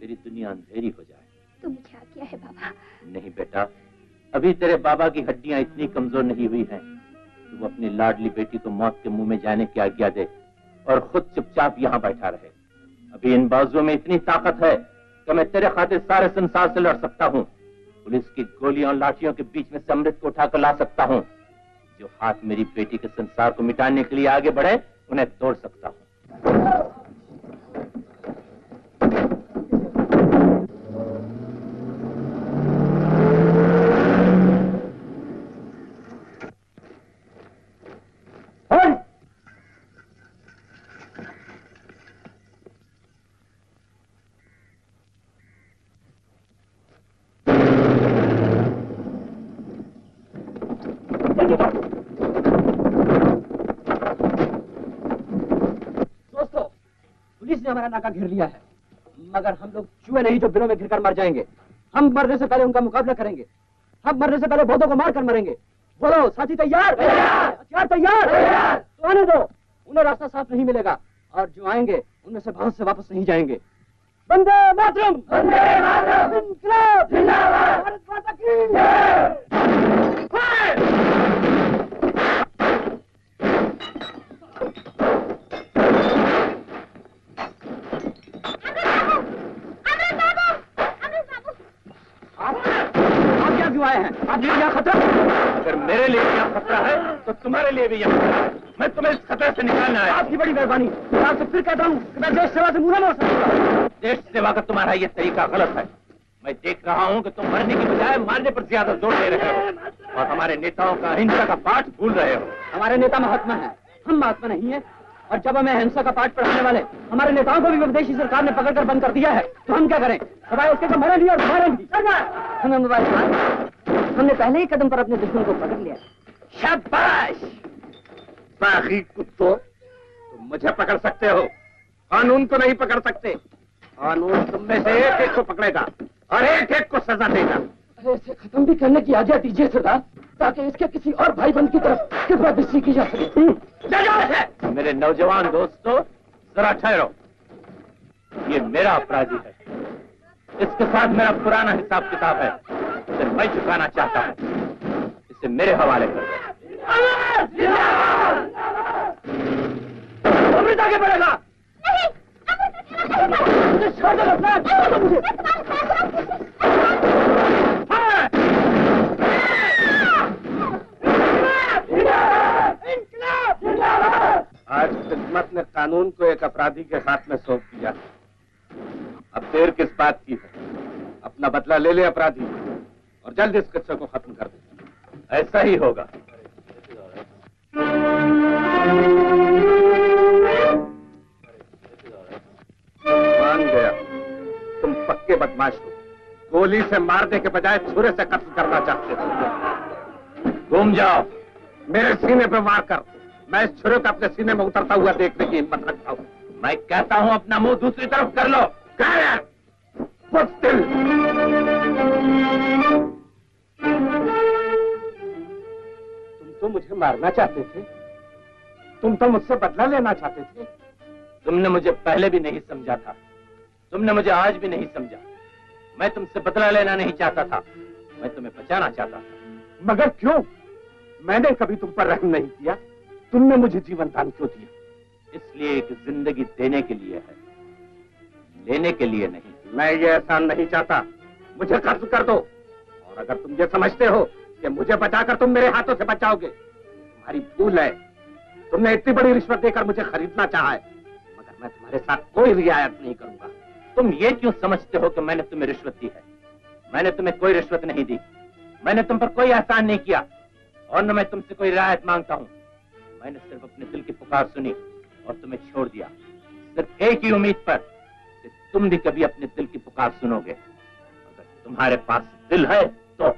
तेरी दुनिया अंधेरी हो जाए। तो मुझे आ गया है बाबा। नहीं बेटा, अभी तेरे बाबा की हड्डियां इतनी कमजोर नहीं हुई हैं। तू अपनी लाडली बेटी को मौत के मुंह में जाने की आज्ञा दे और खुद चुपचाप यहाँ बैठा रहे। अभी इन बाजुओं में इतनी ताकत है कि मैं तेरे खातिर सारे संसार से लड़ सकता हूँ, पुलिस की गोलियों और लाठियों के बीच में अमृत को उठाकर ला सकता हूँ। जो हाथ मेरी बेटी के संसार को मिटाने के लिए आगे बढ़े उन्हें तोड़ सकता हूँ। हमारा नाका घेर लिया है, मगर हम लोग चूहे नहीं जो बिलों में घिरकर मर जाएंगे। हम मरने से पहले उनका मुकाबला करेंगे, हम मरने से पहले भौतों को मारकर मरेंगे। बोलो साथी तैयार? हथियार तैयार? तो आने दो, उन्हें रास्ता साफ नहीं मिलेगा और जो आएंगे उनमें से बहुत से वापस नहीं जाएंगे। वंदे मातरम, वंदे मातरम, इनकलाब जिंदाबाद, भारत माता की जय। आए हैं आप, ये यहाँ खतरा? अगर मेरे लिए यहाँ खतरा है तो तुम्हारे लिए भी यहाँ खतरा है। मैं तुम्हें इस खतरे से निकालना है। आपकी बड़ी मेहरबानी, मैं आपसे फिर कहता हूँ कि मैं देश सेवा से मुंह न मोड़ सकूंगा। देश सेवा का तुम्हारा ये तरीका गलत है। मैं देख रहा हूँ कि तुम मरने की बजाय मारने पर ज्यादा जोर दे रहे हो और हमारे नेताओं का अहिंसा का पाठ भूल रहे हो। हमारे नेता महात्मा है, हम महात्मा नहीं है। और जब हमें अहिंसा का पाठ पढ़ाने वाले हमारे नेताओं को भी विदेशी सरकार ने पकड़कर बंद कर दिया है तो हम क्या करें? सवाल उसके तो मरे नहीं और मरे नहीं। हमने पहले ही कदम पर अपने दुश्मन को पकड़ लिया। शाबाश बागी कुत्तों, तुम मुझे पकड़ सकते हो, कानून को नहीं पकड़ सकते। कानून तुम में से एक एक को पकड़ेगा और एक एक को सजा देगा। अरे इसे खत्म भी करने की आज्ञा दीजिए सरदार, ताकि इसके किसी और भाई बंद की तरफ कृपा दृष्टि की जा सके। मेरे नौजवान दोस्तों जरा ठहरो, ये मेरा अपराधी है, इसके साथ मेरा पुराना हिसाब किताब है, इसे मैं चुकाना चाहता हूँ। इसे मेरे हवाले कर दो। अमृत आगे बढ़ेगा। आज किस्मत ने कानून को एक अपराधी के हाथ में सौंप दिया। अब देर किस बात की है? अपना बदला ले ले अपराधी और जल्द इस किस्से को खत्म कर दे। ऐसा ही होगा। मान गया, तुम पक्के बदमाश हो। गोली से मारने के बजाय छुरे से कत्ल करना चाहते थे। घूम जाओ, मेरे सीने पे मार कर, मैं इस छुरे को अपने सीने में उतरता हुआ देखने की हिम्मत रखता हूँ। मैं कहता हूँ अपना मुंह दूसरी तरफ कर लो। तुम तो मुझे मारना चाहते थे, तुम तो मुझसे बदला लेना चाहते थे। तुमने मुझे पहले भी नहीं समझा था, तुमने मुझे आज भी नहीं समझा। मैं तुमसे बदला लेना नहीं चाहता था, मैं तुम्हें बचाना चाहता था। मगर क्यों? मैंने कभी तुम पर रहम नहीं किया, तुमने मुझे जीवन दान क्यों दिया? इसलिए कि जिंदगी देने के लिए है, लेने के लिए नहीं। मैं ये एहसान नहीं चाहता, मुझे कत्ल कर दो। और अगर तुम ये समझते हो कि मुझे बचाकर तुम मेरे हाथों से बचाओगे, तुम्हारी भूल है। तुमने इतनी बड़ी रिश्वत देकर मुझे खरीदना चाहा है, मगर मैं तुम्हारे साथ कोई रियायत नहीं करूंगा। तुम ये क्यों समझते हो कि मैंने तुम्हें रिश्वत दी है? मैंने तुम्हें कोई रिश्वत नहीं दी, मैंने तुम पर कोई एहसान नहीं किया, और न मैं तुमसे कोई रियायत मांगता हूँ। मैंने सिर्फ अपने दिल की पुकार सुनी और तुम्हें छोड़ दिया, सिर्फ एक ही उम्मीद पर कि तुम भी कभी अपने दिल की पुकार सुनोगे। अगर तुम्हारे पास दिल है तो।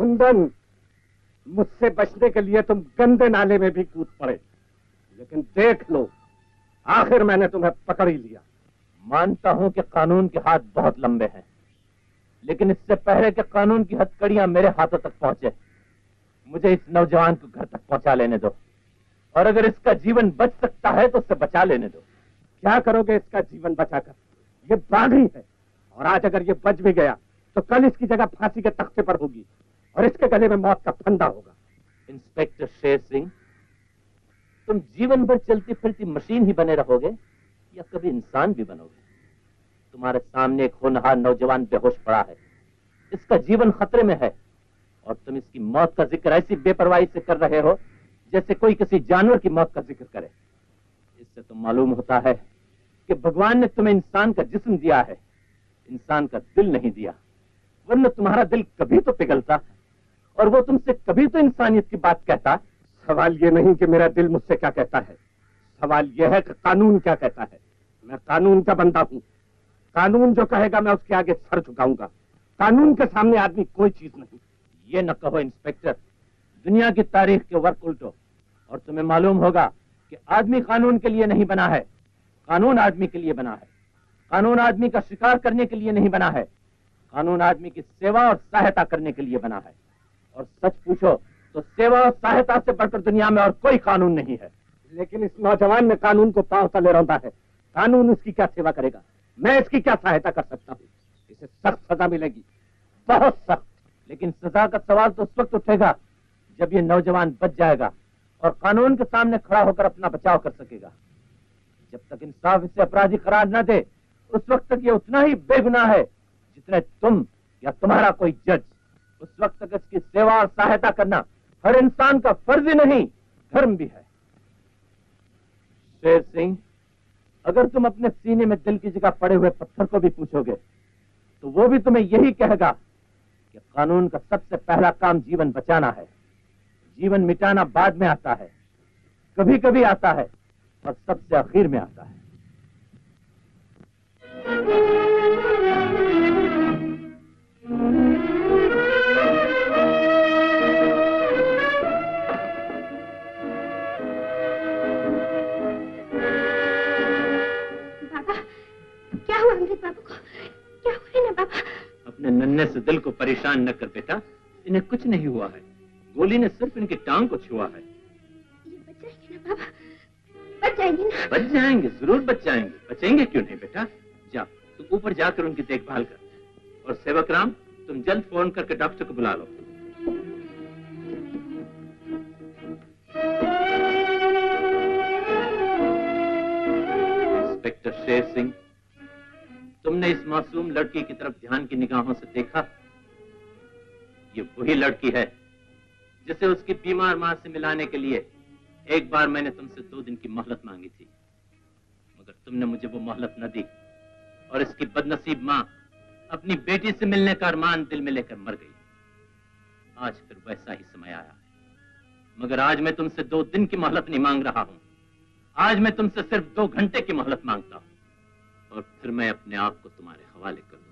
कुंदन, मुझसे बचने के लिए तुम गंदे नाले में भी कूद पड़े, लेकिन देख लो आखिर मैंने तुम्हें पकड़ ही लिया। मानता हूं कि कानून के हाथ बहुत लंबे हैं, लेकिन इससे पहले कि कानून की हथकड़ियां मेरे हाथों तक पहुंचे, मुझे इस नौजवान को घर तक पहुंचा लेने दो, और अगर इसका जीवन बच सकता है तो उससे बचा लेने दो। क्या करोगे इसका जीवन बचाकर? ये बागी है, और आज अगर ये बच भी गया तो कल इसकी जगह फांसी के तख्ते पर होगी और इसके गले में मौत का फंदा होगा। इंस्पेक्टर शेर सिंह, तुम जीवन भर चलती फिरती मशीन ही बने रहोगे या कभी इंसान भी बनोगे? तुम्हारे सामने एक होनहार नौजवान बेहोश पड़ा है, इसका जीवन खतरे में है, और तुम इसकी मौत का जिक्र ऐसी बेपरवाही से कर रहे हो जैसे कोई किसी जानवर की मौत का जिक्र करे। इससे तो मालूम होता है कि भगवान ने तुम्हें इंसान का जिस्म दिया है, इंसान का दिल नहीं दिया, वरना तुम्हारा दिल कभी तो पिघलता और वो तुमसे कभी तो इंसानियत की बात कहता। सवाल ये नहीं कि मेरा दिल मुझसे क्या कहता है, सवाल यह है कि कानून क्या कहता है। मैं कानून का बंदा हूँ, कानून जो कहेगा मैं उसके आगे सर झुकाऊंगा। कानून के सामने आदमी कोई चीज नहीं। ये न कहो इंस्पेक्टर, दुनिया की तारीख के वर्क उल्टो, और तुम्हें मालूम होगा कि आदमी कानून के लिए नहीं बना है, कानून आदमी के लिए बना है। कानून आदमी का शिकार करने के लिए नहीं बना है, कानून आदमी की सेवा और सहायता करने के लिए बना है। और सच पूछो तो सेवा और सहायता से बढ़कर दुनिया में और कोई कानून नहीं है। लेकिन इस नौजवान ने कानून को पांव तले रौंदा है, कानून उसकी क्या सेवा करेगा? मैं इसकी क्या सहायता कर सकता हूँ? इसे सख्त सजा मिलेगी, बहुत सख्त। लेकिन सजा का सवाल तो उस वक्त उठेगा जब ये नौजवान बच जाएगा और कानून के सामने खड़ा होकर अपना बचाव कर सकेगा। जब तक इंसाफ इसे अपराधी करार न दे, उस वक्त तक ये उतना ही बेगुनाह है जितने तुम या तुम्हारा कोई जज। उस वक्त तक इसकी सेवा और सहायता करना हर इंसान का फर्ज ही नहीं, धर्म भी है। शेर सिंह, अगर तुम अपने सीने में दिल की जगह पड़े हुए पत्थर को भी पूछोगे तो वो भी तुम्हें यही कहेगा कि कानून का सबसे पहला काम जीवन बचाना है, जीवन मिटाना बाद में आता है, कभी कभी आता है और सबसे आखिर में आता है। बाबा, क्या हुआ अमृत बाबू को? क्या हुआ ना बाबा? अपने नन्हे से दिल को परेशान न कर बेटा, इन्हें कुछ नहीं हुआ है, गोली ने सिर्फ इनकी टांग को छुआ है। ये बच जाएंगे ना बाबा, बच जाएंगे ना? बच जाएंगे, जरूर बच जाएंगे, बचेंगे क्यों नहीं बेटा। जा, तुम ऊपर जाकर उनकी देखभाल कर, और सेवकराम तुम जल्द फोन करके डॉक्टर को बुला लो। इंस्पेक्टर शेर सिंह, तुमने इस मासूम लड़की की तरफ ध्यान की निगाहों से देखा? ये वही लड़की है जिसे उसकी बीमार मां से मिलाने के लिए एक बार मैंने तुमसे दो दिन की मोहलत मांगी थी, मगर तुमने मुझे वो मोहलत न दी, और इसकी बदनसीब मां अपनी बेटी से मिलने का अरमान दिल में लेकर मर गई। आज फिर वैसा ही समय आया है, मगर आज मैं तुमसे दो दिन की मोहलत नहीं मांग रहा हूं, आज मैं तुमसे सिर्फ दो घंटे की मोहलत मांगता हूं, और फिर मैं अपने आप को तुम्हारे हवाले कर दूंगा।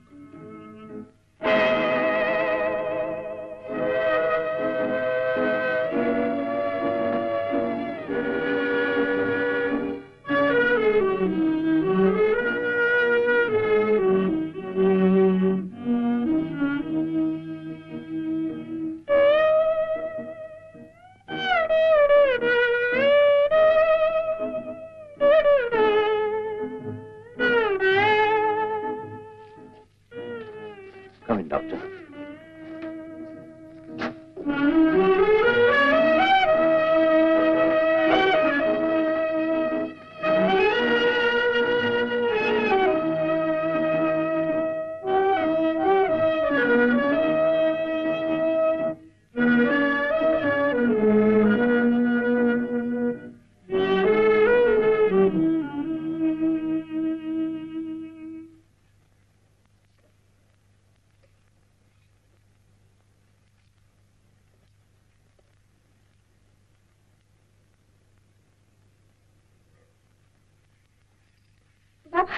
बाबा,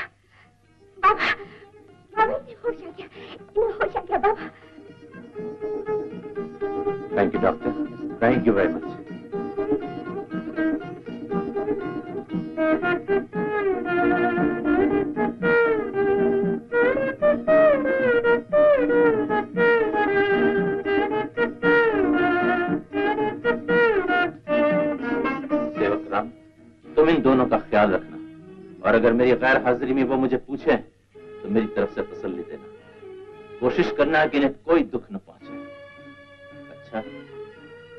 बाबा, इन्हें होश आ गया, इन्हें होश आ गया बाबा। Thank you, doctor. Thank you very much. Sevakram, तुम इन दोनों का ख्याल रखना और अगर मेरी गैर हाजिरी में वो मुझे पूछे तो मेरी तरफ से तसल्ली देना। कोशिश करना कि इन्हें कोई दुख न पहुंचे। अच्छा,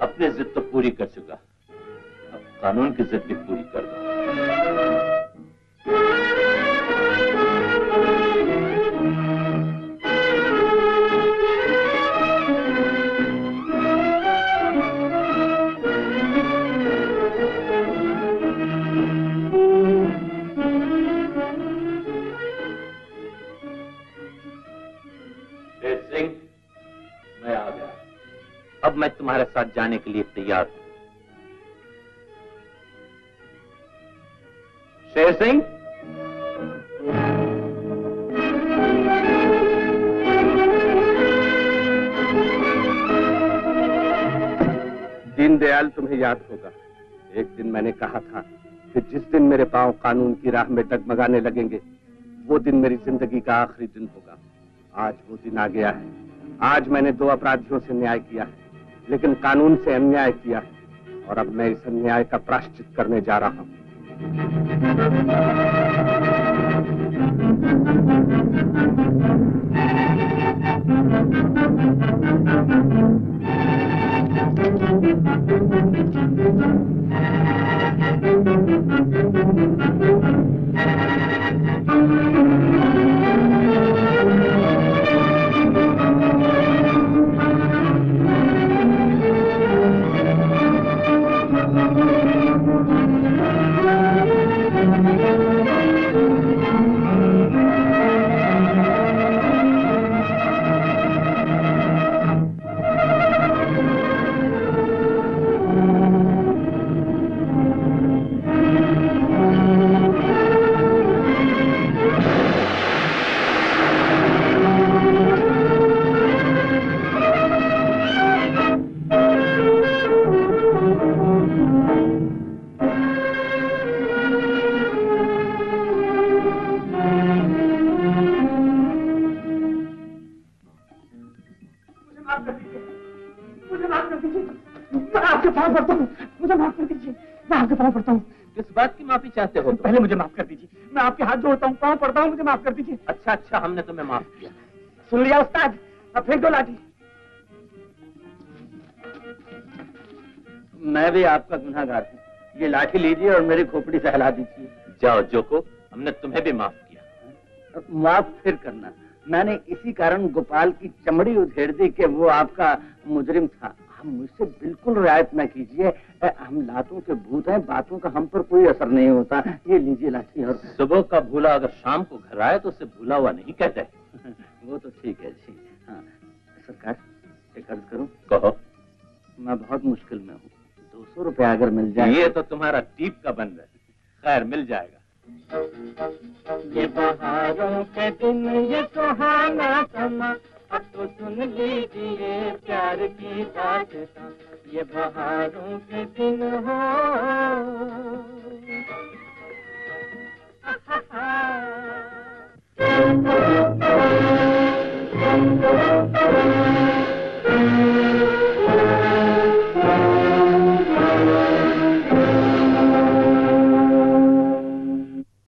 अपनी जिद तो पूरी कर चुका, अब कानून की जिद भी पूरी कर दो। अब मैं तुम्हारे साथ जाने के लिए तैयार हूं। शेर सिंह, दीनदयाल तुम्हें याद होगा, एक दिन मैंने कहा था कि जिस दिन मेरे पांव कानून की राह में डगमगाने लगेंगे वो दिन मेरी जिंदगी का आखिरी दिन होगा। आज वो दिन आ गया है। आज मैंने दो अपराधियों से न्याय किया है, लेकिन कानून से अन्याय किया है और अब मैं इस अन्याय का प्रायश्चित करने जा रहा हूं। चाहते हो तो पहले मुझे माफ कर दीजिए। मैं आपके हाथ जोड़ता हूँ, पाँव पड़ता हूँ, मुझे माफ कर दीजिए। अच्छा अच्छा, हमने तुम्हें माफ किया। सुन लिया उस्ताद, अब फेंक दो लाठी। मैं भी आपका गुनहगार हूँ। ये लाठी लीजिए और मेरी खोपड़ी से हिला दीजिए। जाओ जोको, हमने तुम्हें भी माफ किया। माफ फिर करना। मैंने इसी कारण गोपाल की चमड़ी उधेड़ दी कि वो आपका मुजरिम था। मुझसे बिल्कुल रियायत ना कीजिए। हम लातों के भूत हैं, बातों का हम पर कोई असर नहीं होता। ये लीजिए लाठी। और सुबह का भूला अगर शाम को घर आए तो उसे भूला हुआ नहीं कहते। वो तो ठीक है जी। हाँ सरकार, एक अर्ज करूं? कहो। मैं बहुत मुश्किल में हूँ, दो सौ रुपया अगर मिल जाए। ये तो तुम्हारा टीप का बंद है। खैर, मिल जाएगा। ये बहारों के दिन, ये सुहाना समा, तो सुन लीजिए प्यार की बात, ये बहारों के दिन हो। हाँ।